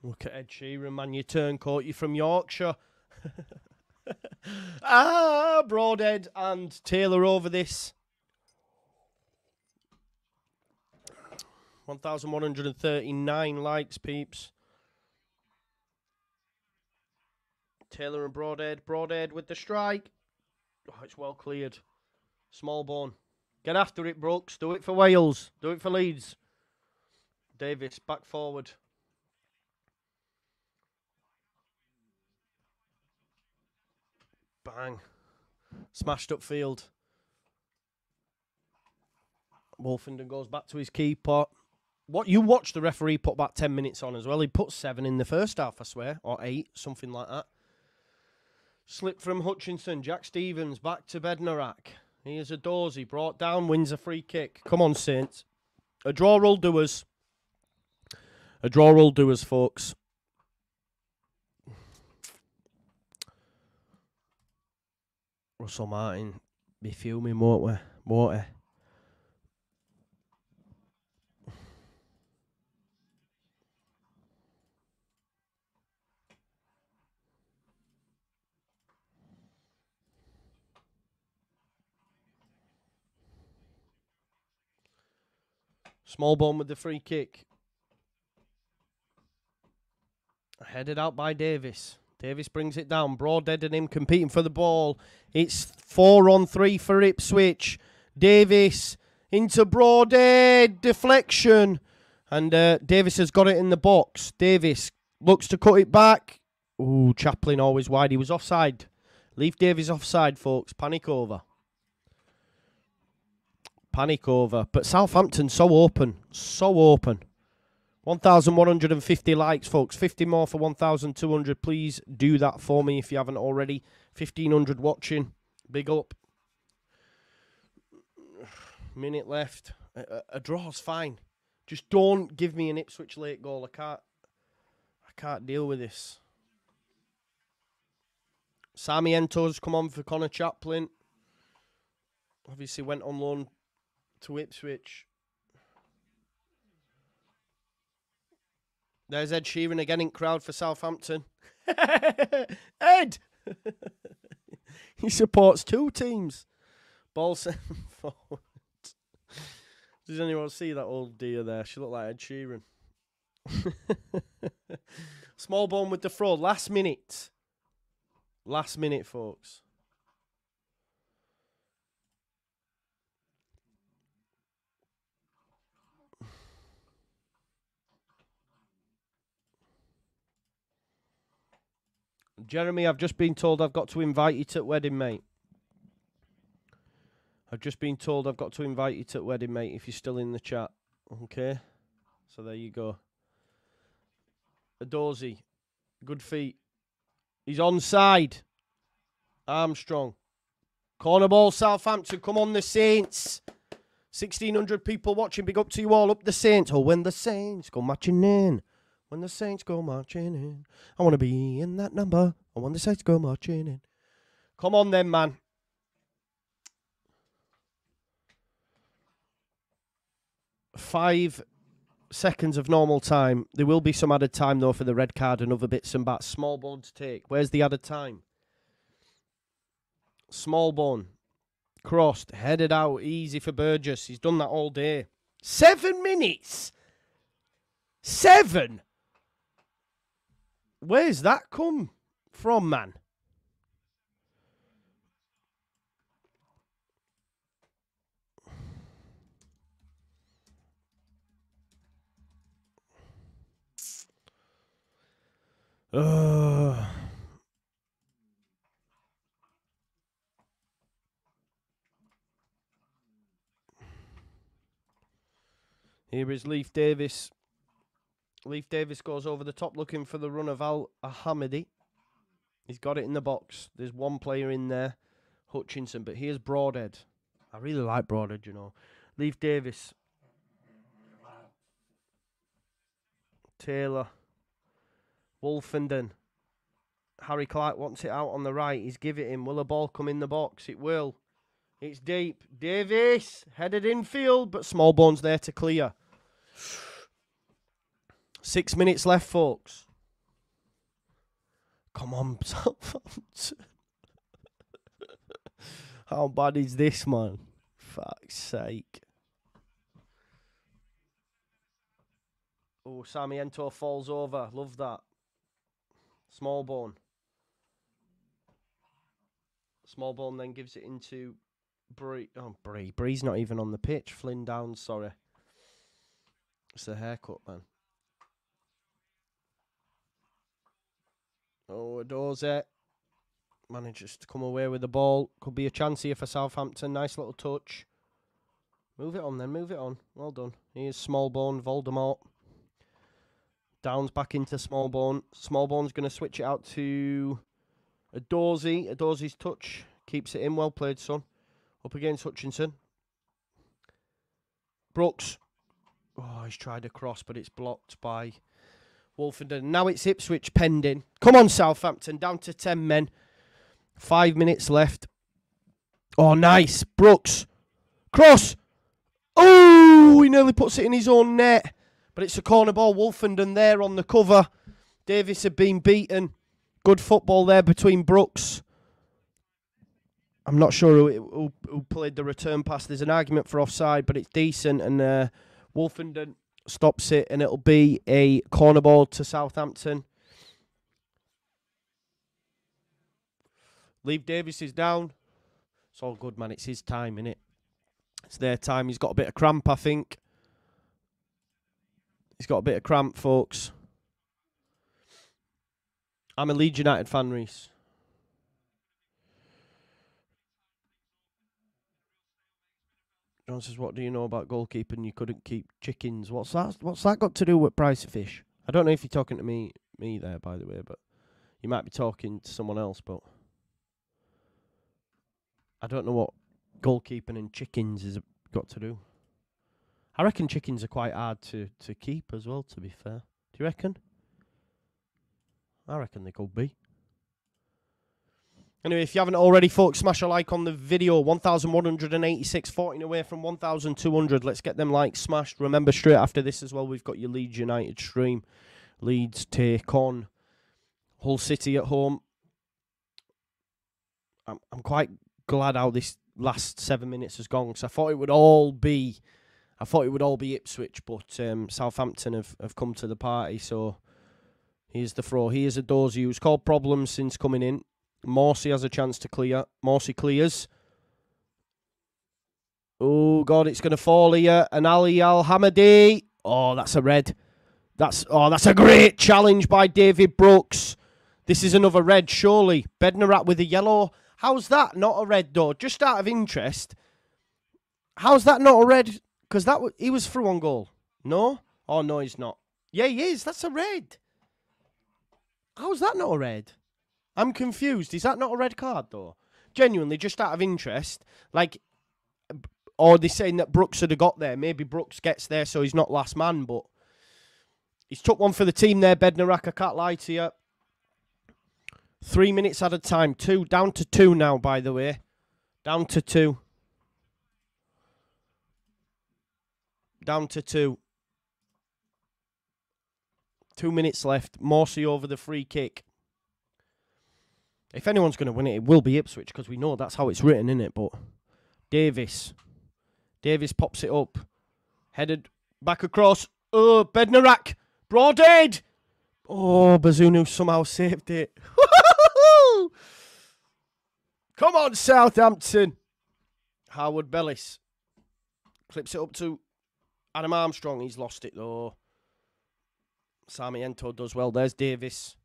Look at Ed Sheeran, man. Your turncoat, you're from Yorkshire. Broadhead and Taylor over this. 1,139 likes, peeps. Taylor and Broadhead. Broadhead with the strike. Oh, it's well cleared. Small bone. Get after it, Brooks. Do it for Wales. Do it for Leeds. Davis, back forward. Bang. Smashed up field. Wolfen goes back to his keeper. What, you watch the referee put back 10 minutes on as well. He put 7 in the first half, I swear. Or 8, something like that. Slip from Hutchinson. Jack Stevens back to Bednarek. Here's a Dozy. Brought down. Wins a free kick. Come on, Saints. A draw will do us. A draw will do us, folks. Russell Martin be fuming, won't we? Won't he? Small bone with the free kick. Headed out by Davis. Davis brings it down. Broadhead and him competing for the ball. It's 4 on 3 for Ipswich. Davis into Broadhead. Deflection. And Davis has got it in the box. Davis looks to cut it back. Ooh, Chaplin always wide. He was offside. Leave Davis offside, folks. Panic over. Panic over. But Southampton so open. So open. 1,150 likes, folks. 50 more for 1,200. Please do that for me if you haven't already. 1,500 watching. Big up. Minute left. A draw's fine. Just don't give me an Ipswich late goal. I can't deal with this. Sammy Ento's come on for Connor Chaplin. Obviously went on loan to Ipswich. There's Ed Sheeran again in crowd for Southampton. Ed! He supports two teams. Ball sent forward. Does anyone see that old dear there? She looked like Ed Sheeran. Small bone with the throw. Last minute. Last minute, folks. Jeremy, I've just been told I've got to invite you to the wedding, mate. I've just been told I've got to invite you to the wedding, mate, if you're still in the chat. Okay? So there you go. Adozi. Good feet. He's onside. Armstrong. Corner ball, Southampton. Come on, the Saints. 1,600 people watching. Big up to you all. Up the Saints. Oh, when the Saints go marching in. When the Saints go marching in, I want to be in that number. And when the Saints go marching in. Come on then, man. Five seconds of normal time. There will be some added time, though, for the red card and other bits and bats. Small bone to take. Where's the added time? Small bone. Crossed. Headed out. Easy for Burgess. He's done that all day. 7 minutes. 7. Where's that come from, man? Here is Leif Davis. Leif Davis goes over the top looking for the run of Al-Hamadi. He's got it in the box. There's one player in there, Hutchinson, but here's Broadhead. I really like Broadhead, you know. Leif Davis. Taylor. Wolfenden. Harry Clark wants it out on the right. He's give it him. Will a ball come in the box? It will. It's deep. Davis headed infield, but Smallbone's there to clear. 6 minutes left, folks. Come on, Southampton. How bad is this, man? Fuck's sake. Oh, Sarmiento falls over. Love that. Smallbone. Smallbone then gives it into Bree. Oh, Bree. Bree's not even on the pitch. Flynn Downes, sorry. It's the haircut, man. Oh, Adoze manages to come away with the ball. Could be a chance here for Southampton. Nice little touch. Move it on then, move it on. Well done. Here's Smallbone, Voldemort. Downes back into Smallbone. Smallbone's going to switch it out to Adoze. Adoze's touch keeps it in. Well played, son. Up against Hutchinson. Brooks. Oh, he's tried a cross, but it's blocked by Wolfenden. Now it's Ipswich pending. Come on, Southampton. Down to 10 men. 5 minutes left. Oh, nice. Brooks. Cross. Oh, he nearly puts it in his own net. But it's a corner ball. Wolfenden there on the cover. Davis had been beaten. Good football there between Brooks. I'm not sure who played the return pass. There's an argument for offside, but it's decent. And Wolfenden stops it, and it'll be a corner ball to Southampton. Leif Davis is down. It's all good, man. It's his time, innit? It's their time. He's got a bit of cramp, I think. He's got a bit of cramp, folks. I'm a Leeds United fan, Reese. John says, what do you know about goalkeeping? You couldn't keep chickens. What's that got to do with price of fish? I don't know if you're talking to me there, by the way, but you might be talking to someone else, but I don't know what goalkeeping and chickens has got to do. I reckon chickens are quite hard to keep as well, to be fair. Do you reckon? I reckon they could be. Anyway, if you haven't already, folks, smash a like on the video. 1,186, 14 away from 1,200. Let's get them likes smashed. Remember, straight after this as well, we've got your Leeds United stream. Leeds take on Hull City at home. I'm quite glad how this last 7 minutes has gone, because I thought it would all be Ipswich, but Southampton have come to the party, so here's the throw. Here's Adoze, who's called problems since coming in. Morsy has a chance to clear. Morsy clears. Oh, God, it's going to fall here. And Ali Al-Hamadi. Oh, that's a red. That's a great challenge by David Brooks. This is another red, surely. Bednarek with a yellow. How's that not a red, though? Just out of interest, how's that not a red? Because he was through on goal. No? Oh, no, he's not. Yeah, he is. That's a red. How's that not a red? I'm confused. Is that not a red card, though? Genuinely, just out of interest. Like, or they're saying that Brooks would have got there. Maybe Brooks gets there, so he's not last man, but he's took one for the team there, Bednarek. I can't lie to you. 3 minutes out of time. Two. Down to two now, by the way. Down to two. Down to two. 2 minutes left. Morsy over the free kick. If anyone's going to win it, it will be Ipswich, because we know that's how it's written, isn't it? But Davis. Davis pops it up. Headed back across. Oh, Bednarek. Broadhead. Oh, Bazunu somehow saved it. Come on, Southampton. Harwood-Bellis. Clips it up to Adam Armstrong. He's lost it, though. Sarmiento does well. There's Davis.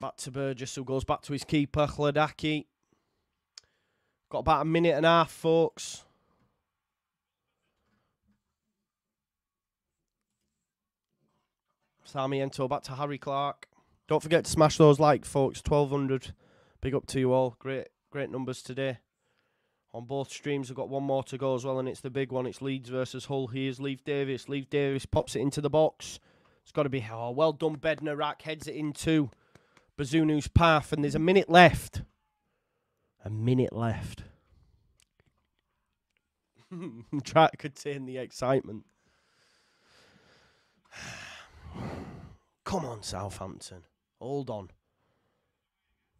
Back to Burgess, who goes back to his keeper, Hladaki. Got about a minute and a half, folks. Sarmiento back to Harry Clark. Don't forget to smash those like, folks. 1,200. Big up to you all. Great numbers today. On both streams, we've got one more to go as well, and it's the big one. It's Leeds versus Hull. Here's Leif Davis. Leif Davis pops it into the box. It's got to be... Oh, well done, Bednarek. Heads it into Bazunu's path, and there's a minute left. A minute left. Try to contain the excitement. Come on, Southampton. Hold on.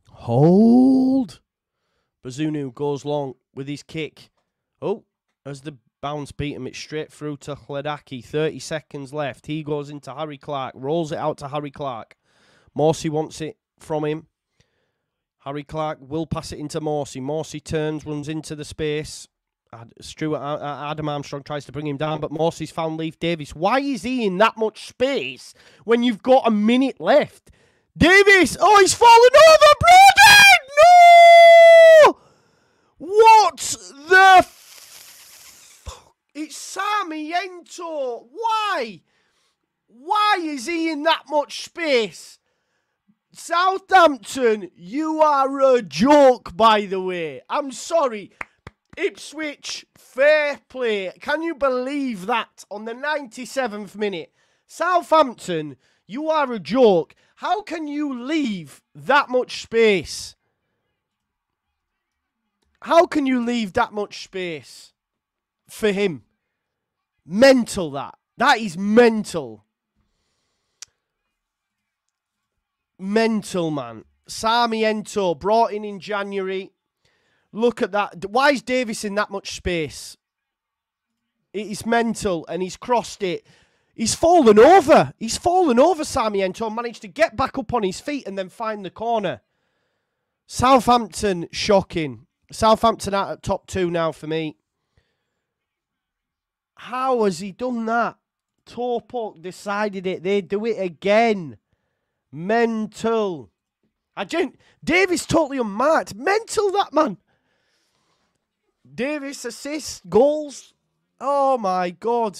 Hold. Bazunu goes long with his kick. Oh, as the bounce beat him, it's straight through to Hladaki. 30 seconds left. He goes into Harry Clark. Rolls it out to Harry Clark. Morsy wants it from him. Harry Clark will pass it into Morsy. Morsy turns, runs into the space. Adam Armstrong tries to bring him down, but Morsy's found Leif Davis. Why is he in that much space when you've got a minute left? Davis! Oh, he's fallen over, Brody! No! What the fuck? It's Sarmiento. Why? Why is he in that much space? Southampton, you are a joke, by the way. I'm sorry. Ipswich, fair play. Can you believe that? On the 97th minute. Southampton, you are a joke. How can you leave that much space? How can you leave that much space for him? Mental, that. That is mental. Mental, man. Sarmiento, brought in January. Look at that. Why is Davis in that much space? It is mental, and he's crossed it. He's fallen over. He's fallen over, Sarmiento. Managed to get back up on his feet and then find the corner. Southampton, shocking. Southampton out at top two now for me. How has he done that? Torpok decided it. They do it again. Mental. Davis totally unmarked. Mental, that man. Davis, assists, goals. Oh, my God.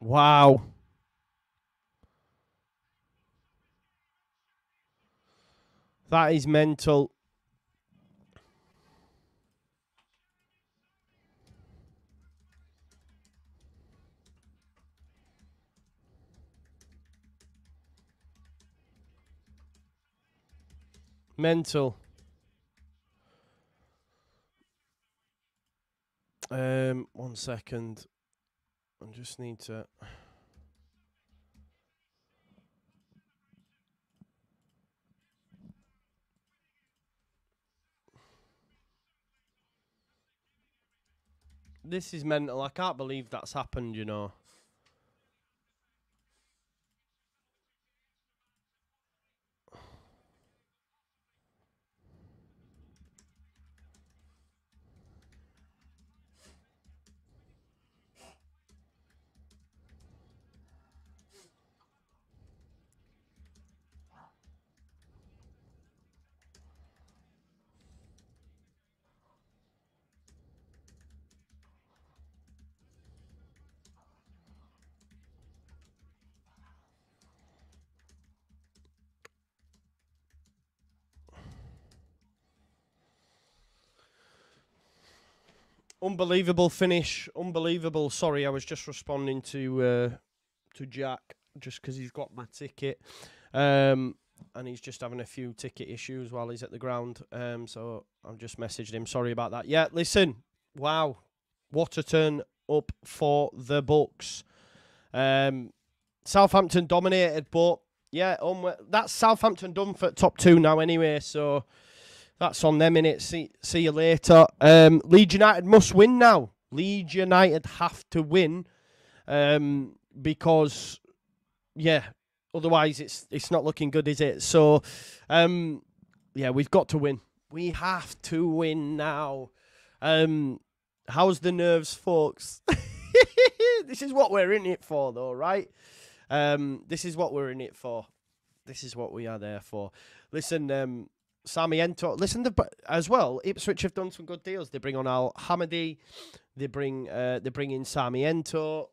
Wow. That is mental. Mental. One second. I just need to... This is mental. I can't believe that's happened, you know. Unbelievable finish. Unbelievable. Sorry, I was just responding to Jack just because he's got my ticket. And he's just having a few ticket issues while he's at the ground. So I've just messaged him. Sorry about that. Yeah, listen. Wow. What a turn up for the books. Southampton dominated, but yeah, that's Southampton done for top two now anyway, so... That's on them, innit? See you later. Leeds United must win now. Leeds United have to win because, yeah, otherwise it's not looking good, is it? So, yeah, we've got to win. We have to win now. How's the nerves, folks? This is what we're in it for, though, right? This is what we're in it for. This is what we are there for. Listen, Sarmiento. Listen, as well, Ipswich have done some good deals. They bring on Al-Hamadi. They bring in Sarmiento.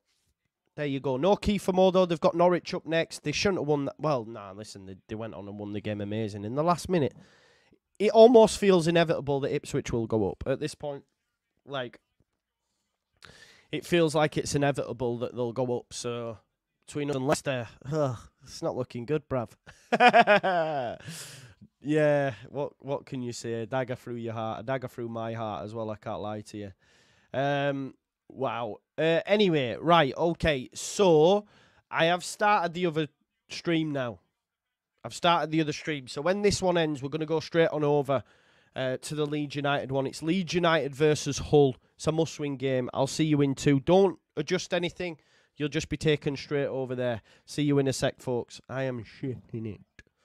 There you go. No Kieffer Moore, though. They've got Norwich up next. They shouldn't have won that. Well, nah, listen, they went on and won the game amazing in the last minute. It almost feels inevitable that Ipswich will go up at this point. Like, it feels like it's inevitable that they'll go up, so... Between us and Leicester, it's not looking good, bruv. Yeah, what can you say? A dagger through your heart, a dagger through my heart as well, I can't lie to you. Wow. Anyway, right, okay. So, I have started the other stream now. I've started the other stream. So, when this one ends, we're going to go straight on over to the Leeds United one. It's Leeds United versus Hull. It's a must-win game. I'll see you in two. Don't adjust anything. You'll just be taken straight over there. See you in a sec, folks. I am shitting it.